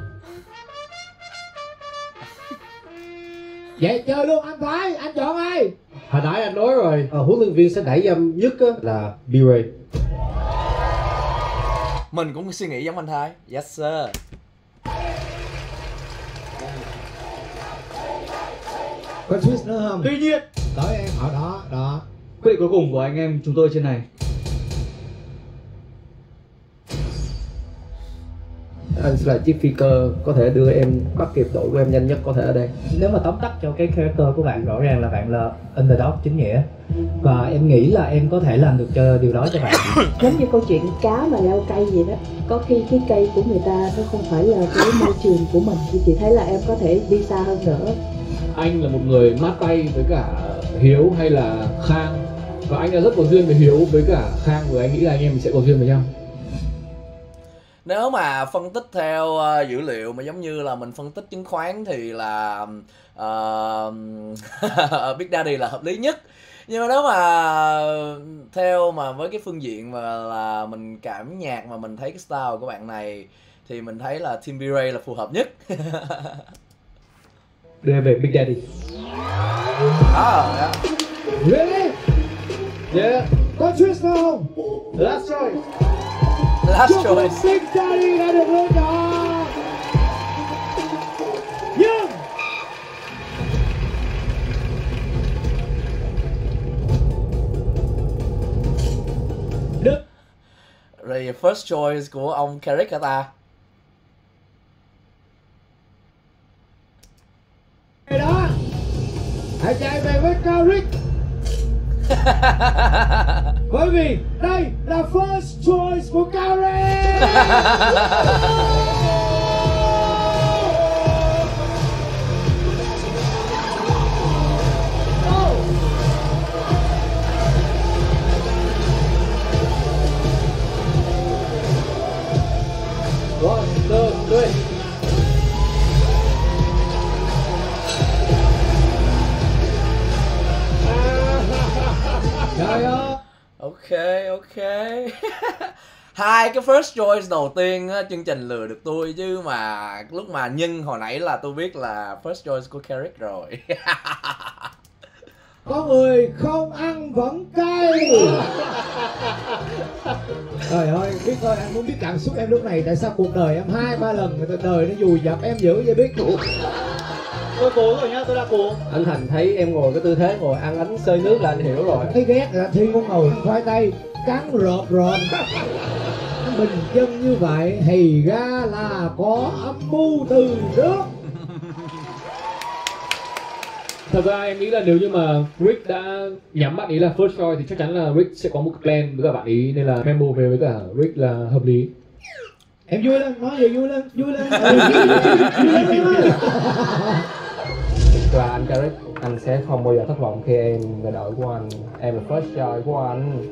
Vậy chơi luôn anh Thái, anh chọn ai? Hồi nãy anh nói rồi, à, huấn luyện viên sẽ đẩy em nhất là B-Ray. Mình cũng suy nghĩ giống anh Thái. Yes sir. Có twist nữa không? Tuy nhiên. Tới em ở đó, đó. Quyết định cuối cùng của anh em chúng tôi trên này. Anh sẽ là chiếc phi cơ có thể đưa em bắt kịp đội của em nhanh nhất có thể ở đây. Nếu mà tóm tắt cho cái character của bạn, rõ ràng là bạn là underdog chính nghĩa. Và em nghĩ là em có thể làm được cho điều đó cho bạn. Giống như câu chuyện cá mà leo cây vậy đó, có khi cái cây của người ta nó không phải là cái môi trường của mình. Thì chị thấy là em có thể đi xa hơn nữa. Anh là một người mát tay với cả Hiếu hay là Khang. Và anh đã rất có duyên với Hiếu với cả Khang, rồi anh nghĩ là anh em sẽ có duyên với nhau. Nếu mà phân tích theo uh, dữ liệu mà giống như là mình phân tích chứng khoán thì là uh, Big Daddy là hợp lý nhất. Nhưng mà nếu mà theo mà với cái phương diện mà là mình cảm nhạc mà mình thấy cái style của bạn này thì mình thấy là team B-Ray là phù hợp nhất. Đưa về Big Daddy. À, yeah. Yeah. Có choice nào không? Last choice. Last Chúc choice. Big Daddy đã được lên đó. Young. Đức. Rồi first choice của ông Karik hả ta? Đó. Hãy chạy về với Karik. Bởi vì đây là first choice của Karik. One, two, three. Ok, ok. Hai cái first choice đầu tiên chương trình lừa được tôi, chứ mà lúc mà nhân hồi nãy là tôi biết là first choice của Karik rồi. Có người không ăn vẫn cay. Trời ơi, biết thôi, anh muốn biết cảm xúc em lúc này. Tại sao cuộc đời em hai ba lần người ta đời nó vùi dập em dữ vậy biết. Tôi cố rồi nhá, tôi đã cố. Anh Thành thấy em ngồi cái tư thế ngồi ăn ánh xơi nước là anh hiểu rồi. Thấy ghét là Thi con ngồi khoai tây cắn rộp rộp. Bình dân như vậy thì ra là có âm mưu từ trước. Thật ra em nghĩ là nếu như mà Rick đã nhắm bạn ý là first choice thì chắc chắn là Rick sẽ có một plan với cả bạn ý, nên là Mambo về với cả Rick là hợp lý. Em vui lên, nói về vui lên, vui lên. Và anh Karik, anh sẽ không bao giờ thất vọng khi em là đội của anh. Em là first choice của anh.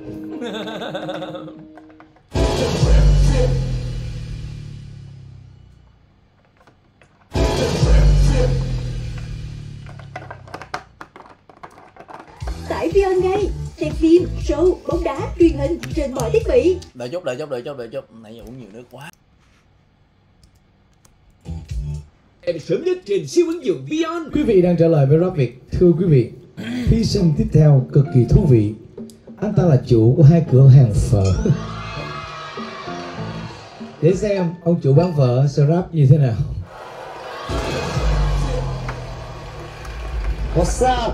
Tải VieON ngay, xem phim, show, bóng đá, truyền hình trên mọi thiết bị. Đợi chút, đợi chút, đợi chút, đợi chút. Nãy giờ uống nhiều nước quá. Em sớm nhất trên siêu ứng dụng VieON. Quý vị đang trở lại với Rap Việt. Thưa quý vị, thí sinh tiếp theo cực kỳ thú vị. Anh ta là chủ của hai cửa hàng phở. Để xem ông chủ bán phở sẽ rap như thế nào. What's up?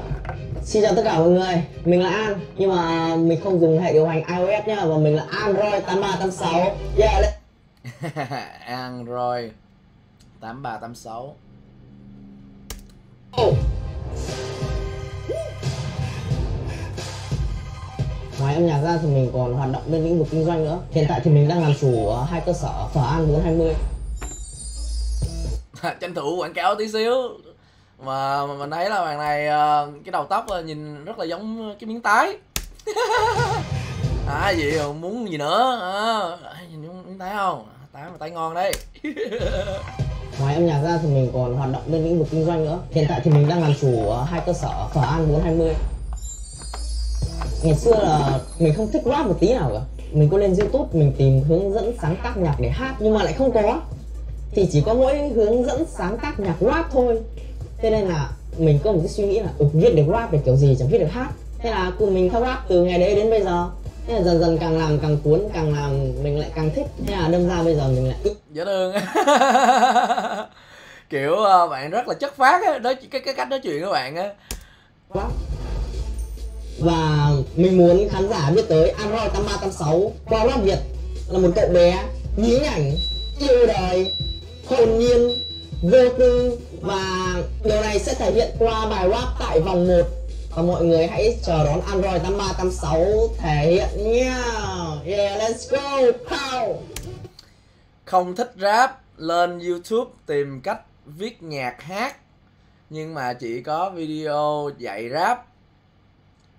Xin chào tất cả mọi người, mình là An. Nhưng mà mình không dùng hệ điều hành iOS nha, và mình là Android tám ba tám sáu. Yeah. Android tám ba tám sáu. Oh. Ngoài âm nhạc ra thì mình còn hoạt động bên lĩnh vực kinh doanh nữa. Hiện tại thì mình đang làm chủ ở hai cơ sở phở An bốn hai mươi. Tranh thủ quảng cáo tí xíu. Mà mình thấy là bạn này cái đầu tóc nhìn rất là giống cái miếng tái. À gì muốn gì nữa à, nhìn giống miếng tái không? Tái mà tái ngon đấy. Ngoài âm nhạc ra thì mình còn hoạt động bên lĩnh vực kinh doanh nữa. Hiện tại thì mình đang làm chủ ở hai cơ sở phở An bốn hai mươi. Ngày xưa là mình không thích rap một tí nào cả. Mình có lên YouTube, mình tìm hướng dẫn sáng tác nhạc để hát, nhưng mà lại không có. Thì chỉ có mỗi hướng dẫn sáng tác nhạc rap thôi. Thế nên là mình có một cái suy nghĩ là ừ, viết được rap thì kiểu gì chẳng viết được hát. Thế là cùng mình theo rap từ ngày đấy đến bây giờ. Thế là dần dần càng làm càng cuốn, càng làm mình lại càng thích. Thế là đâm ra bây giờ mình lại ít. Dễ thương. Kiểu bạn rất là chất phác á, đó cái, cái cách nói chuyện của bạn á. Và mình muốn khán giả biết tới Android tám ba tám sáu qua Rap Việt là một cậu bé nhí nhảnh, yêu đời, hồn nhiên, vô tư. Và điều này sẽ thể hiện qua bài rap tại vòng một. Và mọi người hãy chờ đón Android tám ba tám sáu thể hiện nha. Yeah, let's go, pow. Không thích rap, lên YouTube tìm cách viết nhạc hát. Nhưng mà chỉ có video dạy rap,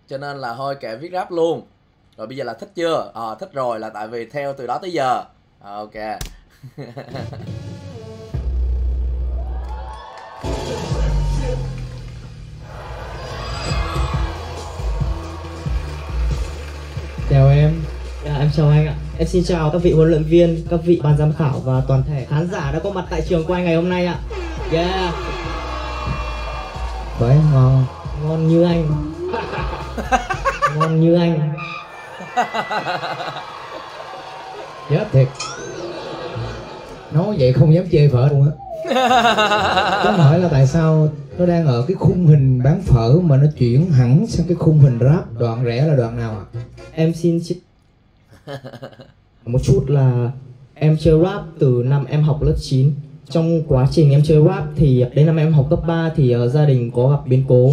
cho nên là thôi kệ viết rap luôn. Rồi bây giờ là thích chưa? Ờ, à, thích rồi, là tại vì theo từ đó tới giờ. À, ok. Chào em. Dạ, em chào anh ạ. Em xin chào các vị huấn luyện viên, các vị ban giám khảo và toàn thể khán giả đã có mặt tại trường quay ngày hôm nay ạ. Yeah. Có em ngon. Ngon như anh. Ngon như anh. Chết thiệt. Nói vậy không dám chê phở luôn á. Có hỏi là tại sao nó đang ở cái khung hình bán phở mà nó chuyển hẳn sang cái khung hình rap? Đoạn rẽ là đoạn nào ạ? À? Em xin chích một chút là em chơi rap từ năm em học lớp chín. Trong quá trình em chơi rap thì đến năm em học cấp ba thì uh, gia đình có gặp biến cố.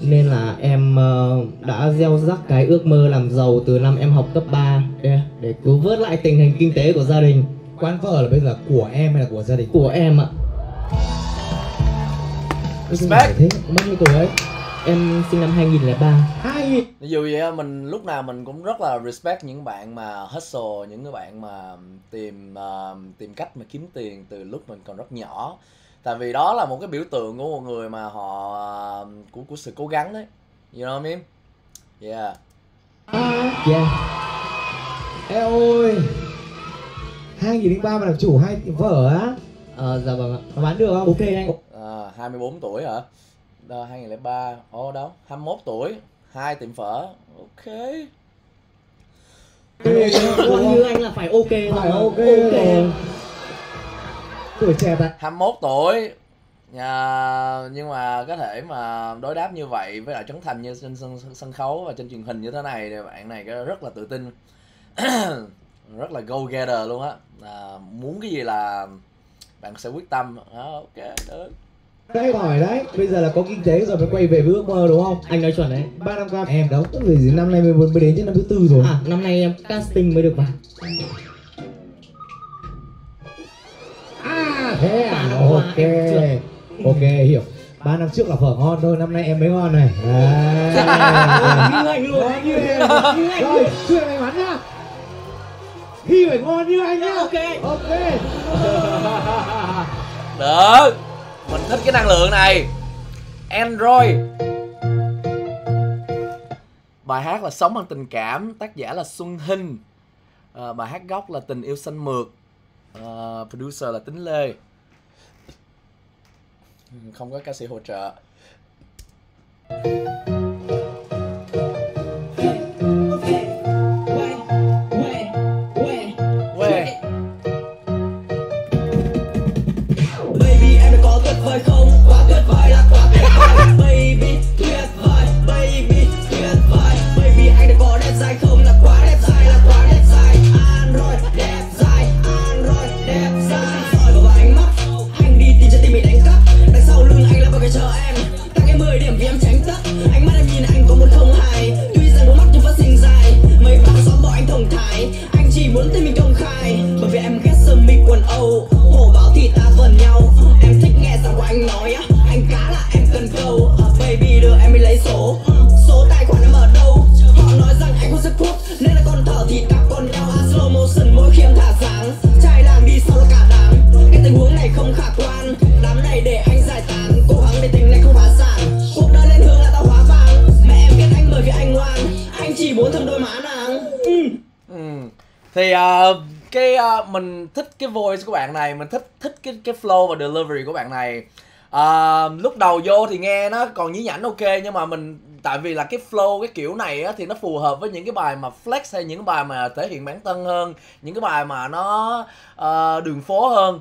Nên là em uh, đã gieo rắc cái ước mơ làm giàu từ năm em học cấp ba yeah, để cứu vớt lại tình hình kinh tế của gia đình. Quán phở là bây giờ của em hay là của gia đình? Của em ạ. Respect. Bao nhiêu tuổi ấy? Em sinh năm hai nghìn lẻ ba. Hai. Dù vậy mình lúc nào mình cũng rất là respect những bạn mà hustle, những cái bạn mà tìm uh, tìm cách mà kiếm tiền từ lúc mình còn rất nhỏ. Tại vì đó là một cái biểu tượng của một người mà họ uh, của của sự cố gắng đấy. You know what I mean? Yeah. Yeah. Ê ôi. hai nghìn lẻ ba mà làm chủ hai vợ á. Ờ dạ vâng ạ. Nó bán được không? Ok anh. À, hai mươi bốn tuổi hả? Đó, hai nghìn lẻ ba, ô đâu, hai mươi mốt tuổi, hai tiệm phở, ok. Còn như anh là phải ok rồi, phải ok, okay rồi. Tuổi trẻ ta. hai mươi mốt tuổi, à, nhưng mà có thể mà đối đáp như vậy với lại trấn thành như trên sân, sân, sân khấu và trên truyền hình như thế này thì bạn này rất là tự tin, rất là go-getter luôn á, à, muốn cái gì là bạn sẽ quyết tâm, à, ok, được. Đấy hỏi đấy, bây giờ là có kinh tế rồi phải quay về với ước mơ đúng không? Anh nói chuẩn đấy. Ba năm qua em đâu, tức là năm nay mới đến chứ năm thứ tư rồi. À, năm nay em casting mới được vào. À, thế à, ok, ok hiểu. Ba năm trước là phở ngon thôi, năm nay em mới ngon này. Đấy. Như anh luôn, như em, như anh. Rồi, chuyện may mắn nhá. Khi phải ngon như anh nhá. Ok, ok. Được. Mình thích cái năng lượng này. Android. Bài hát là Sống Bằng Tình Cảm, tác giả là Xuân Hinh, à, bài hát gốc là Tình Yêu Xanh Mượt, à, producer là Tính Lê. Không có ca sĩ hỗ trợ. Thì uh, cái uh, mình thích cái voice của bạn này, mình thích thích cái cái flow và delivery của bạn này. Uh, lúc đầu vô thì nghe nó còn nhí nhảnh ok, nhưng mà mình tại vì là cái flow cái kiểu này á, thì nó phù hợp với những cái bài mà flex hay những cái bài mà thể hiện bản thân hơn, những cái bài mà nó uh, đường phố hơn.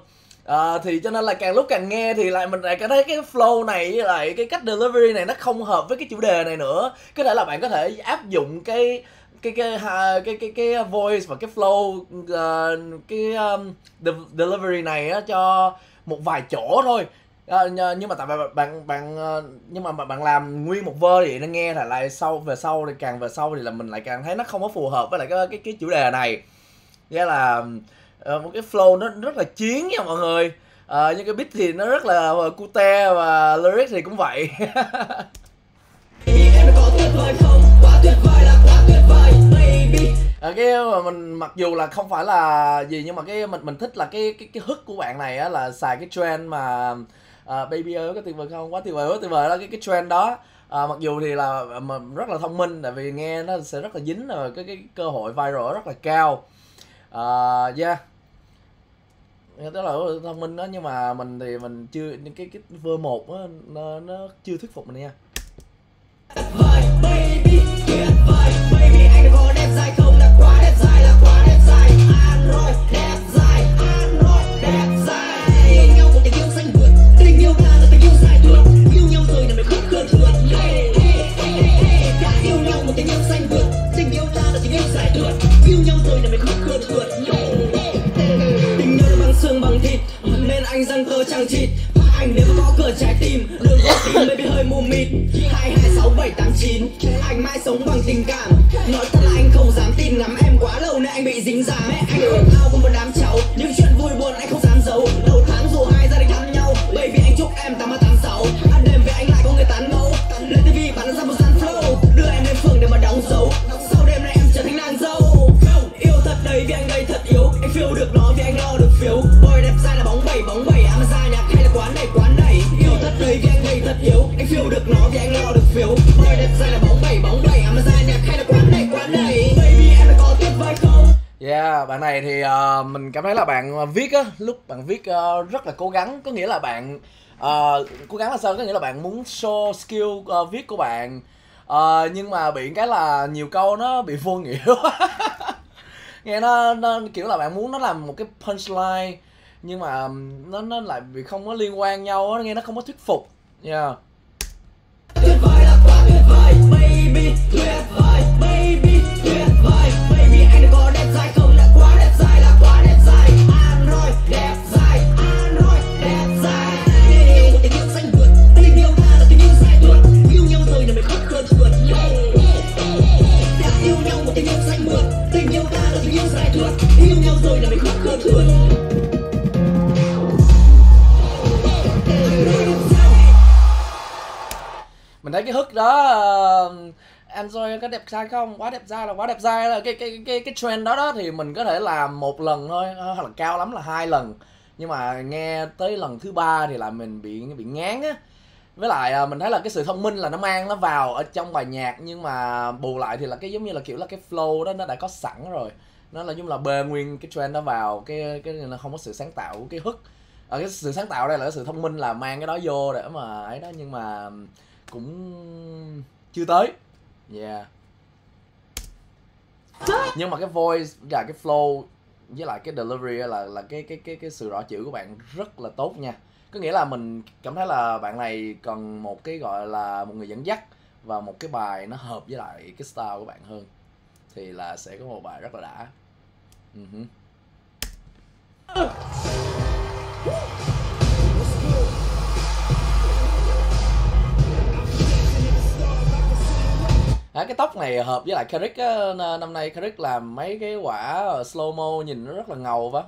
Uh, thì cho nên là càng lúc càng nghe thì lại mình lại cảm thấy cái flow này với lại cái cách delivery này nó không hợp với cái chủ đề này nữa. Có thể là bạn có thể áp dụng cái Cái cái, cái cái cái voice và cái flow, uh, cái um, the, delivery này á, cho một vài chỗ thôi, uh, nhưng mà tại bạn bạn nhưng mà bạn làm nguyên một vơ thì nó nghe là lại sau về sau thì càng về sau thì là mình lại càng thấy nó không có phù hợp với lại cái cái, cái chủ đề này. Nghĩa là uh, một cái flow nó rất là chiến nha mọi người, uh, nhưng cái beat thì nó rất là cute và lyric thì cũng vậy. Cái mà mình mặc dù là không phải là gì nhưng mà cái mình mình thích là cái cái cái hook của bạn này á, là xài cái trend mà uh, baby ơi có tuyệt vời không, quá tuyệt vời quá tuyệt vời đó, cái cái trend đó, à, mặc dù thì là mà rất là thông minh, tại vì nghe nó sẽ rất là dính, là cái cái cơ hội viral rất là cao. À, yeah, tức là thông minh đó, nhưng mà mình thì mình chưa, những cái cái vơ một đó, nó, nó chưa thuyết phục mình nha. Anh mãi sống bằng tình cảm, nói thật là anh không dám tin lắm, em quá lâu nên anh bị dính dáng ấy. Anh ồn ào cùng một đám cháu, những chuyện vui buồn anh không dám giấu. Đầu tháng dù hai gia đình thăm nhau, baby anh chúc em tám ba tám sáu. Ăn đêm về anh lại có người tán ngẫu, lên ti vi bắn ra một dàn flow, đưa em lên phường để mà đóng dấu. Sau đêm nay em trở thành nàng dâu, yêu thật đấy vì anh đây thật yếu, anh phiêu được nó vì anh lo được phiếu. Boy đẹp trai là bóng bẩy bóng bẩy, ăn ra nhạc hay là quán này quán này. Yêu thật đấy vì anh đây thật yếu, anh phiêu được nó vì anh lo được phiếu. Yeah, bạn này thì uh, mình cảm thấy là bạn viết á, lúc bạn viết uh, rất là cố gắng, có nghĩa là bạn uh, cố gắng là sao, có nghĩa là bạn muốn show skill uh, viết của bạn, uh, nhưng mà bị cái là nhiều câu nó bị vô nghĩa quá. Nghe nó, nó kiểu là bạn muốn nó làm một cái punchline nhưng mà nó nó lại bị không có liên quan nhau á, nghe nó không có thuyết phục. Yeah. Tuyệt vời là quá tuyệt vời, baby tuyệt vời, baby tuyệt vời, baby anh đã có đẹp trai không, đã quá đẹp trai là quá đẹp trai. Android đẹp trai, Android đẹp trai. Tình yêu một tình yêu xanh vượt, tình yêu ta là tình yêu sai tuột, yêu nhau rồi là mình khóc khơn tuột. Đã yêu nhau một tình yêu xanh vượt, tình yêu ta là tình yêu sai tuột, yêu nhau rồi là mình khóc khơn tuột. Mình thấy cái hook đó, uh, Android có đẹp trai không, quá đẹp trai là quá đẹp trai, là cái cái cái cái trend đó đó thì mình có thể làm một lần thôi, hoặc là cao lắm là hai lần, nhưng mà nghe tới lần thứ ba thì là mình bị bị ngán á. Với lại uh, mình thấy là cái sự thông minh là nó mang nó vào ở trong bài nhạc, nhưng mà bù lại thì là cái giống như là kiểu là cái flow đó nó đã có sẵn rồi, nó là giống là bê nguyên cái trend đó vào, cái cái là không có sự sáng tạo của cái hook. À, cái sự sáng tạo đây là cái sự thông minh là mang cái đó vô để mà ấy đó, nhưng mà cũng chưa tới. Yeah. Nhưng mà cái voice và cái flow với lại cái delivery là là cái cái cái cái sự rõ chữ của bạn rất là tốt nha. Có nghĩa là mình cảm thấy là bạn này cần một cái gọi là một người dẫn dắt và một cái bài nó hợp với lại cái style của bạn hơn thì là sẽ có một bài rất là đã. Uh-huh. À, cái tóc này hợp với lại Karik á, năm nay Karik làm mấy cái quả slow mo nhìn nó rất là ngầu vậy.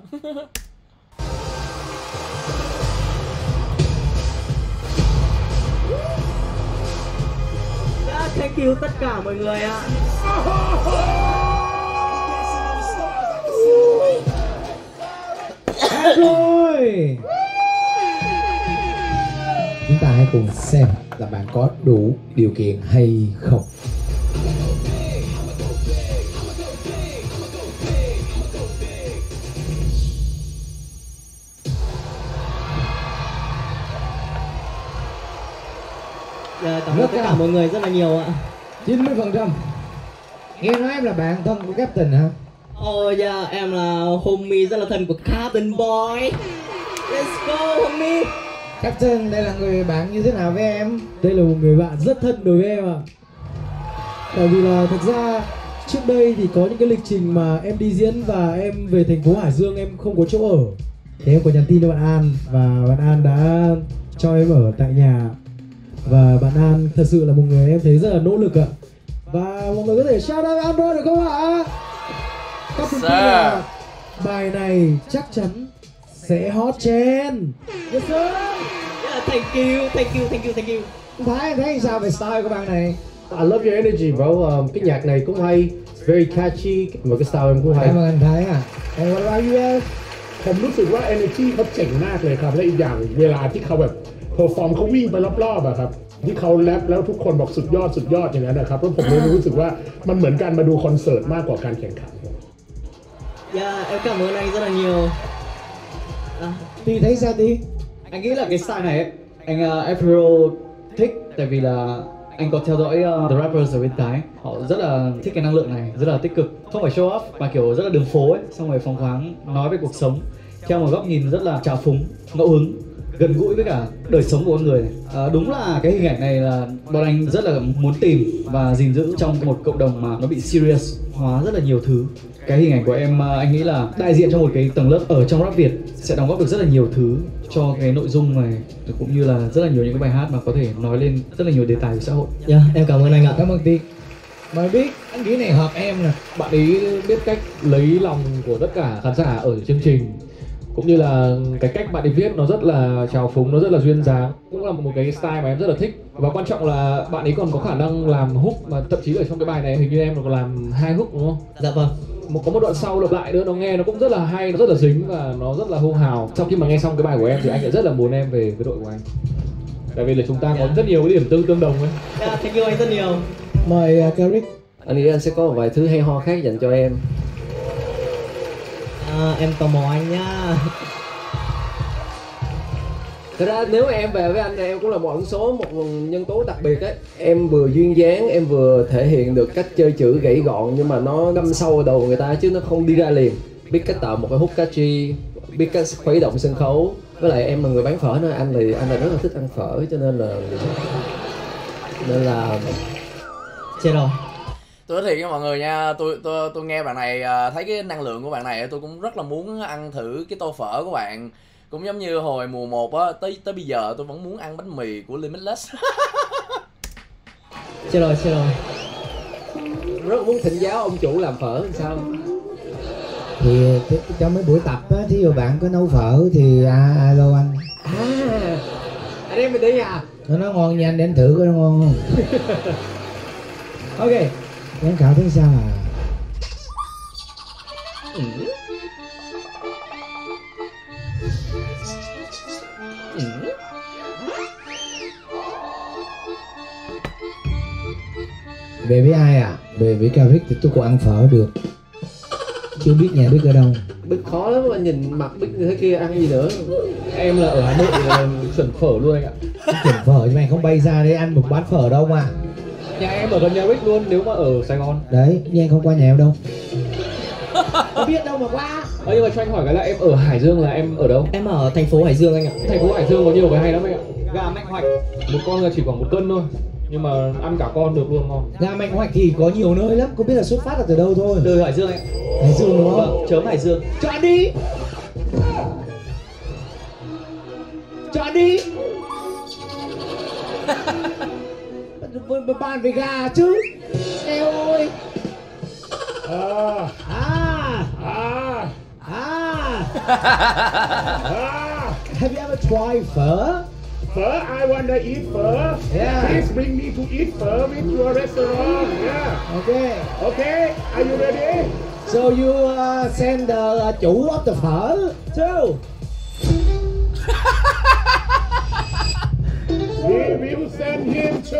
Đã thank you tất cả mọi người ạ. À. Rồi. Chúng ta hãy cùng xem là bạn có đủ điều kiện hay không. Cảm ơn tất cả mọi người rất là nhiều ạ. Chín mươi phần trăm. Nghe nói em là bạn thân của Captain hả? Oh yeah, em là homie rất là thân của Captain Boy. Let's go homie. Captain, đây là người bạn như thế nào với em? Đây là một người bạn rất thân đối với em ạ. Tại vì là thật ra trước đây thì có những cái lịch trình mà em đi diễn và em về thành phố Hải Dương em không có chỗ ở. Thế em có nhắn tin cho bạn An và bạn An đã cho em ở tại nhà. Và bạn An thật sự là một người em thấy rất là nỗ lực ạ. Và mọi người có thể shout out Android được không ạ? Các bạn là bài này chắc chắn sẽ hot trend. Yes sir. Yeah, thank you, thank you, thank you, thank you. Thái thấy sao về style của bạn này? I love your energy bro. Um, cái nhạc này cũng hay, it's very catchy và cái style em cũng hay. Cảm ơn Thái ạ. And what about you? ผมรู้สึกว่า energy เขาเจ๋งมากเลยครับและอีกอย่างเวลาที่เขาแบบ perform เขาวิ่งไปรอบๆอะครับ ที่เขาแรปแล้วทุกคนบอกสุดยอดสุดยอดอย่างนั้นนะครับแล้วผมเลยรู้สึกว่ามันเหมือนการมาดูคอนเสิร์ตมากกว่าการแข่งขัน Yeah, em cảm ơn anh rất là nhiều. À, thì thấy sao tí? Anh nghĩ là cái style này ấy, anh uh, F Hero thích, tại vì là anh có theo dõi uh, The Rappers ở bên Thái, họ rất là thích cái năng lượng này, rất là tích cực, không phải show off mà kiểu rất là đường phố ấy, xong rồi phóng khoáng nói về cuộc sống theo một góc nhìn rất là trào phúng, ngẫu hứng, gần gũi với cả đời sống của con người này. À, đúng là cái hình ảnh này là bọn anh rất là muốn tìm và gìn giữ trong một cộng đồng mà nó bị serious hóa rất là nhiều thứ. Cái hình ảnh của em, anh nghĩ là đại diện cho một cái tầng lớp ở trong Rap Việt sẽ đóng góp được rất là nhiều thứ cho cái nội dung này, cũng như là rất là nhiều những cái bài hát mà có thể nói lên rất là nhiều đề tài của xã hội. Yeah, em cảm ơn anh ạ. Cảm ơn Tí. Mà biết anh nghĩ này hợp em nè. Bạn ấy biết cách lấy lòng của tất cả khán giả ở chương trình, cũng như là cái cách bạn ấy viết nó rất là trào phúng, nó rất là duyên dáng, cũng là một cái style mà em rất là thích. Và quan trọng là bạn ấy còn có khả năng làm hook, mà thậm chí ở trong cái bài này hình như em còn làm hai hook đúng không? Dạ vâng. Một có một đoạn sau lặp lại nữa, nó nghe nó cũng rất là hay, nó rất là dính và nó rất là hô hào. Sau khi mà nghe xong cái bài của em thì anh lại rất là muốn em về với đội của anh, tại vì là chúng ta yeah. có rất nhiều cái điểm tương tương đồng ấy. Yeah, thank you anh rất nhiều. Mời uh, Karik. Anh nghĩ anh sẽ có một vài thứ hay ho khác dành cho em. À, em tò mò anh nhá. Thật ra nếu em về với anh thì em cũng là một ẩn số, một nhân tố đặc biệt ấy. Em vừa duyên dáng, em vừa thể hiện được cách chơi chữ gãy gọn nhưng mà nó đâm sâu vào đầu người ta chứ nó không đi ra liền. Biết cách tạo một cái hook catchy, biết cách khuấy động sân khấu. Với lại em là người bán phở nữa, anh thì anh là rất là thích ăn phở cho nên là nên là chết rồi. Tôi nói thiệt với mọi người nha, tôi tôi tôi nghe bạn này, thấy cái năng lượng của bạn này tôi cũng rất là muốn ăn thử cái tô phở của bạn. Cũng giống như hồi mùa một á, tới tới bây giờ tôi vẫn muốn ăn bánh mì của Limitless. Chết rồi, chết rồi. Rất muốn thỉnh giáo ông chủ làm phở làm sao. Thì trong mấy buổi tập á, thí dụ bạn có nấu phở thì à, alo anh. À, anh em mình đi à. Nó ngon nha anh, để anh thử coi nó ngon không. Ok. Giám khảo thấy sao à? Ừ. Ừ. Về với ai à? Về với Karik thì tôi còn ăn phở được. Chưa biết nhà biết ở đâu. Biết khó lắm, mà nhìn mặt biết như thế kia ăn gì nữa. Em là ở Hà Nội là chuẩn phở luôn anh ạ. Chuẩn phở nhưng mà không bay ra để ăn một bát phở đâu mà. Nhà em ở gần nhà Rick luôn, nếu mà ở Sài Gòn. Đấy, nhưng em không qua nhà em đâu. Không biết đâu mà qua. Ờ, nhưng mà cho anh hỏi cái là em ở Hải Dương là em ở đâu? Em ở thành phố Hải Dương anh ạ. Thành phố Hải Dương có nhiều cái hay lắm anh ạ. Gà Mạnh Hoạch. Một con là chỉ khoảng một cân thôi, nhưng mà ăn cả con được luôn ngon. Gà Mạnh Hoạch thì có nhiều nơi lắm, có biết là xuất phát là từ đâu thôi. Từ Hải Dương anh ạ. Hải Dương đúng không? Vâng, chớm Hải Dương. Cho ăn đi. Cho ăn đi. Bàn về gà chứ. Eo ơi. À. À. À. À. À. Have you ever tried phở? Phở? I wanna eat phở. Yeah. Please bring me to eat phở with your restaurant. Yeah. Okay. Okay. Are you ready? So you uh, send the uh, chủ of the phở to. We will send him to.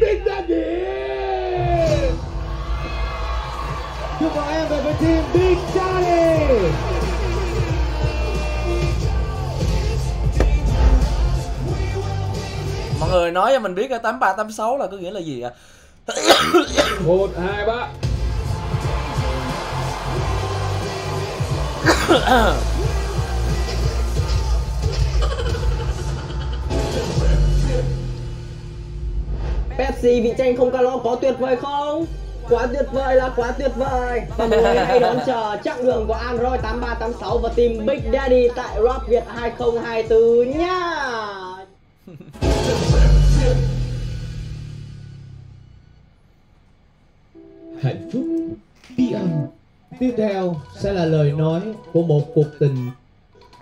Big Daddy. Chúc mừng em về với team Big Daddy. Mọi người nói cho mình biết cái tám ba tám sáu là có nghĩa là gì ạ? À? một hai ba. Pepsi vị chanh không calo có tuyệt vời không? Quá tuyệt vời là quá tuyệt vời. Và mọi người hãy đón chờ chặng đường của Android tám ba tám sáu và team Big Daddy tại Rap Việt hai không hai tư nha. Hạnh phúc VieON. Tiếp theo sẽ là lời nói của một cuộc tình.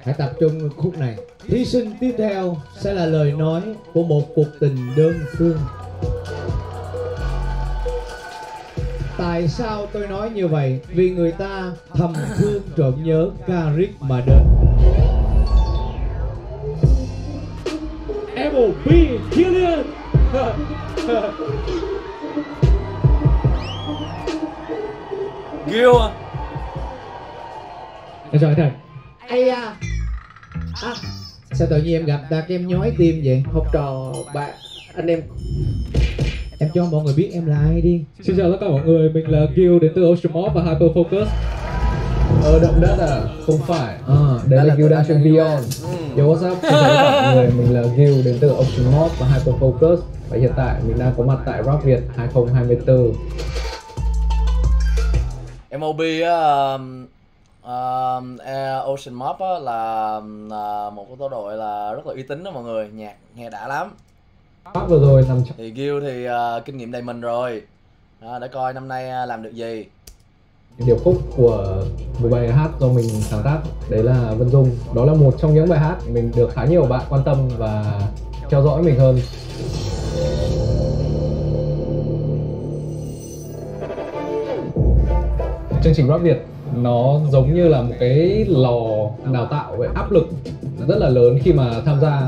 Hãy tập trung khúc này. Thí sinh tiếp theo sẽ là lời nói của một cuộc tình đơn phương. Tại sao tôi nói như vậy? Vì người ta thầm thương trộm nhớ Karik mà đến. em o pê Killian. Gill à? Để rồi, để rồi. Ây à. À, sao tự nhiên em gặp ta cái em nhói tim vậy? Học trò bạn anh em. Em cho mọi người biết em là ai đi. Xin chào tất cả mọi người, mình là Gill đến từ Ocean Mob và Hyper Focus. Ờ động đất à? Không phải. À, đây là, là Gill đang trên VieON. Yo what's up? Xin chào tất cả mọi người, mình là Gill đến từ Ocean Mob và Hyper Focus. Và hiện tại mình đang có mặt tại Rap Việt hai không hai tư. em o bê uh, uh, Ocean Mob uh, là uh, một cái tổ đội là rất là uy tín đó mọi người, nhạc nghe đã lắm. Vừa rồi nằm trong... thì Gill thì uh, kinh nghiệm đầy mình rồi à, để coi năm nay uh, làm được gì. Điệp khúc của mười bảy bài hát do mình sáng tác đấy là Vân Dung. Đó là một trong những bài hát mình được khá nhiều bạn quan tâm và theo dõi mình hơn. Chương trình Rap Việt nó giống như là một cái lò đào tạo về áp lực rất là lớn khi mà tham gia,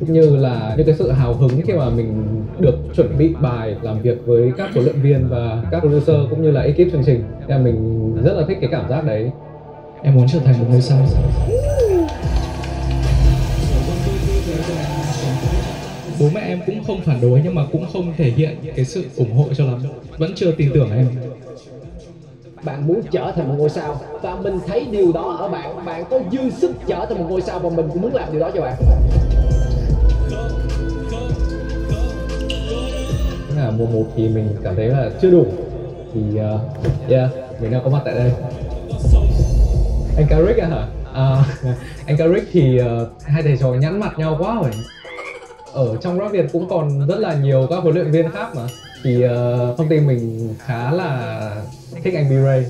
cũng như là những cái sự hào hứng khi mà mình được chuẩn bị bài, làm việc với các huấn luyện viên và các producer cũng như là ekip chương trình. Nên mình rất là thích cái cảm giác đấy. Em muốn trở thành một ngôi sao. Bố mẹ em cũng không phản đối nhưng mà cũng không thể hiện cái sự ủng hộ cho lắm. Vẫn chưa tin tưởng em. Bạn muốn trở thành một ngôi sao và mình thấy điều đó ở bạn. Bạn có dư sức trở thành một ngôi sao và mình cũng muốn làm điều đó cho bạn. Là mùa một thì mình cảm thấy là chưa đủ thì uh, yeah, mình đang có mặt tại đây. Anh Karik à hả? À, anh Karik thì uh, hai thầy trò nhắn mặt nhau quá rồi. Ở trong Rap Việt cũng còn rất là nhiều các huấn luyện viên khác mà. Thì uh, công ty mình khá là thích anh B-Ray.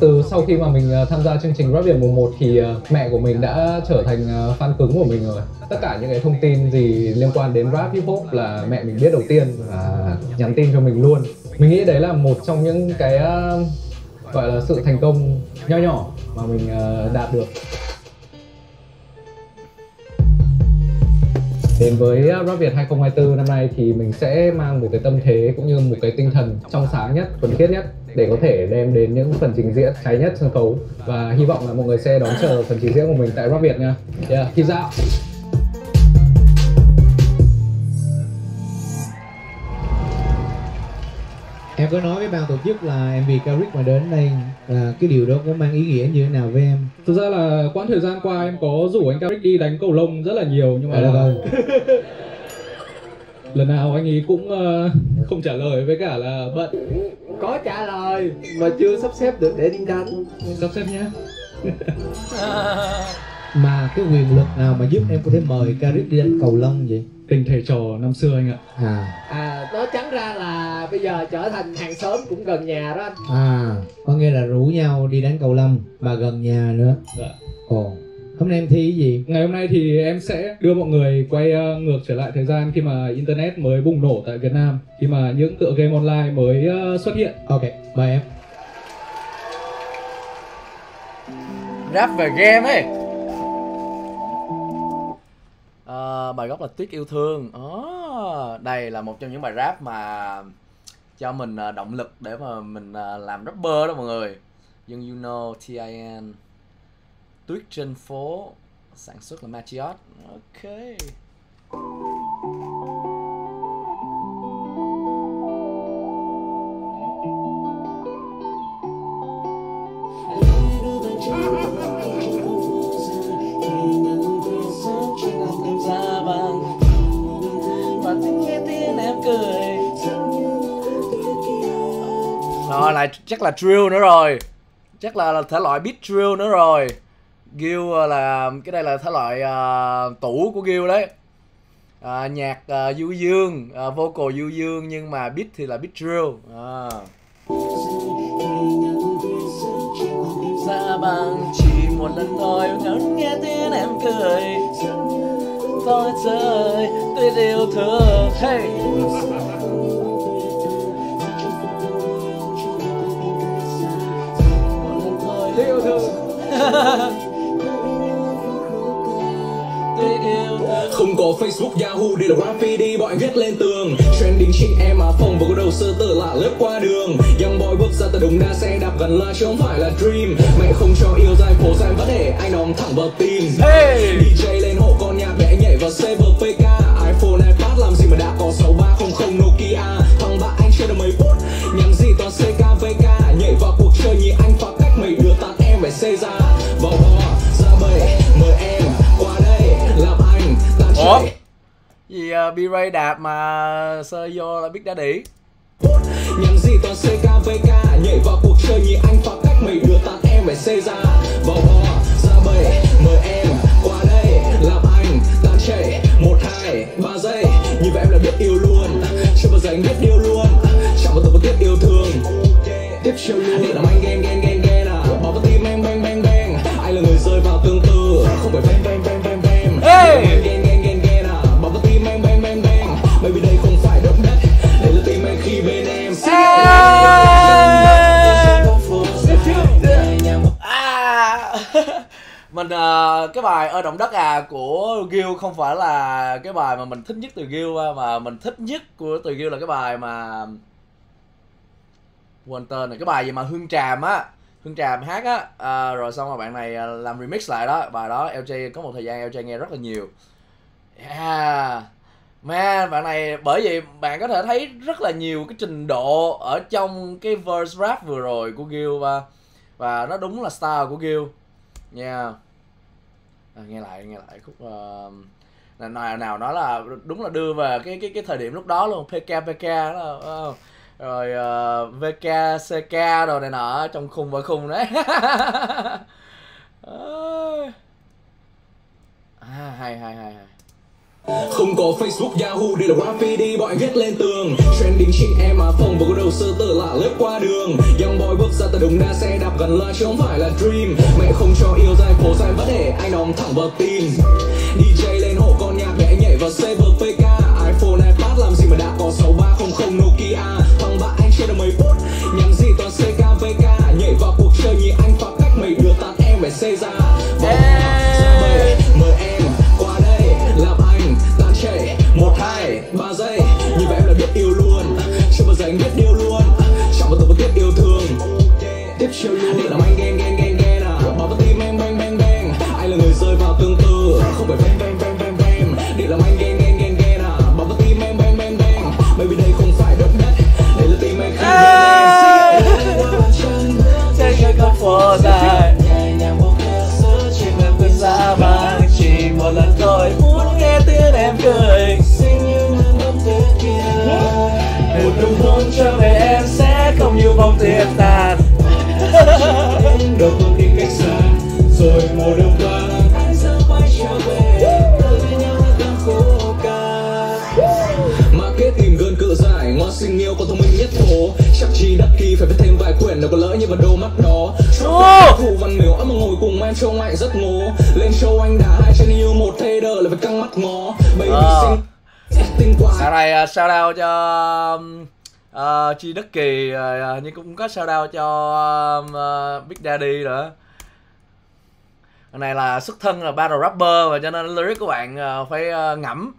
Từ sau khi mà mình tham gia chương trình Rap Việt mùa một thì mẹ của mình đã trở thành fan cứng của mình rồi. Tất cả những cái thông tin gì liên quan đến rap hip hop là mẹ mình biết đầu tiên và nhắn tin cho mình luôn. Mình nghĩ đấy là một trong những cái gọi là sự thành công nho nhỏ mà mình đạt được. Đến với Rap Việt hai không hai tư năm nay thì mình sẽ mang một cái tâm thế cũng như một cái tinh thần trong sáng nhất, thuần khiết nhất để có thể đem đến những phần trình diễn cháy nhất sân khấu. Và hy vọng là mọi người sẽ đón chờ phần trình diễn của mình tại Rap Việt nha. Yeah, keep it up. Em có nói với ban tổ chức là em vì Karik mà đến đây là cái điều đó có mang ý nghĩa như thế nào với em? Thực ra là quãng thời gian qua em có rủ anh Karik đi đánh cầu lông rất là nhiều nhưng mà là... Là... lần nào anh ấy cũng uh, không trả lời với cả là bận. Có trả lời mà chưa sắp xếp được để đi đánh. Sắp xếp nhé. Mà cái quyền lực nào mà giúp em có thể mời Karik đi đánh cầu lông vậy? Tình thầy trò năm xưa anh ạ. À, à nó trắng ra là bây giờ trở thành hàng xóm cũng gần nhà đó anh. À, có nghĩa là rủ nhau đi đánh cầu lông mà gần nhà nữa. Dạ. Ồ, hôm nay em thi cái gì? Ngày hôm nay thì em sẽ đưa mọi người quay ngược trở lại thời gian khi mà internet mới bùng nổ tại Việt Nam, khi mà những tựa game online mới xuất hiện. Ok, mời em. Rap về game ấy. Uh, bài gốc là Tuyết Yêu Thương. Oh, đây là một trong những bài rap mà cho mình uh, động lực để mà mình uh, làm rapper đó mọi người. Young You Know, Tin, Tuyết Trên Phố, sản xuất là Machiot. Ok. Rồi là chắc là drill nữa rồi. Chắc là, là thể loại beat drill nữa rồi. Gill là cái đây là thể loại uh, tủ của Gill đấy. uh, Nhạc uh, du dương, uh, vocal du dương nhưng mà beat thì là beat drill. À. Xa bằng chỉ một lần thôi ngắm nghe tiếng em cười. Tôi trời, tôi yêu thương. Hey. Facebook, Yahoo, đi là Rapid, bọn viết lên tường. Trending chị em mà phòng vào cái đầu sơ tử lạ lướt qua đường. Young boy bước ra từ đống đa xe đạp gần là chứ không phải là dream. Mẹ không cho yêu dài phố gian vẫn để anh nóng thẳng vào tim. Hey. đê gi lên hộ con nhạc để nhảy vào server pê ca. iPhone, iPad làm gì mà đã có sáu ba không không Nokia. Thằng bạn anh chưa được mấy phút, nhắn gì toàn xê ca vê ca. Nhảy vào cuộc chơi như anh phá cách mày đưa tặng em phải xê ra. Vào bò, ra bầy, mời em qua đây làm anh tặng chơi. Vì uh, B-Ray đạp mà sơ vô là Big Daddy. Nhắn gì toàn xê ca vê ca. Nhảy vào cuộc chơi như anh phá cách mày đưa tặng em phải xê ra. Vào bò, ra bầy, mời em qua đây làm anh tặng chơi. một, hai, ba giây, như vậy em đã biết yêu luôn. Chưa bao giờ anh biết yêu luôn. Chẳng bao giờ có tiếp yêu thương. Tiếp chiều luôn. Để làm anh ghen ghen ghen ghen à. Bỏ vào tim em bang bang bang. Anh là người rơi vào tương tự. Không phải bang bang bang bang bang. Hey. Ghen ghen ghen ghen à. Bỏ vào tim em bang bang bang. Bởi vì đây không phải đất đất. Đây là tim em khi bên em. Mình uh, cái bài Ở Động Đất à của Gill không phải là cái bài mà mình thích nhất từ Gill, mà mình thích nhất của từ Gill là cái bài mà quên tên này, cái bài gì mà Hương Tràm á, Hương Tràm hát á, à, rồi xong rồi bạn này làm remix lại đó, bài đó lờ gi có một thời gian lờ gi nghe rất là nhiều. Yeah. Man, bạn này, bởi vì bạn có thể thấy rất là nhiều cái trình độ ở trong cái verse rap vừa rồi của Gill, và và nó đúng là style của Gill. Yeah. À, nghe lại nghe lại khúc uh, này nào, nào nó là đúng là đưa về cái cái cái thời điểm lúc đó luôn, pê ca pê ca đó. Uh, rồi uh, vê ca xê ca đồ này nọ trong khung và khung đấy. À, hay hay hay hay. Không có Facebook, Yahoo, đi là Rapid, bọn viết lên tường. Trending chị em mà phòng vào cái đầu sơ tử lạ lướt qua đường. Young boy bước ra từ đống đa xe đạp gần là chứ không phải là dream. Mẹ không cho yêu dài phố dài vẫn để anh nóng thẳng vào tim. đê gi lên hộ con nhạc để nhảy vào server pê ca. iPhone, iPad làm gì mà đã có sáu ba không không Nokia. Thằng bạn anh chưa được mấy phút, nhắn gì toàn xê ca vê ca. Nhảy vào cuộc chơi như anh phá cách mày đưa tặng em phải xê ra. Vào ra bầy, mời em qua đây làm anh tặng trẻ. Một, hai, ba giây, như vậy em đã biết yêu luôn. Chưa bao giờ anh biết yêu luôn. Chẳng bao giờ có tiếp yêu thương. Tiếp chiều luôn. Để làm anh ghen ghen ghen ghen à. Bỏ vào tim em bang bang bang. Anh là người rơi vào tương tư. Không phải bang bang bang bang bang. Để làm anh ghen ghen ghen ghen à. Bỏ vào tim em bang bang bang. Bởi vì đây không phải đất đất. Đây là tim em khi xa vàng, chỉ một lần thôi muốn nghe tiếng em cười. Xin những lần đông tuyết kia, một nụ hôn trở về em sẽ không như bóng tiệm tàn. Đầu con đi cách xa, rồi mùa đông qua, anh sẽ quay trở về, tới với nhau là càng khô ca. Mà kết tìm gơn cự giải, ngõ sinh yêu con thông minh nhất phố. Chắc chỉ đắc kỳ phải viết thêm vài quyển nếu có lỡ như vào đôi mắt đó. Thủ văn miếu ấm mà ngồi cùng em trông anh rất ngố. Lên show anh đã hai chân yêu một thê đờ là phải căng mắt ngó. Baby xinh tinh quá. Sau này uh, shout out cho uh, Chi Đức Kỳ, uh, nhưng cũng có shout out cho uh, Big Daddy nữa. Cái này là xuất thân là battle rapper và cho nên lyric của bạn uh, phải uh, ngẫm.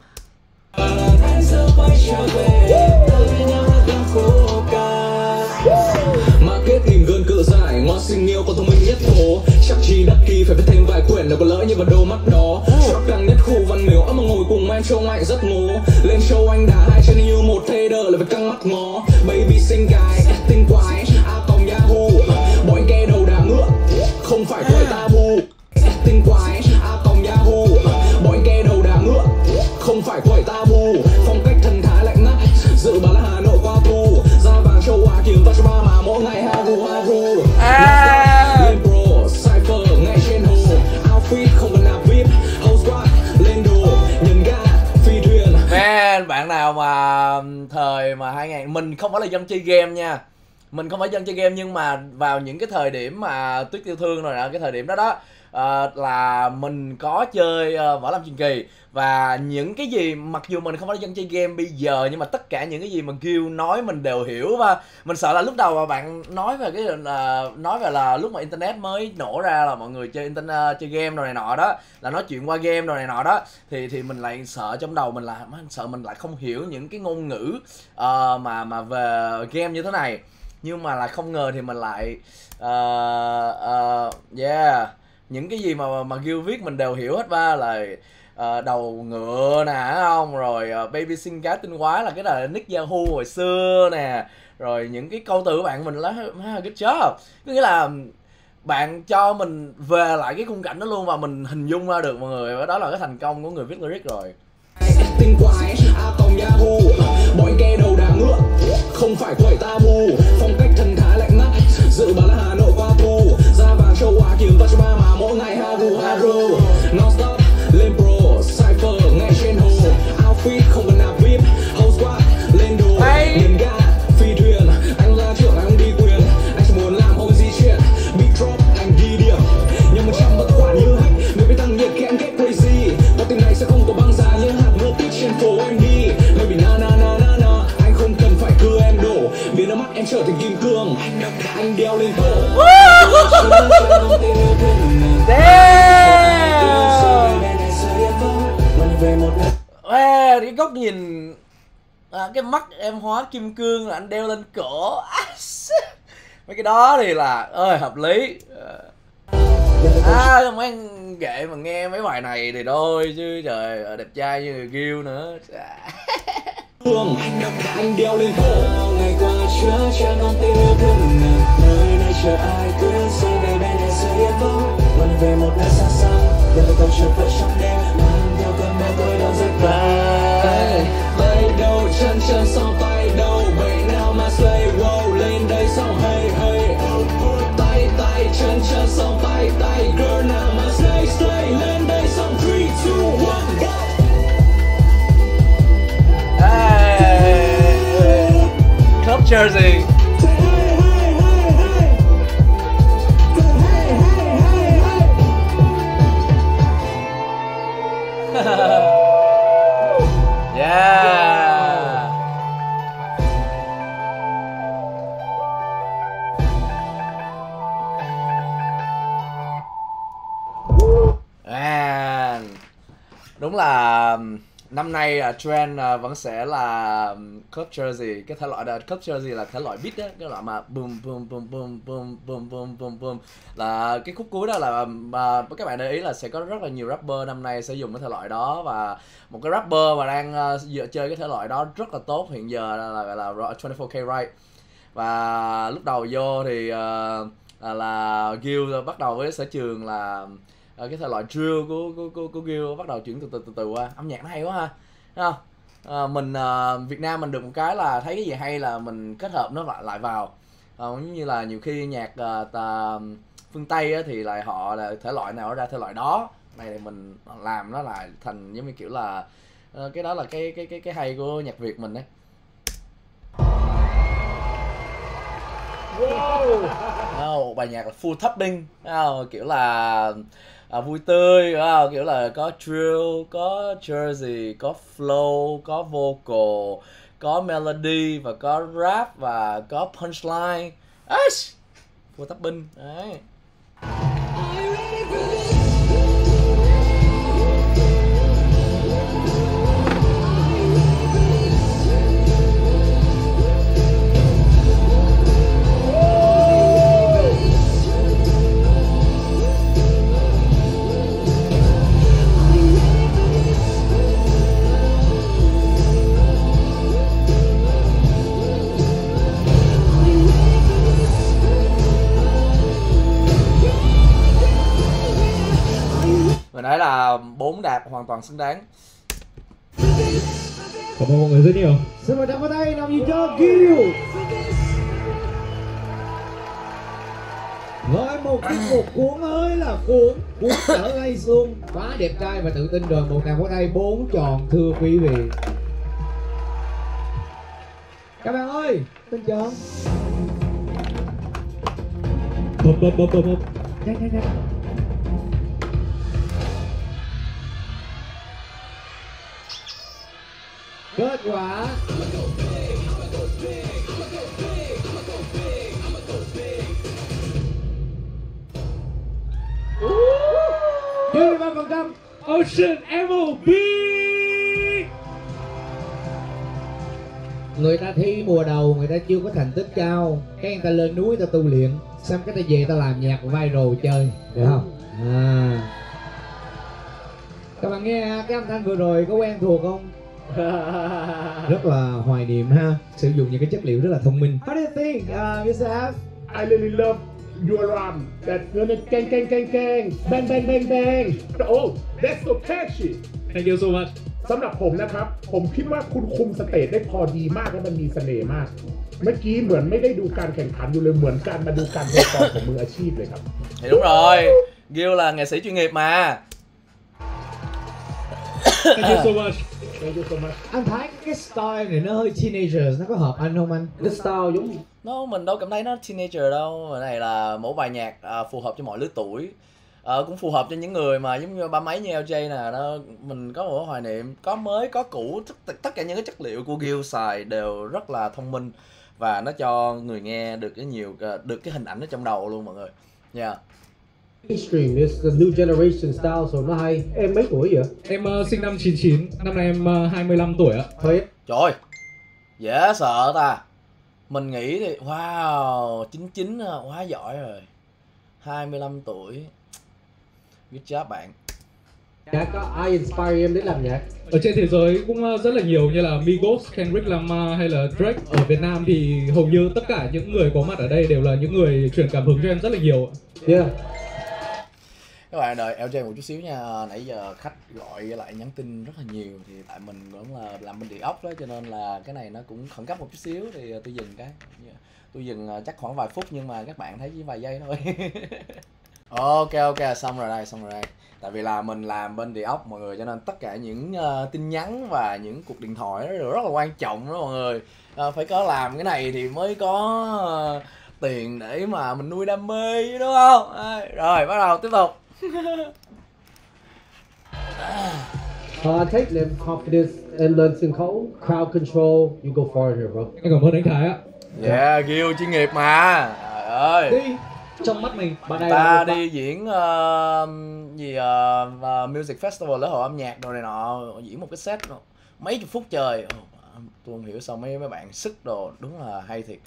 Tìm gương cự giải, ngon sinh yêu con thông minh nhất phố. Chắc chỉ đắc kỳ phải viết thêm vài quyển nếu có lỡ như vào đôi mắt đó. Chắc càng nhất khu văn miếu ấm mà ngồi cùng em trông anh rất ngố. Lên show anh đã hai chân như một thê đờ là phải căng mắt ngó. Baby xinh gái, tinh quái, a còng Yahoo. Bọn anh ke đầu đá ngựa, không phải tuổi tabu. Tinh quái, a còng Yahoo. Bọn anh ke đầu đá ngựa, không phải tuổi tabu. Phong cách thần thái lạnh nát, dự báo là Hà Nội qua thu. Ra vàng châu Á kiếm vào cho ba mà mỗi ngày. À. Lên pro, cypher, ngay trên hồ. Outfit không cần là vê i pê. House rock, lên đồ, nhân ga, phi thuyền. Man, bạn nào mà thời mà hai ngàn, mình không phải là dân chơi game nha. Mình không phải dân chơi game, nhưng mà vào những cái thời điểm mà Tuyết Tiêu Thương rồi nè, cái thời điểm đó đó, uh, là mình có chơi uh, võ lâm truyền kỳ. Và những cái gì, mặc dù mình không phải là dân chơi game bây giờ, nhưng mà tất cả những cái gì mà Gill nói mình đều hiểu. Và mình sợ là lúc đầu mà bạn nói về cái là nói về là lúc mà internet mới nổ ra là mọi người chơi internet, chơi game rồi này nọ đó, là nói chuyện qua game rồi này nọ đó, thì thì mình lại sợ trong đầu mình là mình sợ mình lại không hiểu những cái ngôn ngữ uh, mà mà về game như thế này. Nhưng mà là không ngờ thì mình lại uh, uh, yeah, những cái gì mà mà Gill viết mình đều hiểu hết ba. Là Uh, đầu ngựa nè không, rồi uh, baby sinh cá tinh quái là cái là nick Yahoo hồi xưa nè, rồi những cái câu từ của bạn mình là good job, có nghĩa là bạn cho mình về lại cái khung cảnh đó luôn và mình hình dung ra được mọi người, đó là cái thành công của người viết lyric rồi. Tinh quái, a tòng Yahoo, bọn kê đầu đá ngựa, không phải quẩy ta mù, phong cách thần thái lạnh mắt, dự báo là Hà Nội qua tu, ra vàng châu Á kiếm touch ba mà mỗi ngày haru haru, non stop lên pro. Không cần nạp vip, house squad, lên đồ, lên ga, phi thuyền. Anh là trưởng, anh đi quyền. Anh chỉ muốn làm ông di chuyển. Big drop, anh ghi điểm. Nhưng một trăm bất quả như hách. Nếu biết tăng nhiệt khi anh get crazy. Có tin này sẽ không có băng giá như hạt mưa tích trên phố anh đi. Baby na na na na na. Anh không cần phải cưa em đổ. Vì nó mắt em trở thành kim cương. Anh đeo lên cổ. Cái góc nhìn à, cái mắt em hóa kim cương là anh đeo lên cổ. Mấy cái đó thì là ơi hợp lý. À mấy anh ghệ mà nghe mấy bài này thì đôi chứ trời, đẹp trai như người Gill nữa. Anh đeo lên cổ. Ngày qua chứa cha non tin yêu thương. Nơi này chờ ai cứ say về bên em sẽ yên vững. Vẫn về một nơi xa xa. Để tôi câu chuyện vợ trong đêm. Mang theo cơn mê tôi đón giấc vàng. Lấy đầu chân chân xong tay đầu vậy nào mà xoay wow lên đây xong hey hey tay tay chân chân xong tay tay girl nào mà xoay xoay lên đây xong three two one go. Hey, club jersey. Yeah. And đúng là năm nay uh, trend uh, vẫn sẽ là club jersey, cái thể loại uh, club jersey là thể loại beat đó, cái loại mà boom boom boom boom boom boom boom boom boom là cái khúc cuối đó là uh, các bạn để ý là sẽ có rất là nhiều rapper năm nay sẽ dùng cái thể loại đó. Và một cái rapper mà đang uh, chơi cái thể loại đó rất là tốt hiện giờ là là, là hai mươi bốn K right. Và lúc đầu vô thì uh, là, là Gill bắt đầu với sở trường là Ờ, cái thể loại drill của, của, của, của Gill, bắt đầu chuyển từ từ từ từ qua. Âm nhạc nó hay quá ha, thấy không? À, mình à, Việt Nam mình được một cái là thấy cái gì hay là mình kết hợp nó lại, lại vào. À, như là nhiều khi nhạc à, tà, phương Tây á, thì lại họ là thể loại nào ra thể loại đó, này thì mình làm nó lại thành giống như kiểu là à, cái đó là cái cái cái cái hay của nhạc Việt mình đấy. Wow. Oh, bài nhạc là full tapping, oh, kiểu là à, vui tươi, wow, kiểu là có drill, có jersey, có flow, có vocal, có melody và có rap và có punchline. Ash, full tapping đấy. Mình thấy là bốn đạt hoàn toàn xứng đáng. Cảm ơn mọi người rất nhiều. Xin mời đặt vào tay nằm nhìn cho Gill. Rồi một cái cuộc cuốn ơi là cuốn, cuốn trở ngay xuống. Quá đẹp trai và tự tin rồi, một đạt vào tay bốn tròn thưa quý vị. Các bạn ơi, tin chưa? Bụp bụp bụp bụp. Nhanh nhanh nhanh. quá. ba mươi ba phần trăm Ocean em o bê. Người ta thi mùa đầu người ta chưa có thành tích cao, cái người ta lên núi ta tu luyện, xong cái ta về ta làm nhạc viral chơi, được không? À, các bạn nghe cái âm thanh vừa rồi có quen thuộc không? Rất là hoài niệm ha, sử dụng những cái chất liệu rất là thông minh. What do you think, uh, Mister F? I really love your rhyme. That's gonna keng keng keng keng, bang bang bang bang. Oh, that's so catchy. Thank you so much. สำหรับผมนะครับผมคิดว่าคุณคุมสเตจได้พอดีมากและมันมีเสน่ห์มากเมื่อกี้เหมือนไม่ได้ดูการแข่งขันอยู่เลยเหมือนการมาดูการเพอร์ฟอร์มของมืออาชีพเลยครับ Thì đúng rồi, Gill là nghệ sĩ chuyên nghiệp mà. Thank you so much. Thank you so much. Anh thấy cái style này nó hơi teenager, nó có hợp anh không anh? Cái style giống nó mình đâu cảm thấy nó teenager đâu, cái này là mẫu bài nhạc à, phù hợp cho mọi lứa tuổi. Ờ, cũng phù hợp cho những người mà giống như ba mấy như lờ gi nè, nó mình có một hoài niệm, có mới có cũ, tất cả những cái chất liệu của Gill xài đều rất là thông minh và nó cho người nghe được cái nhiều được cái hình ảnh ở trong đầu luôn mọi người nha. Yeah. Mainstream is the new generation style rồi, nó hay. Em mấy tuổi vậy? Em uh, sinh năm chín chín, năm nay em uh, hai mươi lăm tuổi ạ. Thôi. Trời ơi, dễ sợ ta. Mình nghĩ thì wow, chín chín quá giỏi rồi. hai mươi lăm tuổi. Good job bạn. Đã có ai inspire em đến làm nhạc? Ở trên thế giới cũng rất là nhiều như là Migos, Kendrick Lamar hay là Drake. Ở Việt Nam thì hầu như tất cả những người có mặt ở đây đều là những người truyền cảm hứng cho em rất là nhiều. Yeah. Các bạn đợi lờ gi một chút xíu nha. Nãy giờ khách gọi lại nhắn tin rất là nhiều thì tại mình cũng là làm bên địa ốc đó cho nên là cái này nó cũng khẩn cấp một chút xíu thì tôi dừng cái. Tôi dừng chắc khoảng vài phút nhưng mà các bạn thấy chỉ vài giây thôi. Ok ok, xong rồi đây, xong rồi đây. Tại vì là mình làm bên địa ốc mọi người cho nên tất cả những uh, tin nhắn và những cuộc điện thoại đó rất là quan trọng đó mọi người. uh, Phải có làm cái này thì mới có uh, tiền để mà mình nuôi đam mê đúng không? À, rồi bắt đầu tiếp tục. Uh, take them confidence and learn sân khấu, crowd control, you go farther bro. Cảm ơn anh Thái ạ. Yeah, Gill chuyên nghiệp mà. Trời ơi. Đi. Trong mắt mình bạn ta đi bác. Diễn uh, gì uh, uh, music festival lễ hội âm nhạc đồ này nọ, diễn một cái set mấy chục phút trời. Oh, tôi không hiểu sao mấy mấy bạn sức đồ đúng là hay thiệt.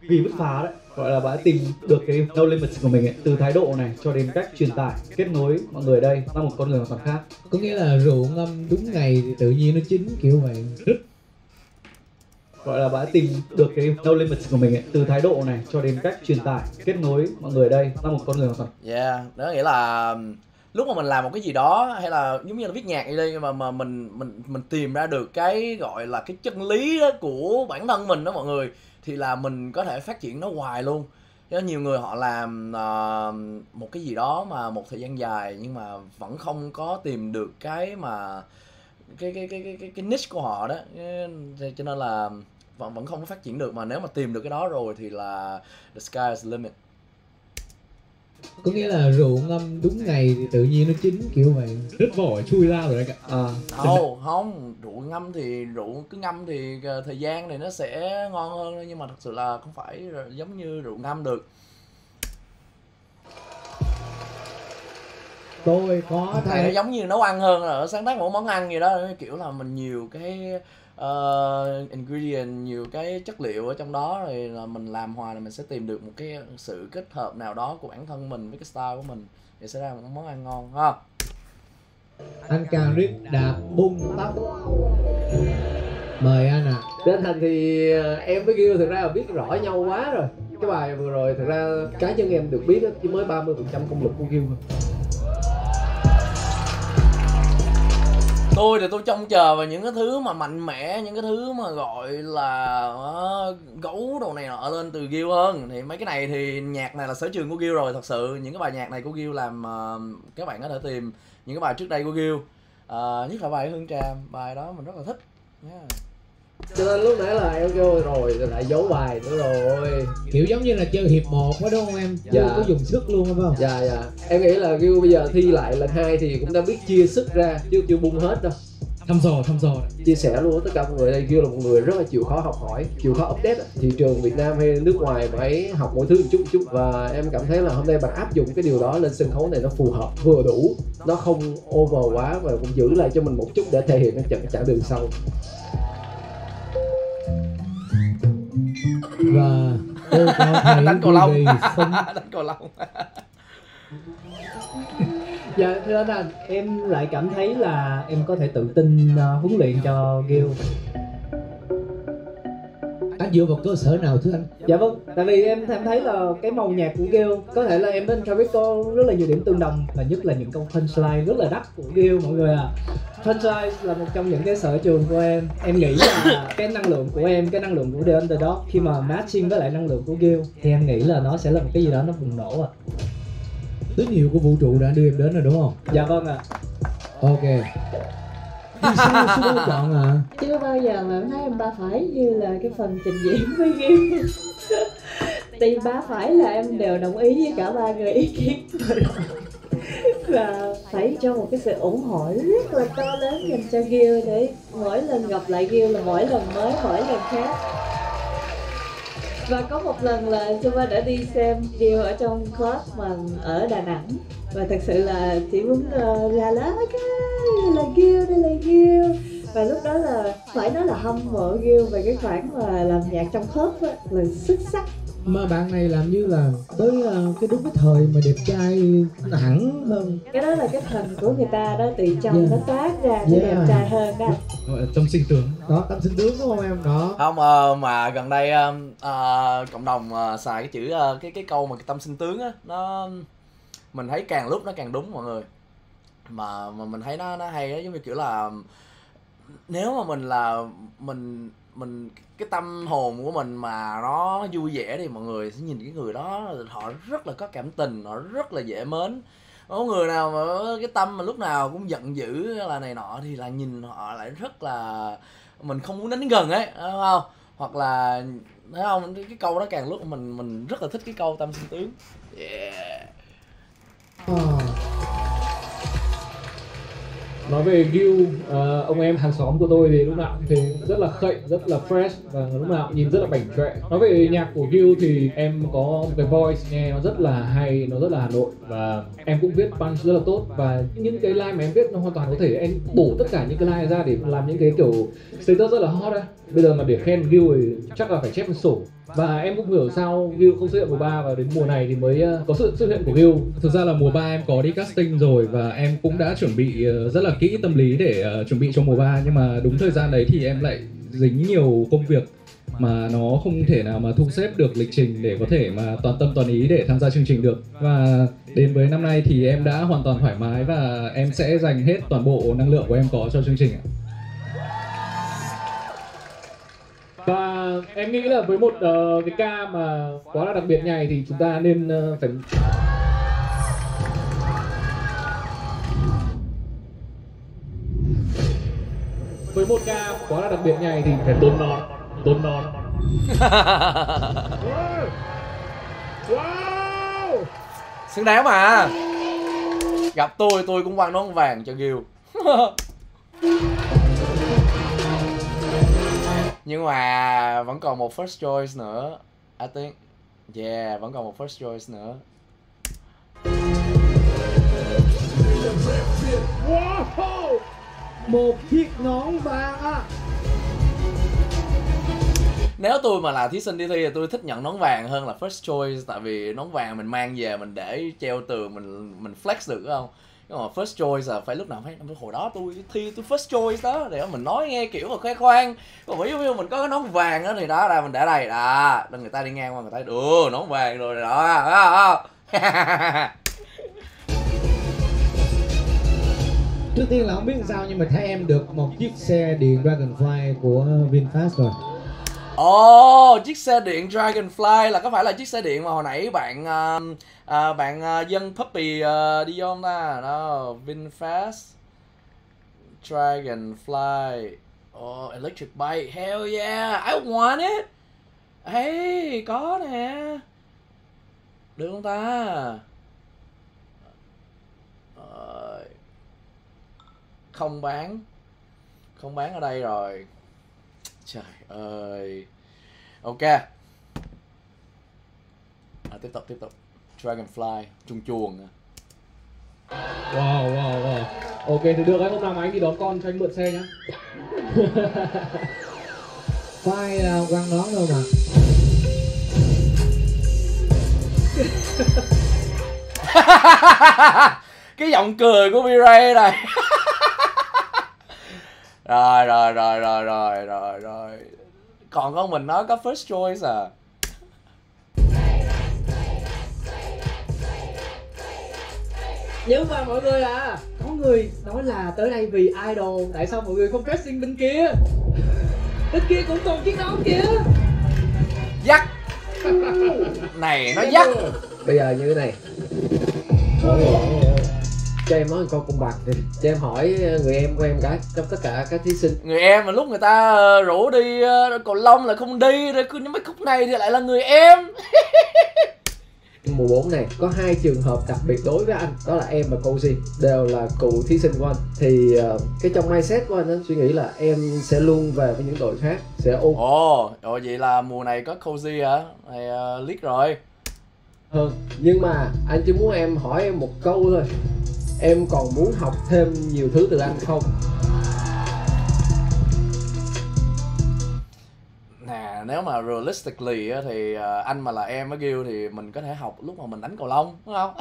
Vì bứt phá đấy, gọi là bạn tìm được cái đâu lên mật của mình ấy, từ thái độ này cho đến cách truyền tải, kết nối mọi người đây ra một con người hoàn toàn khác. Có nghĩa là rượu ngâm đúng ngày thì tự nhiên nó chín kiểu vậy. Gọi là bạn tìm được cái đâu lên mật của mình ấy, từ thái độ này cho đến cách truyền tải, kết nối mọi người đây ra một con người hoàn toàn. Yeah, đó nghĩa là lúc mà mình làm một cái gì đó hay là giống như là viết nhạc gì đây mà mà mình mình mình tìm ra được cái gọi là cái chân lý đó của bản thân mình đó mọi người thì là mình có thể phát triển nó hoài luôn. Có nhiều người họ làm uh, một cái gì đó mà một thời gian dài nhưng mà vẫn không có tìm được cái mà cái cái cái cái cái niche của họ đó, cho nên là vẫn vẫn không có phát triển được, mà nếu mà tìm được cái đó rồi thì là the sky is the limit. Có nghĩa là rượu ngâm đúng ngày thì tự nhiên nó chín kiểu vậy, rít vội chui ra rồi đấy cả. À, không không rượu ngâm thì rượu cứ ngâm thì thời gian này nó sẽ ngon hơn, nhưng mà thật sự là không phải giống như rượu ngâm được. Tôi có thấy nó giống như nấu ăn hơn là sáng tác một món ăn gì đó, kiểu là mình nhiều cái uh, ingredient, nhiều cái chất liệu ở trong đó rồi là mình làm hoài là mình sẽ tìm được một cái sự kết hợp nào đó của bản thân mình với cái style của mình để sẽ ra một món ăn ngon ha. Anh Karik đạp bung tóc, mời anh ạ. À, đến thành thì em với Gill thực ra là biết rõ nhau quá rồi. Cái bài vừa rồi thực ra cá nhân em được biết chỉ mới ba mươi phần trăm công lực của Gill thôi. Tôi thì tôi trông chờ vào những cái thứ mà mạnh mẽ, những cái thứ mà gọi là uh, gấu đồ này nọ lên từ Gill hơn. Thì mấy cái này thì nhạc này là sở trường của Gill rồi, thật sự những cái bài nhạc này của Gill làm uh, các bạn có thể tìm những cái bài trước đây của Gill, uh, nhất là bài Hương Tràm, bài đó mình rất là thích. Yeah. Cho nên lúc nãy là em kêu rồi lại giấu bài nữa rồi, kiểu giống như là chơi hiệp một quá đúng không em? Dạ. Chưa có dùng sức luôn phải không? Dạ dạ. Em nghĩ là Gill bây giờ thi lại lần hai thì cũng đã biết chia sức ra chứ chưa bung hết đâu. thăm dò thăm dò chia sẻ luôn tất cả mọi người đây. Gill là một người rất là chịu khó học hỏi, chịu khó update. Thị trường Việt Nam hay nước ngoài phải học mỗi thứ một chút một chút, và em cảm thấy là hôm nay bạn áp dụng cái điều đó lên sân khấu này nó phù hợp, vừa đủ, nó không over quá và cũng giữ lại cho mình một chút để thể hiện cái chặng đường sau. Và tôi có thấy đánh cầu lông, đánh cầu lông. Dạ, thưa anh, em lại cảm thấy là em có thể tự tin uh, huấn luyện cho Gill. Anh dựa vào cơ sở nào thưa anh? Dạ vâng, tại vì em em thấy là cái màu nhạc của Gill có thể là em với anh Karik có rất là nhiều điểm tương đồng, và nhất là những câu punchline rất là đắt của Gill mọi người ạ. À. Punchline là một trong những cái sở trường của em. Em nghĩ là cái năng lượng của em, cái năng lượng của The Underdog khi mà matching với lại năng lượng của Gill thì em nghĩ là nó sẽ là một cái gì đó nó bùng nổ ạ. À. Tín hiệu của vũ trụ đã đưa em đến rồi đúng không? Dạ vâng ạ. À. Ok. Thì sao Suboi chọn ạ? À? Chưa bao giờ mà em thấy em ba phải như là cái phần trình diễn với Gill. Thì ba phải là em đều đồng ý với cả ba người ý kiến. Và phải cho một cái sự ủng hộ rất là to lớn dành cho Gill, để mỗi lần gặp lại Gill là mỗi lần mới, mỗi lần khác. Và có một lần là Suboi đã đi xem Gill ở trong club mà ở Đà Nẵng, và thật sự là chỉ muốn uh, ra lá cái là Gill, đây là Gill. Và lúc đó là phải nói là hâm mộ Gill về cái khoản mà làm nhạc trong club á, là xuất sắc. Mà bạn này làm như là tới uh, cái đúng cái thời mà đẹp trai hẳn hơn. Cái đó là cái thần của người ta đó, tự trong yeah. nó toát ra để yeah. đẹp trai hơn đó. Gọi là tâm sinh tướng. Đó, tâm sinh tướng đúng không em? Đó. Không, uh, mà gần đây uh, uh, cộng đồng uh, xài cái chữ uh, cái cái câu mà tâm sinh tướng á, nó mình thấy càng lúc nó càng đúng mọi người. Mà mà mình thấy nó nó hay đó, giống như kiểu là nếu mà mình là mình mình cái tâm hồn của mình mà nó vui vẻ thì mọi người sẽ nhìn cái người đó họ rất là có cảm tình, họ rất là dễ mến. Có người nào mà cái tâm mà lúc nào cũng giận dữ là này nọ thì là nhìn họ lại rất là mình không muốn đến gần ấy, đúng không? Hoặc là thấy không, cái câu đó càng lúc mình mình rất là thích cái câu tâm sinh tướng. Yeah. Oh. Nói về Gill, uh, ông em hàng xóm của tôi thì lúc nào thì rất là khậy, rất là fresh và lúc nào nhìn rất là bảnh trệ. Nói về nhạc của Gill thì em có cái voice nghe nó rất là hay, nó rất là Hà Nội, và em cũng viết punch rất là tốt, và những cái line mà em viết nó hoàn toàn có thể em bổ tất cả những cái line ra để làm những cái kiểu status rất là hot á. Bây giờ mà để khen Gill thì chắc là phải chép một sổ. Và em cũng hiểu sao Gill không xuất hiện mùa ba và đến mùa này thì mới có sự xuất hiện của Gill. Thực ra là mùa ba em có đi casting rồi và em cũng đã chuẩn bị rất là kỹ tâm lý để chuẩn bị cho mùa ba, nhưng mà đúng thời gian đấy thì em lại dính nhiều công việc mà nó không thể nào mà thu xếp được lịch trình để có thể mà toàn tâm toàn ý để tham gia chương trình được. Và đến với năm nay thì em đã hoàn toàn thoải mái và em sẽ dành hết toàn bộ năng lượng của em có cho chương trình ạ. Và em nghĩ là với một uh, cái ca mà quá là đặc biệt này thì chúng ta nên uh, phải... Với một ca quá là đặc biệt này thì phải tôn non, tôn non. Wow. Xứng đáng mà. Gặp tôi, tôi cũng quăng nón vàng cho Gill. Nhưng mà vẫn còn một first choice nữa, I think. Yeah, vẫn còn một first choice nữa. Wow. Một chiếc nón vàng á. Nếu tôi mà là thí sinh đi thi thì tôi thích nhận nón vàng hơn là first choice, tại vì nón vàng mình mang về mình để treo tường mình mình flex được không? Nhưng mà first choice là phải lúc nào phải hồi đó tôi thi tôi first choice đó để mình nói nghe kiểu mà khoe khoang. Còn ví dụ mình có cái nón vàng đó thì đó là mình để đây đó, là người ta đi ngang qua người ta đưa nón vàng rồi đó, đó. Trước tiên là không biết sao nhưng mà thấy em được một chiếc xe điện Dragonfly của VinFast rồi. Ồ, oh, chiếc xe điện Dragonfly là có phải là chiếc xe điện mà hồi nãy bạn uh, uh, bạn uh, Young Puppy uh, đi vô không ta? Đó, VinFast Dragonfly. Oh, electric bike, hell yeah, I want it. Hey, có nè. Được không ta? Không bán. Không bán ở đây rồi. Trời ơi. Ok. À, tiếp tục, tiếp tục. Dragonfly, chuồng chuồng. Wow, wow, wow. Ok, thì được đấy, hôm nào mà anh đi đón con cho anh mượn xe nhá. Quay là quăng đó đâu mà. Cái giọng cười của B-Ray này. Rồi, rồi, rồi, rồi, rồi, rồi, rồi. Còn con mình nó có first choice à. Nếu mà mọi người à, có người nói là tới đây vì idol, tại sao mọi người không dressing bên kia? Bên kia cũng còn chiếc nón kìa. Dắt. Này nó dắt. Bây giờ như thế này. Cho em nói con cùng bạc đi. Cho em hỏi người em của em gái trong tất cả các thí sinh. Người em mà lúc người ta rủ đi cầu lông là không đi, rồi cứ mấy khúc này thì lại là người em. Mùa bốn này có hai trường hợp đặc biệt đối với anh, đó là em và cô Di đều là cựu thí sinh của anh, thì uh, cái trong mindset của anh ấy, suy nghĩ là em sẽ luôn về với những đội khác sẽ ôm. Ồ, rồi vậy là mùa này có cô Di hả? Này uh, leak rồi. Ừ, nhưng mà anh chỉ muốn em hỏi em một câu thôi. Em còn muốn học thêm nhiều thứ từ anh không? Nè, nếu mà realistically thì anh mà là em với Gill thì mình có thể học lúc mà mình đánh cầu lông, đúng không?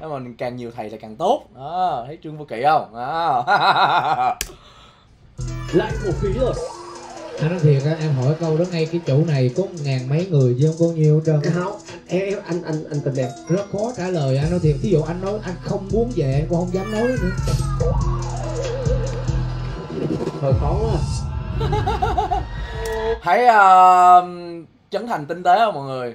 Nếu mà mình càng nhiều thầy là càng tốt. Đó, thấy Trương Vô Kỵ không? Đó. Lại một khí rồi. Anh nói thiệt á, em hỏi câu đó ngay cái chỗ này có ngàn mấy người chứ không có nhiều trơn. Không, em, em anh anh anh tình đẹp rất khó trả lời. Anh nói thiệt, ví dụ anh nói anh không muốn về em cũng không dám nói nữa. Hơi khó quá. Thấy uh, Trấn Thành tinh tế không mọi người?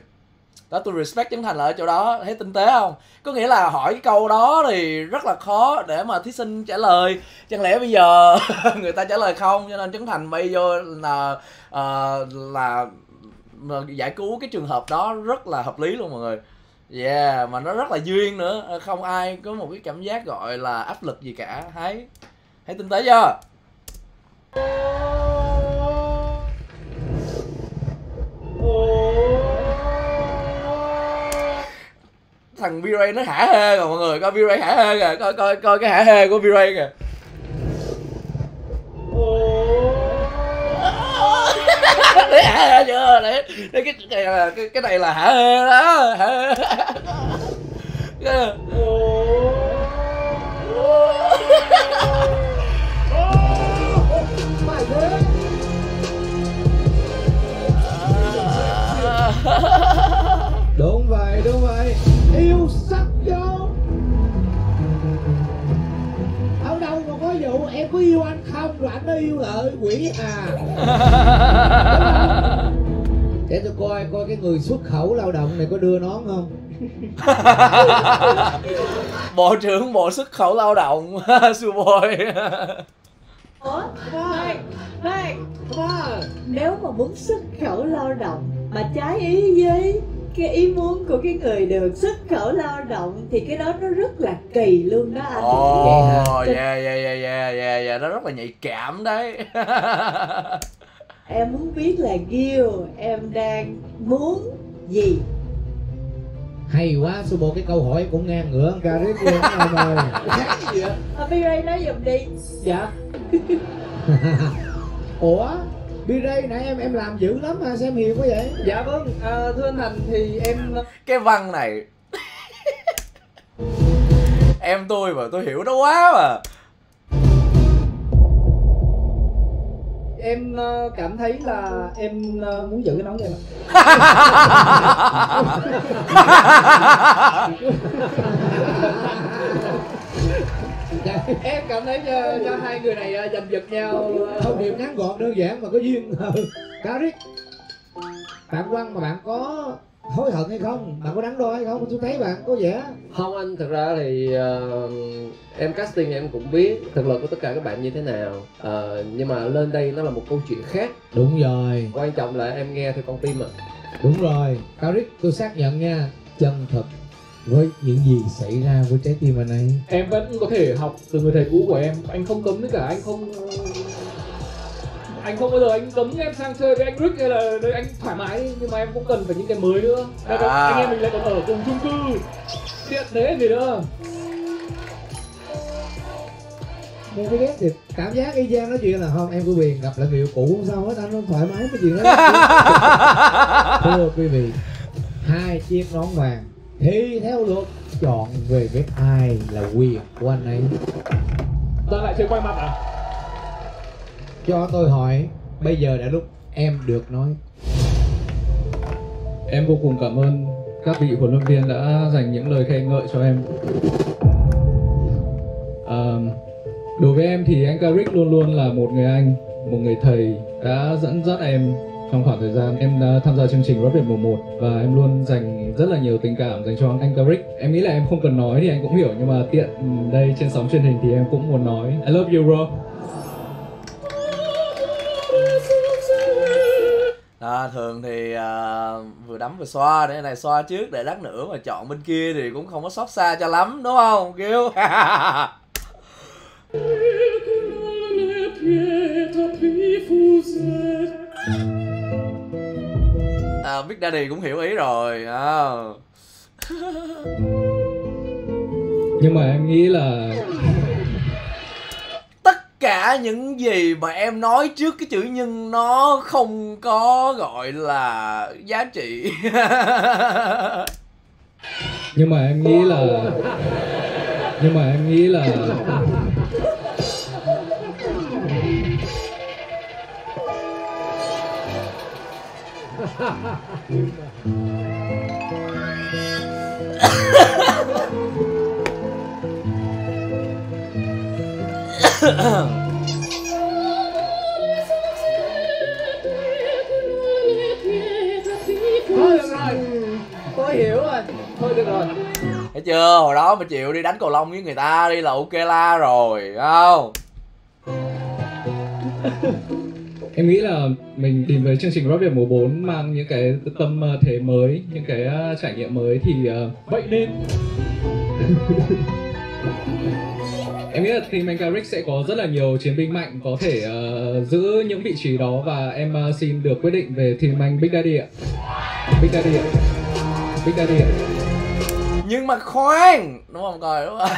Đó, tôi respect Trấn Thành là ở chỗ đó. Thấy tinh tế không? Có nghĩa là hỏi cái câu đó thì rất là khó để mà thí sinh trả lời. Chẳng lẽ bây giờ người ta trả lời không? Cho nên Trấn Thành bay vô là uh, là giải cứu cái trường hợp đó rất là hợp lý luôn mọi người. Yeah, mà nó rất là duyên nữa. Không ai có một cái cảm giác gọi là áp lực gì cả. Thấy, thấy tinh tế chưa? Thằng B-Ray nó hả hê rồi mọi người, coi B-Ray hả hê kìa, coi coi coi cái hả hê của B-Ray kìa. Đấy hả hê chưa? Đấy, đấy cái này là cái, cái này là hả hê đó. Hả hê. Đúng vậy, đúng vậy. Yêu sắp vô. Ở đâu mà có vụ em có yêu anh không? Rồi anh nó yêu lợi quỷ à. Để tôi coi coi cái người xuất khẩu lao động này có đưa nón không. Bộ trưởng Bộ Xuất khẩu Lao động Suboi. Ủa, đây, đây. Nếu mà muốn xuất khẩu lao động mà trái ý với cái ý muốn của cái người được xuất khẩu lao động thì cái đó nó rất là kỳ luôn đó anh. Ồ, yeah, yeah, yeah, yeah, yeah, yeah, nó rất là nhạy cảm đấy. Em muốn biết là Gill, em đang muốn gì? Hay quá, Suboi, cái câu hỏi cũng ngang ngửa Karik luôn em ơi. Cái gì vậy? B-Ray nói giùm đi. Dạ. Ủa? B-Ray nãy em em làm dữ lắm ha, xem hiểu quá vậy. Dạ vâng, à, thưa anh Thành thì em... Cái văn này... Em tôi mà, tôi hiểu nó quá mà. Em uh, cảm thấy là em uh, muốn giữ cái nón em ạ. Em cảm thấy cho, cho hai người này giành giật nhau. Thông điệp ngắn gọn đơn giản mà có duyên. Karik, bạn Quang mà bạn có hối hận hay không? Bạn có đắn đo hay không? Tôi thấy bạn có vẻ. Không anh, thật ra thì uh, em casting em cũng biết thực lực của tất cả các bạn như thế nào. uh, Nhưng mà lên đây nó là một câu chuyện khác. Đúng rồi. Quan trọng là em nghe theo con tim ạ. Đúng rồi, Karik, tôi xác nhận nha. Chân thật. với những gì xảy ra với trái tim anh ấy. Em vẫn có thể học từ người thầy cũ của em, anh không cấm nữa cả, anh không anh không bao giờ anh cấm em sang chơi với anh Rick hay là anh thoải mái, nhưng mà em cũng cần phải những cái mới nữa. À. Đó, anh em mình lại còn ở cùng chung cư, tiện thế gì nữa. Em thấy ghét thì cảm giác y chang nói chuyện là không, em của Biển gặp lại người cũ không sao hết, anh nó thoải mái cái chuyện đó. Thưa quý vị, hai chiếc nón vàng thì theo luật chọn về với ai là quyền của anh ấy. Ta lại chơi quay mặt à? Cho tôi hỏi, bây giờ đã lúc em được nói. Em vô cùng cảm ơn các vị huấn luyện viên đã dành những lời khen ngợi cho em. À, đối với em thì anh Karik luôn luôn là một người anh, một người thầy đã dẫn dắt em trong khoảng thời gian em đã tham gia chương trình Rap Việt mùa một, và em luôn dành rất là nhiều tình cảm dành cho anh Karik. Em nghĩ là em không cần nói thì anh cũng hiểu, nhưng mà tiện đây trên sóng truyền hình thì em cũng muốn nói I love you bro. À, thường thì à, vừa đấm vừa xoa, để này xoa trước để lát nữa mà chọn bên kia thì cũng không có xót xa cho lắm, đúng không Gill? À, Big Daddy cũng hiểu ý rồi à. Nhưng mà em nghĩ là tất cả những gì mà em nói trước cái chữ "nhưng" nó không có gọi là giá trị. Nhưng mà em nghĩ là Nhưng mà em nghĩ là Thôi được rồi, tôi hiểu rồi. Thôi được rồi. Thấy chưa, hồi đó mà chịu đi đánh cầu lông với người ta đi là ok la rồi, không? Em nghĩ là mình tìm về chương trình Rap Việt mùa bốn mang những cái tâm thế mới, những cái trải nghiệm mới thì uh, vậy nên em nghĩ là team anh Karik sẽ có rất là nhiều chiến binh mạnh có thể uh, giữ những vị trí đó, và em uh, xin được quyết định về team anh Big Daddy ạ. Big Daddy ạ. Big Daddy ạ. Nhưng mà khoan, đúng không coi, đúng không?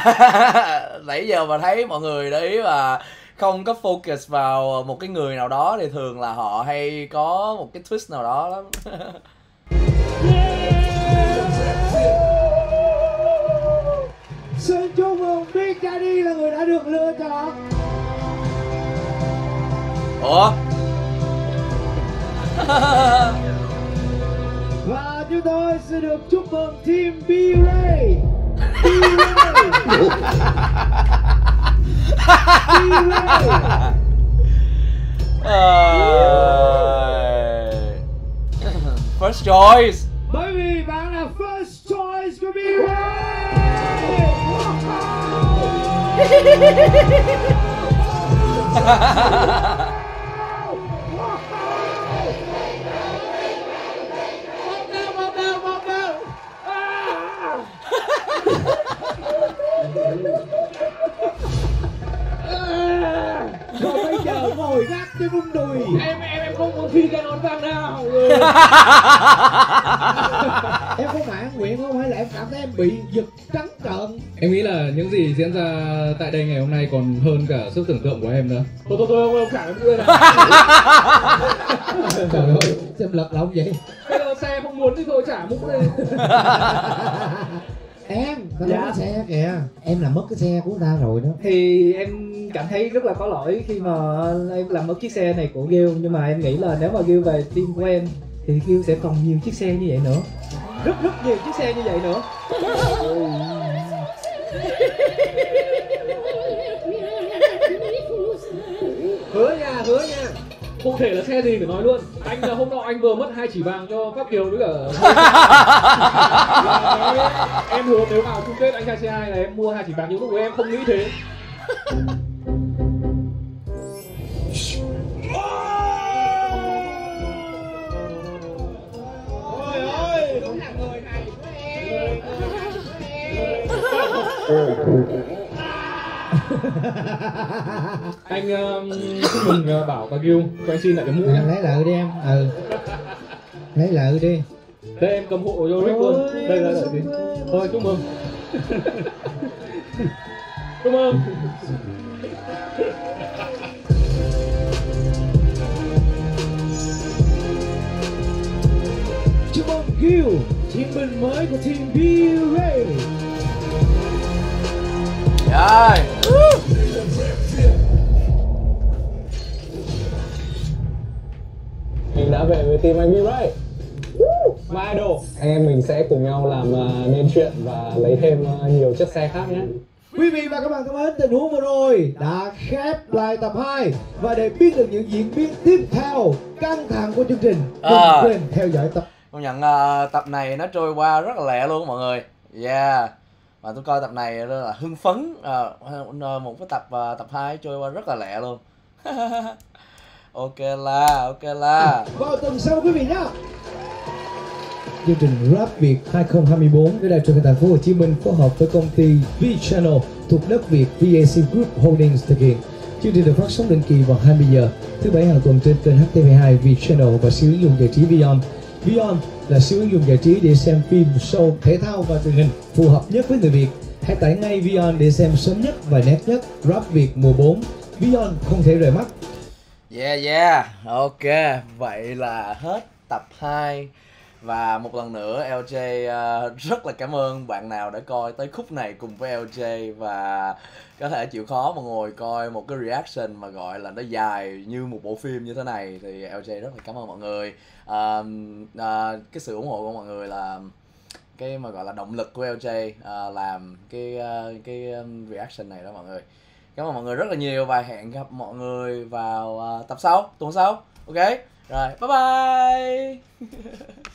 Nãy giờ mà thấy mọi người đấy và không có focus vào một cái người nào đó thì thường là họ hay có một cái twist nào đó lắm. Xin chúc mừng Big Daddy là người đã được lựa chọn. Ủa? Và chúng tôi sẽ được chúc mừng team B-Ray. B-Ray. First choice. Bởi vì bạn là first choice của B-Ray. Rồi bây giờ ngồi gác trên rung đùi. Em em em không muốn phi cái nón vàng nào. Em không phải nguyện không, hay là em cảm thấy em bị giật trắng trợn. Em nghĩ là những gì diễn ra tại đây ngày hôm nay còn hơn cả sức tưởng tượng của em nữa. Thôi thôi thôi, ông cả em quên rồi. Trời ơi, xem lật là ông vậy. Bây giờ xe không muốn thì thôi trả mũ lên. Em, tao dạ. Mất xe kìa. Em làm mất cái xe của ta rồi đó. Thì em cảm thấy rất là có lỗi khi mà em làm mất chiếc xe này của Gill. Nhưng mà em nghĩ là nếu mà Gill về team của em thì Gill sẽ còn nhiều chiếc xe như vậy nữa. Rất rất nhiều chiếc xe như vậy nữa. Hứa nha, hứa nha. Cụ thể là xe gì phải nói luôn. Anh là hôm nọ anh vừa mất hai chỉ vàng cho Pháp Kiều với cả em hứa nếu vào chung kết anh trai xê hai là em mua hai chỉ vàng, nhưng lúc của em không nghĩ thế. Ôi ơi, đúng là người này của em. Anh Hùng uh, uh, bảo bà Gill cho anh xin lại cái mũ. À, lấy lợi đi em, ừ. Lấy lợi đi. Đây em cầm hộ vô Rick luôn. Đây là lợi gì? Thôi chúc mừng. Chúc mừng. Chúc mừng Gill, chiến binh mới của team B-Ray. Rồi. Mình đã về với team anh B-Ray. Mai đồ. Anh em mình sẽ cùng nhau làm nên chuyện và lấy thêm nhiều chiếc xe khác nhé. Quý vị và các bạn thân mến, tình huống vừa rồi đã khép lại tập hai. Và để biết được những diễn biến tiếp theo căng thẳng của chương trình, đừng quên theo dõi tập. Công nhận uh, tập này nó trôi qua rất là lẹ luôn mọi người. Yeah. Và tôi coi tập này rất là hưng phấn. Uh, một cái tập uh, tập hai trôi qua rất là lẹ luôn. Ok là, ok là. Vào tuần sau quý vị nhé. Chương trình Rap Việt hai không hai tư do Đài truyền hình Thành phố Hồ Chí Minh phối hợp với công ty V-Channel thuộc đất Việt vê a xê Group Holdings thực hiện. Chương trình được phát sóng định kỳ vào hai mươi giờ thứ bảy hàng tuần trên kênh hát tê vê hai, V-Channel và siêu ứng dụng giải trí VieON. VieON là siêu ứng dụng giải trí để xem phim, show, thể thao và truyền hình phù hợp nhất với người Việt. Hãy tải ngay VieON để xem sớm nhất và nét nhất Rap Việt mùa bốn. VieON không thể rời mắt. Yeah yeah, ok, vậy là hết tập hai. Và một lần nữa lờ jay uh, rất là cảm ơn bạn nào đã coi tới khúc này cùng với lờ jay. Và có thể chịu khó mà ngồi coi một cái reaction mà gọi là nó dài như một bộ phim như thế này. Thì lờ jay rất là cảm ơn mọi người. uh, uh, Cái sự ủng hộ của mọi người là cái mà gọi là động lực của lờ jay uh, làm cái, uh, cái reaction này đó mọi người. Cảm ơn mọi người rất là nhiều và hẹn gặp mọi người vào uh, tập sau, tuần sau. Ok, rồi bye bye.